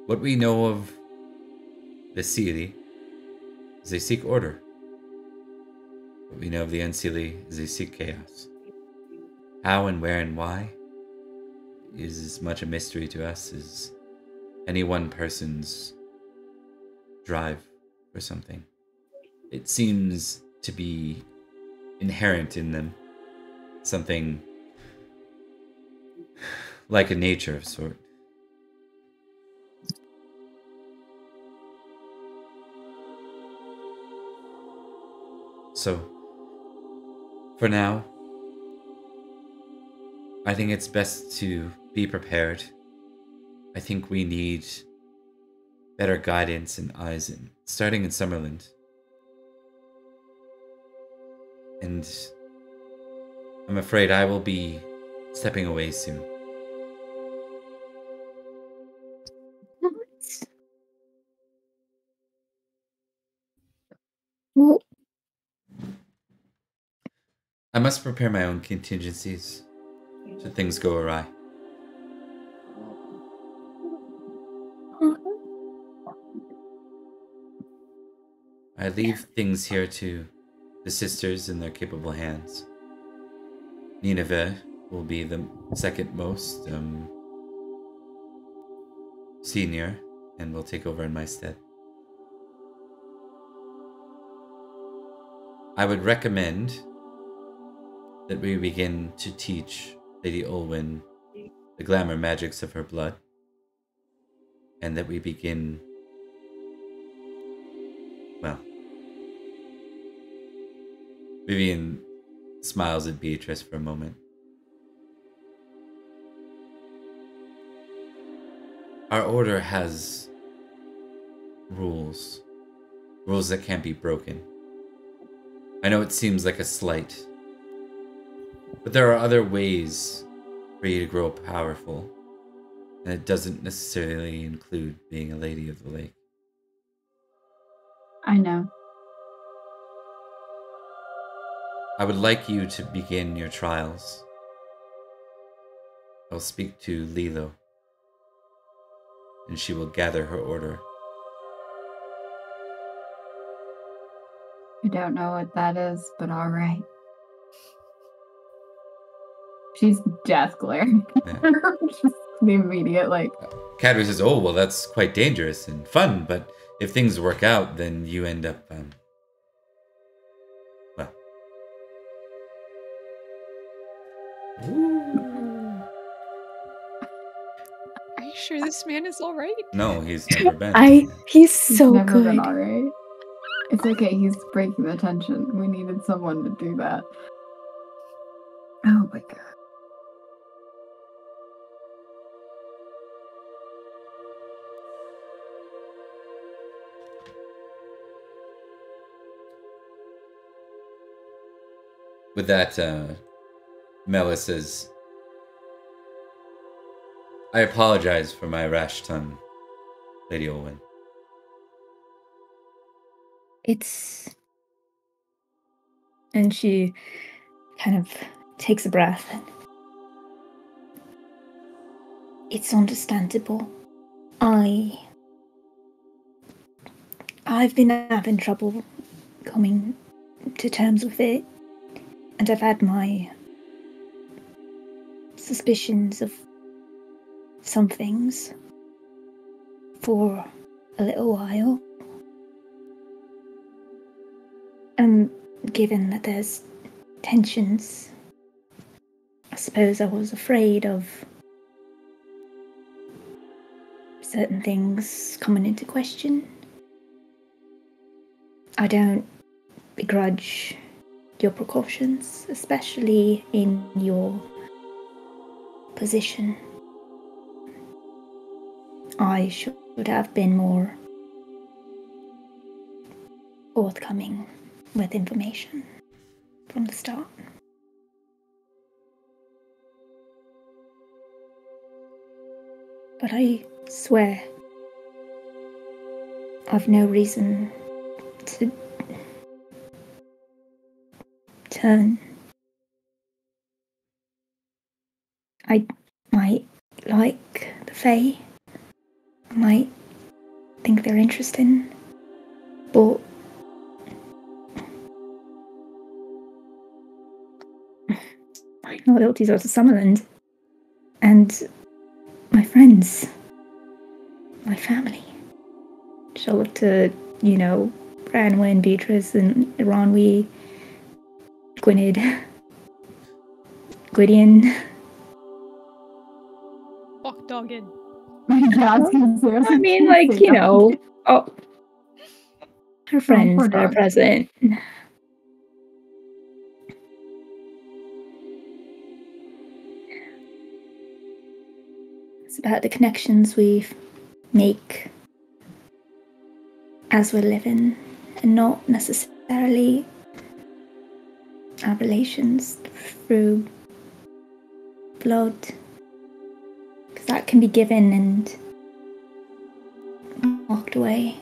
What we know of the Seelie is they seek order. What we know of the Unseelie is they seek chaos. How and where and why is as much a mystery to us as any one person's drive for something. It seems to be inherent in them, something like a nature of sort. So, for now, I think it's best to be prepared. I think we need better guidance and eyes, in, starting in Summerland. And I'm afraid I will be stepping away soon. What? I must prepare my own contingencies should things go awry. I leave things here to the sisters in their capable hands. Nineveh will be the second most um, senior and will take over in my stead. I would recommend that we begin to teach Lady Olwen the glamour magics of her blood, and that we begin, well, Vivian smiles at Beatrice for a moment. Our order has rules, rules that can't be broken. I know it seems like a slight, but there are other ways for you to grow powerful, and it doesn't necessarily include being a Lady of the Lake. I know. I would like you to begin your trials. I'll speak to Lilo, and she will gather her order. I don't know what that is, but all right. She's death glare. Yeah. Just the immediate, like... Cadwy says, oh, well, that's quite dangerous and fun, but if things work out, then you end up, um... well. Ooh. Are you sure this man is all right? No, he's never been. I, he's so he's never good. Been all right. It's okay, he's breaking the tension. We needed someone to do that. Oh my god. With that, uh, Melwas says, I apologize for my rash tongue, Lady Olwen. It's... And she kind of takes a breath. It's understandable. I... I've been having trouble coming to terms with it. And I've had my suspicions of some things for a little while. And given that there's tensions, I suppose I was afraid of certain things coming into question. I don't begrudge your precautions, especially in your position. I should have been more forthcoming with information from the start. But I swear, I've no reason to turn. I might like the Fae, I might think they're interesting, but my loyalties are to Summerland, and my friends, my family. I look to, you know, Branwyn, Beatrice, and Ranwy, Gwynedd, Gwydion. Fuck Dogged. I mean, like, you know, oh, her friends are present. It's about the connections we make as we're living, and not necessarily our relations through blood, because that can be given and walked away.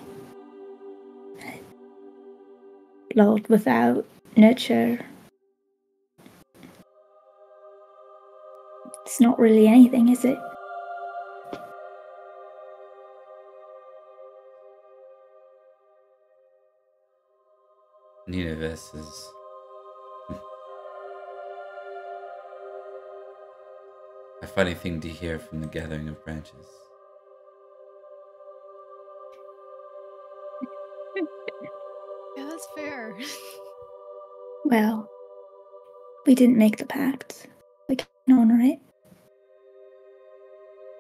Blood without nurture, it's not really anything, is it? Universe is a funny thing to hear from the gathering of branches. Yeah, that's fair. Well, we didn't make the pact. We can honor it.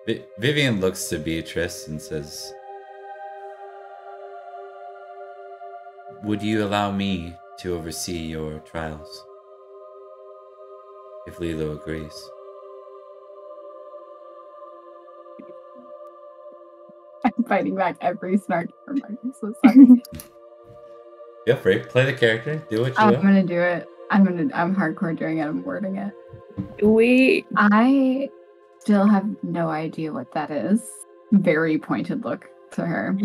Vi- Vivian looks to Beatrice and says, "Would you allow me to oversee your trials, if Lilo agrees?" I'm fighting back every snark for Mark, so sorry. Feel free, play the character, do what you want. I'm gonna do it. I'm gonna. I'm hardcore doing it. I'm wording it. We. I still have no idea what that is. Very pointed look to her.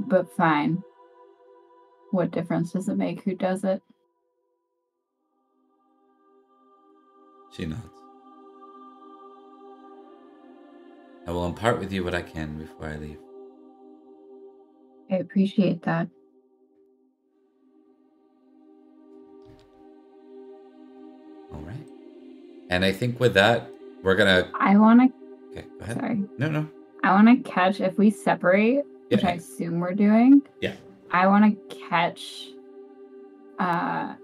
But fine. What difference does it make who does it? She nods. I will impart with you what I can before I leave. I appreciate that. All right. And I think with that, we're going to... I want to... Okay, go ahead. Sorry. No, no. I want to catch, if we separate... Which I assume we're doing. Yeah. I want to catch. Uh,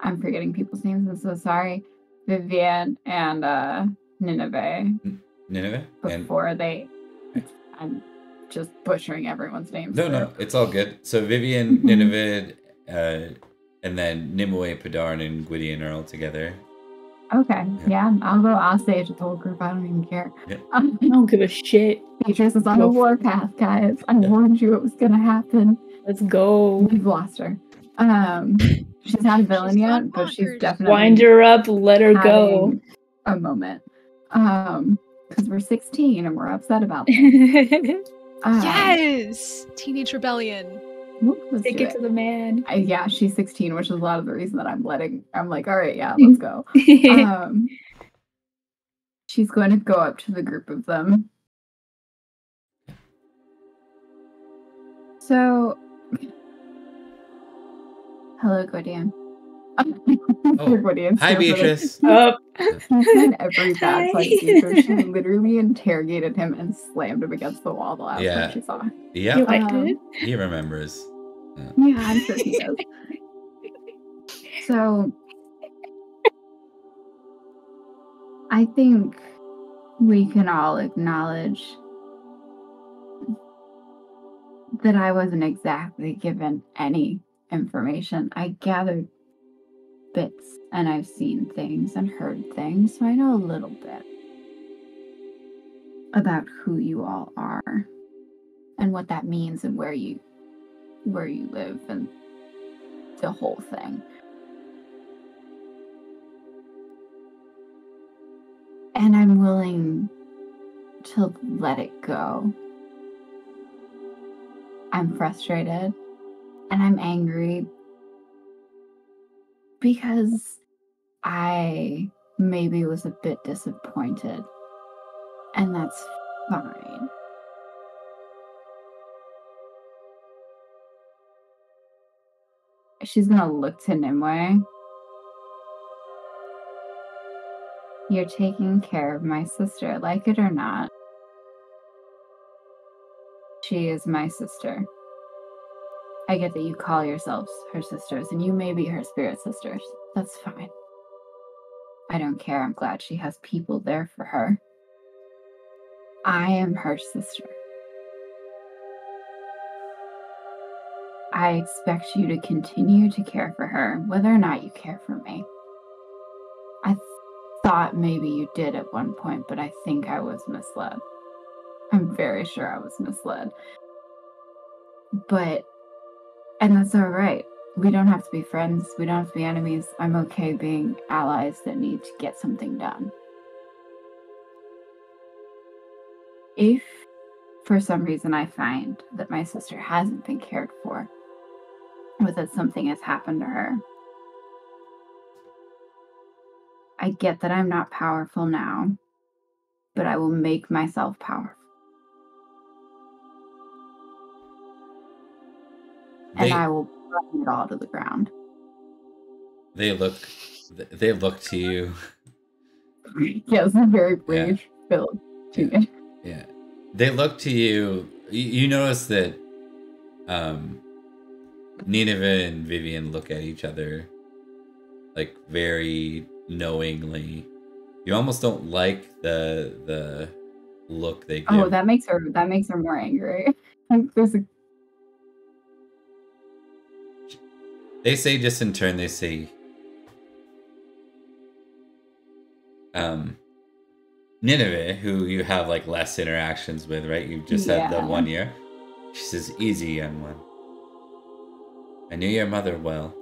I'm forgetting people's names. I'm so sorry. Vivian and uh, Nineveh. Nineveh. Before and... they, I'm just butchering everyone's names. No, so. no, it's all good. So Vivian, Nineveh, uh, and then Nimue, Padarn, and Gwydion are all together. Okay, yeah. yeah, I'll go off stage with the whole group. I don't even care. Yeah. I don't give a shit. Beatrice is on the warpath, guys. I yeah. warned you it was gonna happen. Let's go. We've lost her. Um, she's not a villain she's yet, but she's definitely wind her up. Let her go. A moment, um, because we're sixteen and we're upset about that. um, yes, teenage rebellion. Let's Take it, it to the man. I, yeah, she's sixteen, which is a lot of the reason that I'm letting. I'm like, all right, yeah, let's go. um, she's going to go up to the group of them. So, hello, Gwydion. Oh, Gwydion, hi, Beatrice. Up. In every bad place, she literally interrogated him and slammed him against the wall the last yeah. time she saw him. Yeah, um, he remembers. Yeah. yeah, I'm sure he does. So, I think we can all acknowledge that I wasn't exactly given any information. I gathered bits, and I've seen things and heard things, so I know a little bit about who you all are and what that means and where you where you live and the whole thing. And I'm willing to let it go. I'm frustrated and I'm angry because I maybe was a bit disappointed, and that's fine. She's gonna look to Nimue. You're taking care of my sister, like it or not. She is my sister. I get that you call yourselves her sisters, and you may be her spirit sisters. That's fine. I don't care. I'm glad she has people there for her. I am her sister. I expect you to continue to care for her, whether or not you care for me. I th- thought maybe you did at one point, but I think I was misled. I'm very sure I was misled. But, and that's all right. We don't have to be friends. We don't have to be enemies. I'm okay being allies that need to get something done. If, for some reason, I find that my sister hasn't been cared for, or that something has happened to her, I get that I'm not powerful now, but I will make myself powerful. They, and I will burn it all to the ground. They look, they look to you. Yes, I'm very brave, Phil. Yeah. yeah. They look to you. You, you notice that um, Nineveh and Vivian look at each other like very knowingly. You almost don't like the the look they give. Oh, that makes her that makes her more angry. Like, there's a... They say just in turn, they say, um, Nineveh, who you have like less interactions with, right? You've just yeah. had the one year. She says, "Easy, young one. I knew your mother well.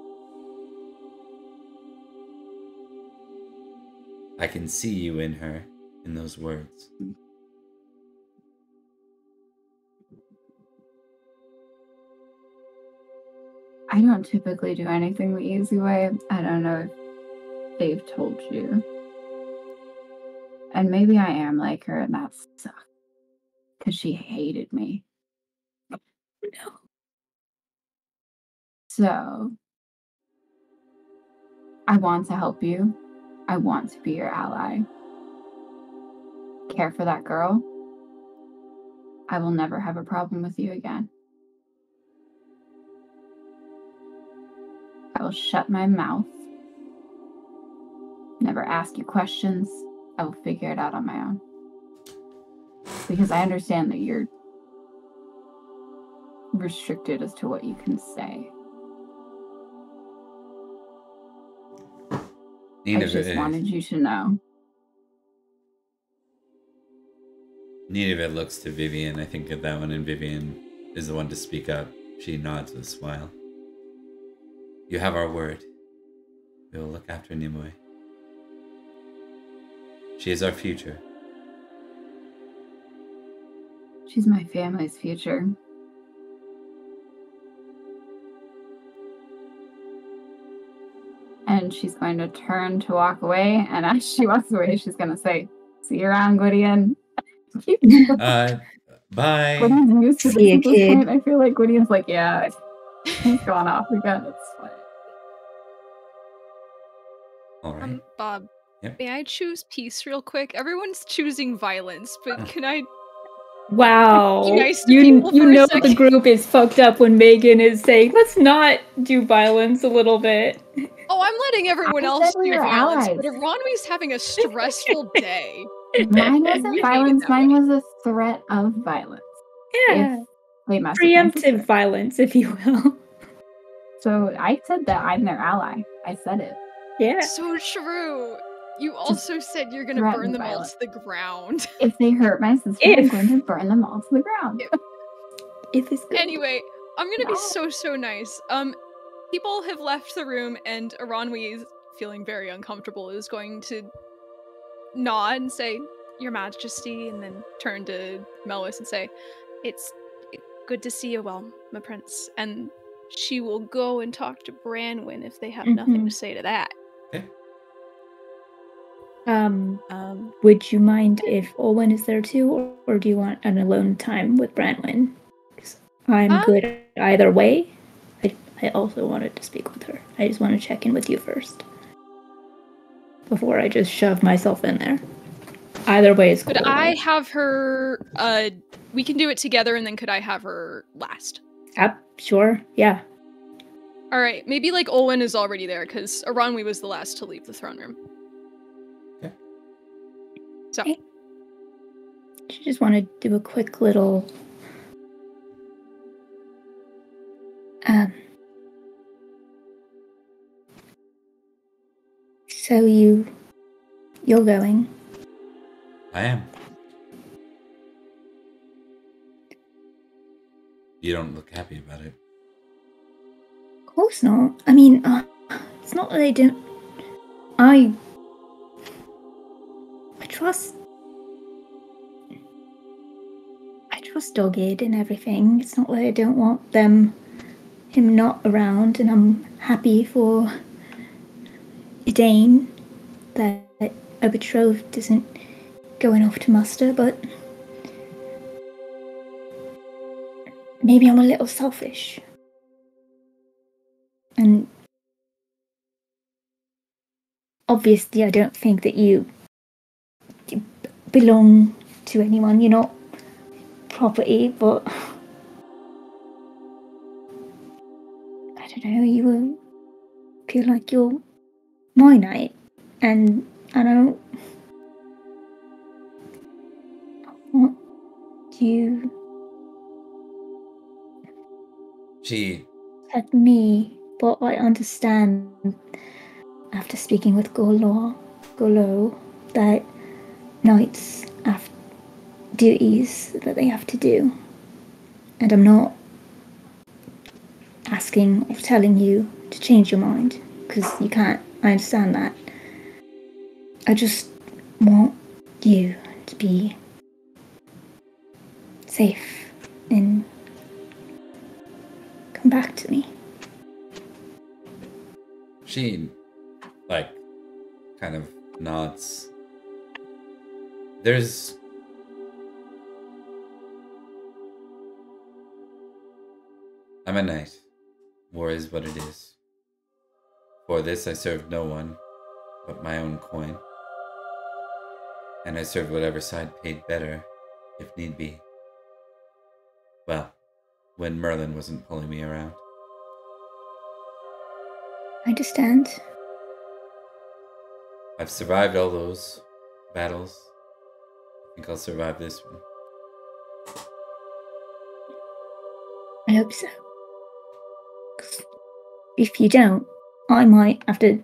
I can see you in her, in those words." I don't typically do anything the easy way. I don't know if they've told you. And maybe I am like her, and that sucks. Because she hated me. No. So, I want to help you. I want to be your ally. Care for that girl. I will never have a problem with you again. I will shut my mouth. Never ask you questions. I will figure it out on my own. Because I understand that you're restricted as to what you can say. Nineveh, I just wanted you to know. Nineveh looks to Vivian. I think of that one, and Vivian is the one to speak up. She nods with a smile. "You have our word. We will look after Nimue. She is our future. She's my family's future. And she's going to turn to walk away, and as she walks away, she's going to say, "See you around, Gwydion." uh, bye. Gwydion's used to this point. I feel like Gwydion's like, yeah, he's gone off again. It's fine. All right. Um, Bob, yep. May I choose peace real quick? Everyone's choosing violence, but can I? Wow. Can I be nice to you you know the group is fucked up when Megan is saying, "Let's not do violence a little bit." Oh, I'm letting everyone I else do violence, allies. But Ranwy's having a stressful day. Mine wasn't violence. Mine way. was a threat of violence. Yeah. If Wait, preemptive violence, if you will. So I said that I'm their ally. I said it. Yeah. So true. You also Just said you're going to burn them violence. all to the ground. If they hurt my sister, if. I'm going to burn them all to the ground. If, if it's good. Anyway, I'm going to no. be so, so nice. Um, people have left the room, and Aranwi is feeling very uncomfortable, is going to nod and say, Your Majesty, and then turn to Melwas and say, It's good to see you well, my prince. And she will go and talk to Branwyn if they have mm-hmm. nothing to say to that. Okay. Um, um, would you mind if Olwen is there too, or, or do you want an alone time with Branwyn? I'm um, good either way. I, I also wanted to speak with her. I just want to check in with you first before I just shove myself in there. Either way is cool. Could I have her, uh, we can do it together, and then could I have her last? Yep, sure, yeah. Alright, maybe like Olwen is already there, because Aranwi was the last to leave the throne room. Yeah. So. I just want to do a quick little... Um... So you... You're going... I am. You don't look happy about it. Of course not. I mean, uh, it's not that I don't... I... I trust... I trust Dogged and everything. It's not that I don't want them... him not around, and I'm happy for... Edain, that a betrothed isn't... going off to muster, but maybe I'm a little selfish. And obviously I don't think that you belong to anyone. You're not property, but I don't know, you feel like you're my knight, and I don't What do you... She... said me, but I understand, after speaking with Gorlo, Gorlo, that knights have duties that they have to do. And I'm not asking or telling you to change your mind, because you can't. I understand that. I just want you to be... safe, and come back to me. She, like, kind of nods. There's... I'm a knight. War is what it is. For this I served no one but my own coin. And I served whatever side paid better, if need be. Well, when Merlin wasn't pulling me around. I understand. I've survived all those battles. I think I'll survive this one. I hope so. If you don't, I might have to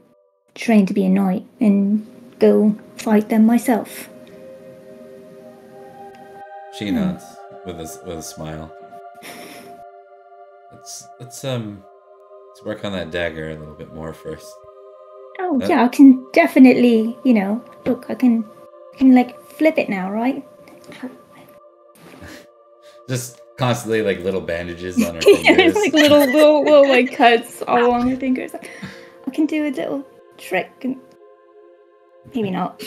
train to be a knight and go fight them myself. She nods. Hmm. With a, with a smile. Let's let's um let's work on that dagger a little bit more first. Oh that... yeah, I can definitely, you know, look, I can I can like flip it now, right? Just constantly like little bandages on her fingers. Yeah, there's like little little little like cuts all along her fingers. I can do a little trick and maybe not.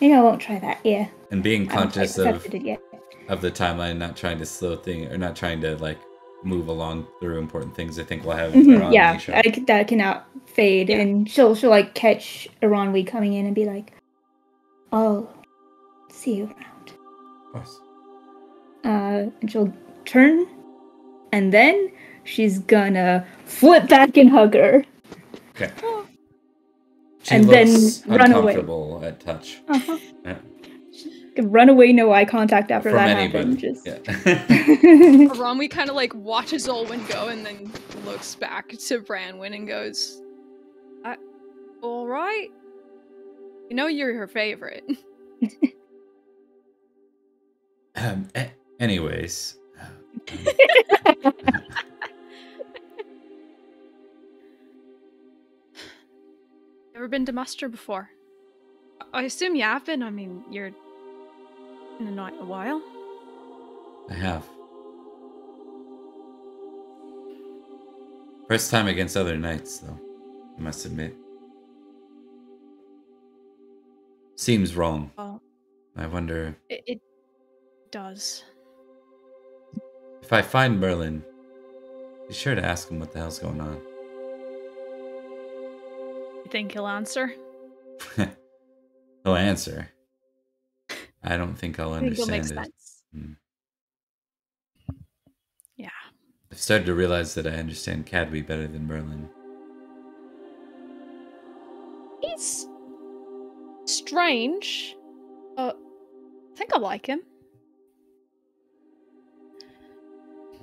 Maybe I won't try that, yeah. And being conscious of Of the timeline, not trying to slow things, or not trying to like move along through important things. I think we'll have mm-hmm, yeah, I, that cannot fade, yeah. And she'll she'll like catch Aranwi coming in and be like, "I'll see you around." Of course. Uh, and she'll turn, and then she's gonna flip back and hug her. Okay. She and looks then run away. Uncomfortable at touch. Uh-huh. Yeah. run away, no eye contact after From that anybody. happened. Just... Yeah. Aramwi kind of like watches Olwen go and then looks back to Branwyn and goes, I... all right? You know you're her favorite. um, a anyways. Um... Never been to muster before. I assume you have been. I mean, you're in the night a while. I have. First time against other knights, though, I must admit. Seems wrong. Well, I wonder... It, it does. If I find Merlin, be sure to ask him what the hell's going on. You think he'll answer? He'll answer. I don't think I'll understand I think it. Sense. Mm. Yeah. I've started to realize that I understand Cadwy better than Merlin. He's strange. Uh, I think I like him.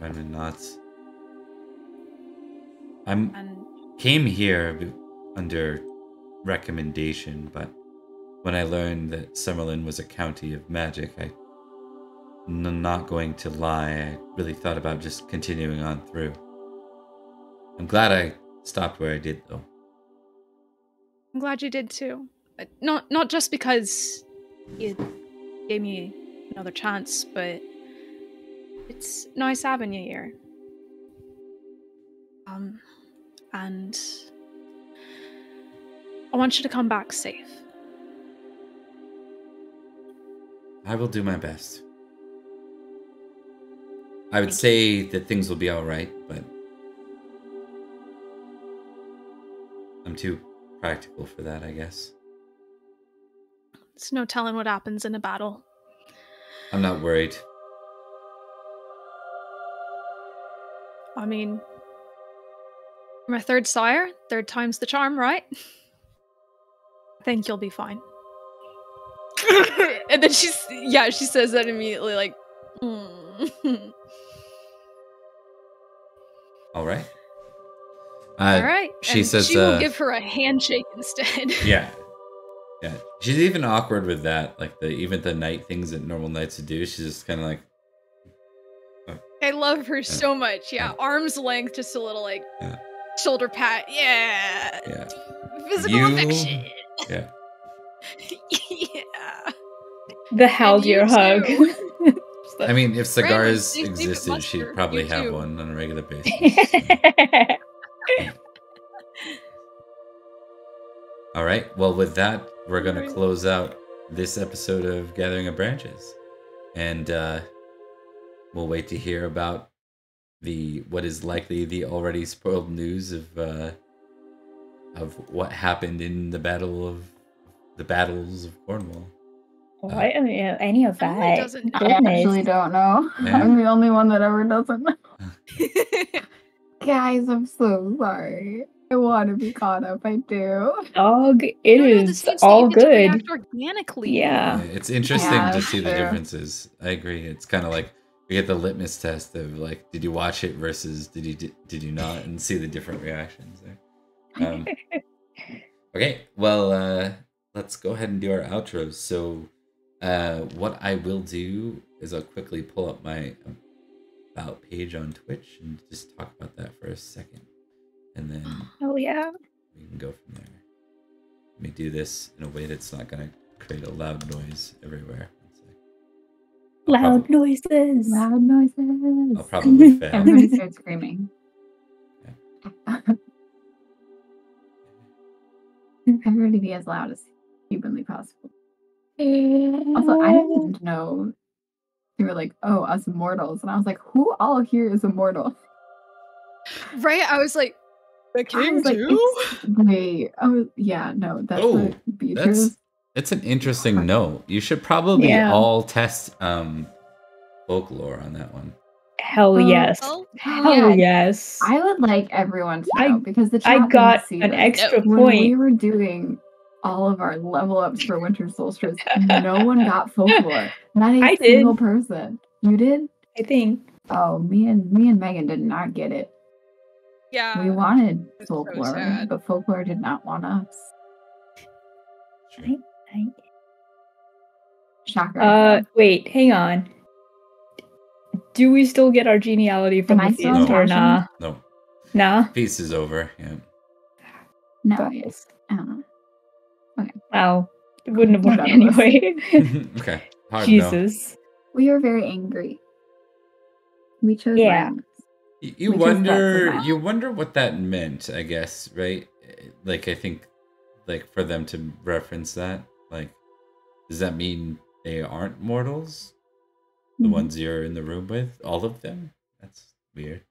I mean, not. I'm and... came here under recommendation, but. When I learned that Summerland was a county of magic, I, I'm not going to lie, I really thought about just continuing on through. I'm glad I stopped where I did, though. I'm glad you did, too. Not, not just because you gave me another chance, but it's nice having you here. Um, and I want you to come back safe. I will do my best. I would say that things will be alright, but I'm too practical for that, I guess. There's no telling what happens in a battle. I'm not worried. I mean, my third sire, third time's the charm, right? I think you'll be fine. And then she's, yeah, she says that immediately, like, mm. All right. Uh, All right. She and says, she will uh, give her a handshake instead. Yeah. Yeah. She's even awkward with that. Like, the even the night things that normal knights would do, she's just kind of like. Oh. I love her yeah. so much. Yeah. yeah. Arm's length, just a little, like, yeah. shoulder pat. Yeah. Yeah. Physical you... affection. Yeah. Yeah. The hell your hug. I mean, if cigars Brandon, existed, she'd probably you have too. one on a regular basis. So. Yeah. All right. Well, with that, we're going to close out this episode of Gathering of Branches. And uh, we'll wait to hear about the what is likely the already spoiled news of uh, of what happened in the Battle of the Battles of Cornwall. Well, uh, I don't know any of that. I actually don't know. Yeah. I'm the only one that ever doesn't know. Guys, I'm so sorry. I want to be caught up. I do. Oh, it no, is no, all good. Organically. Yeah. yeah. It's interesting yeah, to see true. the differences. I agree. It's kind of like we get the litmus test of like, did you watch it versus did you did you not, and see the different reactions there. Um, okay. Well. Uh, Let's go ahead and do our outros. So uh, what I will do is I'll quickly pull up my about page on Twitch and just talk about that for a second. And then oh, yeah. we can go from there. Let me do this in a way that's not going to create a loud noise everywhere. Loud probably, noises. Loud noises. I'll probably fail. Everybody starts screaming. Okay. Everybody be as loud as humanly possible. Also, I didn't know they were like, oh, us mortals. And I was like, who all here is a mortal? Right? I was like, the king too? Like, wait. Oh, yeah, no. That's oh, that's, that's an interesting note. You should probably yeah. all test um, folklore on that one. Hell yes. Oh, Hell yeah. yes. I would like everyone to know I, because the chat I got an extra point. When we were doing all of our level ups for winter solstice. No one got folklore. Not a I single did. person. You did? I think. Oh, me and me and Megan did not get it. Yeah. We wanted folklore, so but folklore did not want us. I, I... Shocker. Uh, wait, hang on. Do we still get our geniality from Am the feast no. or nah? No. Nah? Feast is over, yeah. No, but, yes. I don't know. Okay. Wow. It wouldn't have worked anyway. Okay. Hard Jesus. No. We were very angry. We chose yeah. violence. You we wonder you wonder what that meant, I guess, right? Like, I think, like, for them to reference that, like, does that mean they aren't mortals? The mm-hmm. ones you're in the room with? All of them? That's weird.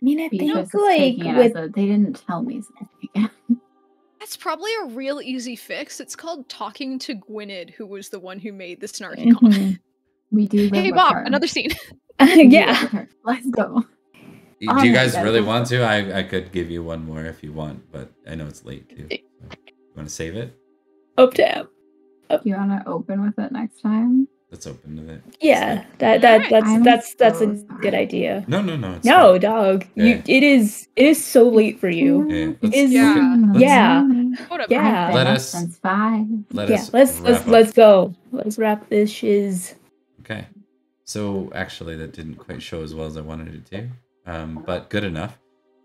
I mean, I because think, like, with... a, they didn't tell me something. That's probably a real easy fix. It's called talking to Gwynedd, who was the one who made the snarky mm-hmm. comment. We do Hey, Bob, her. another scene. Yeah. Let's go. Do Honestly, you guys really want to? I, I could give you one more if you want, but I know it's late, too. So. You want to save it? Up tab. Up. You want to open with it next time? Let's open with it. Yeah, that that that's I'm that's so that's a sorry. good idea. No, no, no. It's no, fine. dog. Yeah. You, it is it is so late for you. Yeah. It is yeah. Yeah. Yeah. yeah. Let us. Let yeah. us let's let's up. let's go. Let's wrap this shiz. Okay. So actually, that didn't quite show as well as I wanted it to. Um, but good enough.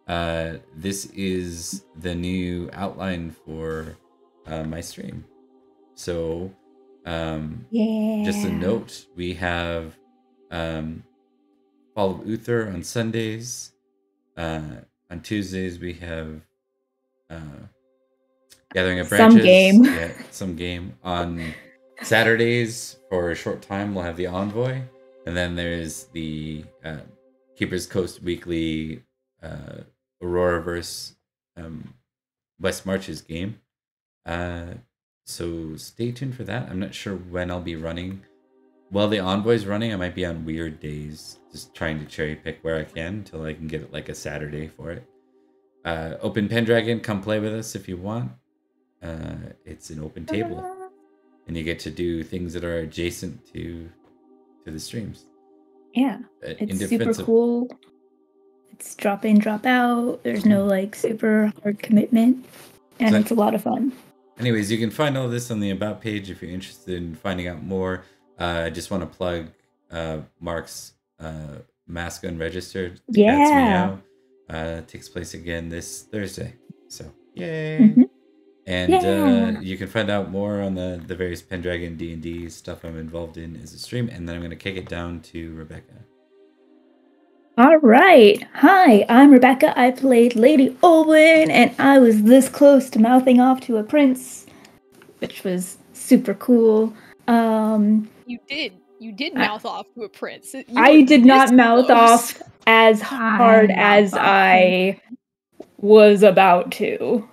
Uh, this is the new outline for uh, my stream. So, um, yeah. just a note, we have um, Fall of Uther on Sundays. Uh, on Tuesdays, we have uh, Gathering of Branches. Some game. Yeah, some game. On Saturdays, for a short time, we'll have the Envoy. And then there's the... Uh, Keeper's Coast Weekly, uh, Aurora versus um, West March's game. Uh, so stay tuned for that. I'm not sure when I'll be running. While the Envoy's running, I might be on weird days, just trying to cherry pick where I can until I can get like a Saturday for it. Uh, Open Pendragon, come play with us if you want. Uh, it's an open table, and you get to do things that are adjacent to to the streams. Yeah, it's super cool. It's drop in, drop out. There's no like super hard commitment, and so, it's a lot of fun. Anyways, you can find all this on the About page if you're interested in finding out more. Uh, I just want to plug uh, Mark's uh, Mask Unregistered. Yeah. That's me now. Uh, it takes place again this Thursday. So, yay. Mm-hmm. And yeah. uh, you can find out more on the, the various Pendragon D and D stuff I'm involved in as a stream. And then I'm going to kick it down to Rebecca. All right. Hi, I'm Rebecca. I played Lady Olwen, and I was this close to mouthing off to a prince, which was super cool. Um, you did. You did mouth I, off to a prince. You I did not mouth close. off as hard I as off. I was about to.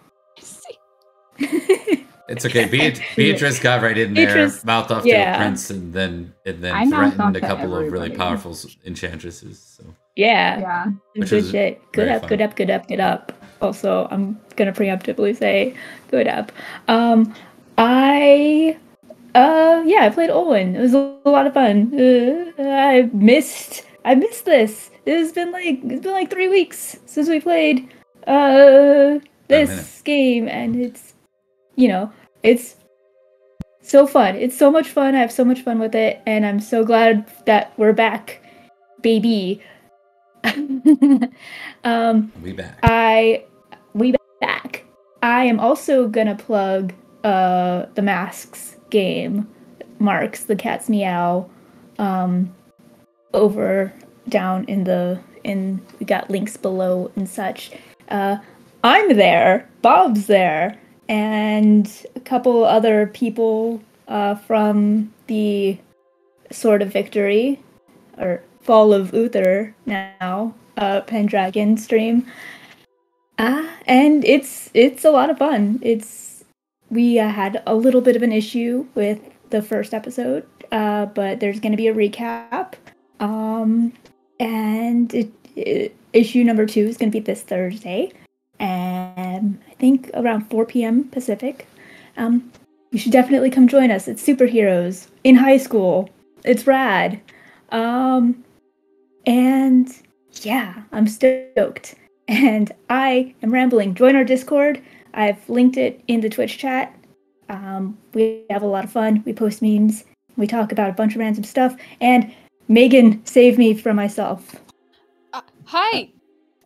It's okay. Beat Beatrice got right in there, Beatrice, mouthed off yeah. to a prince, and then and then threatened a couple of really powerful enchantresses. So. Yeah, yeah, Which good shit. Good up, fun. good up, good up, good up. Also, I'm gonna preemptively say, good up. Um, I, uh, yeah, I played Olwen. It was a lot of fun. Uh, I missed, I missed this. It's been like it's been like three weeks since we played uh this game, and it's. You know, it's so fun. It's so much fun. I have so much fun with it, and I'm so glad that we're back, baby. um, we back. I we back. I am also gonna plug uh the Masks game, Marks the Cat's Meow, um, over down in the in we got links below and such. Uh, I'm there. Bob's there. And a couple other people uh, from the Sword of Victory, or Fall of Uther now, uh, Pendragon stream. Uh, and it's it's a lot of fun. It's we uh, had a little bit of an issue with the first episode, uh, but there's going to be a recap. Um, and it, it, issue number two is going to be this Thursday. And I think around four p m Pacific, um, you should definitely come join us. It's superheroes in high school. It's rad. Um, and yeah, I'm stoked. And I am rambling. Join our Discord. I've linked it in the Twitch chat. Um, we have a lot of fun. We post memes. We talk about a bunch of random stuff. And Megan, save me from myself. Uh, hi.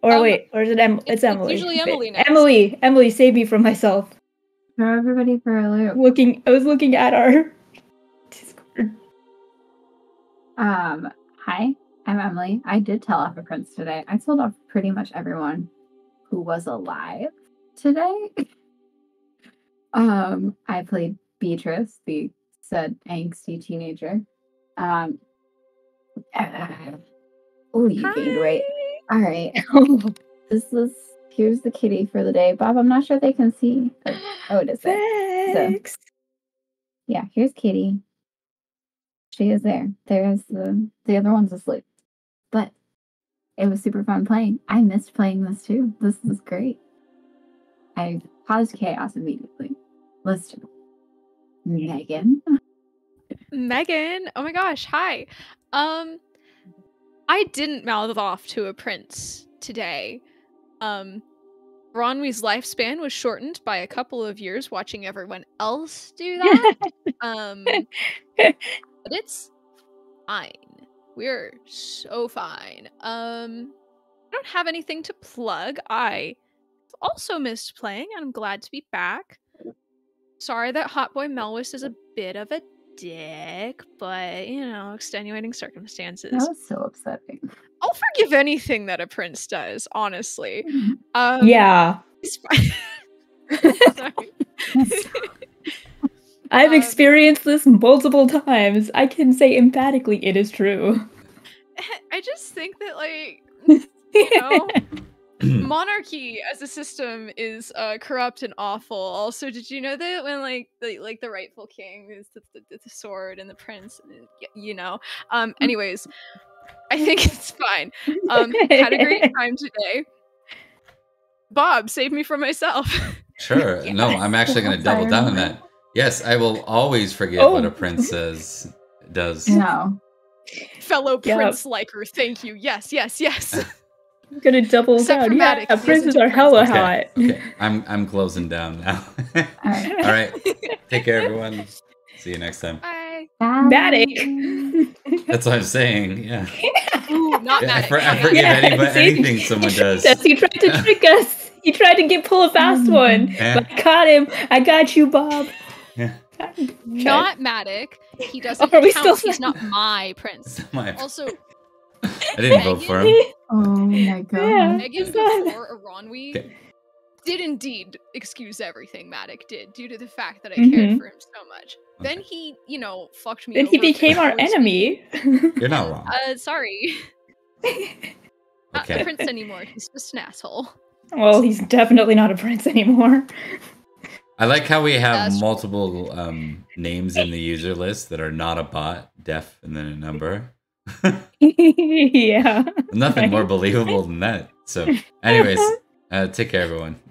Or um, wait, or is it em it's, it's Emily? It's usually Emily now. Emily, Emily, save me from myself. Throw everybody for a loop. Looking, I was looking at our Discord. Um, hi, I'm Emily. I did tell off a prince today. I told off pretty much everyone who was alive today. um, I played Beatrice, the said angsty teenager. Um, oh, you hi. Gained weight. All right, this is here's the kitty for the day. Bob, I'm not sure they can see. Oh, it is there. So, yeah, here's Kitty. She is there. There's the the other one's asleep. But it was super fun playing. I missed playing this too. This is great. I caused chaos immediately. Let's do Megan. Megan, oh my gosh, hi. Um. I didn't mouth off to a prince today. Um, Bronwy's lifespan was shortened by a couple of years watching everyone else do that. um, but it's fine. We're so fine. Um, I don't have anything to plug. I also missed playing, and I'm glad to be back. Sorry that Hotboy Melwas is a bit of a dick, but you know, extenuating circumstances. That was so upsetting. I'll forgive anything that a prince does, honestly. Um, yeah. I've um, experienced this multiple times. I can say emphatically it is true. I just think that, like, you know, monarchy as a system is uh corrupt and awful. Also, did you know that when like the like the rightful king is the, the, the sword and the prince, you know? Um anyways, I think it's fine. Um had a great time today. Bob, save me from myself. Sure. Yes. No, I'm actually gonna double down on that. Yes, I will always forgive oh. what a prince says does. No. Fellow yep. prince liker, thank you. Yes, yes, yes. I'm gonna double down. Yeah, princes are hella okay, hot. Okay, I'm I'm closing down now. All right. All right, take care, everyone. See you next time. Bye. Matic. That's what I'm saying. Yeah. Ooh, not yeah, Matic. I, for, I forgive yeah, anybody, see, anything someone does. He tried to trick us. He tried to get pull a fast one. Yeah. But I caught him. I got you, Bob. Yeah. Not Matic. He doesn't oh, count. He's not my prince. My also. I didn't Megan, vote for him. Oh my god. Yeah, Megan before Aranwi okay. did indeed excuse everything Matic did due to the fact that I mm-hmm. cared for him so much. Okay. Then he, you know, fucked me Then over he became our enemy. Me. You're not wrong. Uh, sorry. Okay. Not a prince anymore. He's just an asshole. Well, he's definitely not a prince anymore. I like how we have That's multiple um, names in the user list that are not a bot, def, and then a number. Yeah. Nothing right? more believable than that. So anyways, uh, take care, everyone.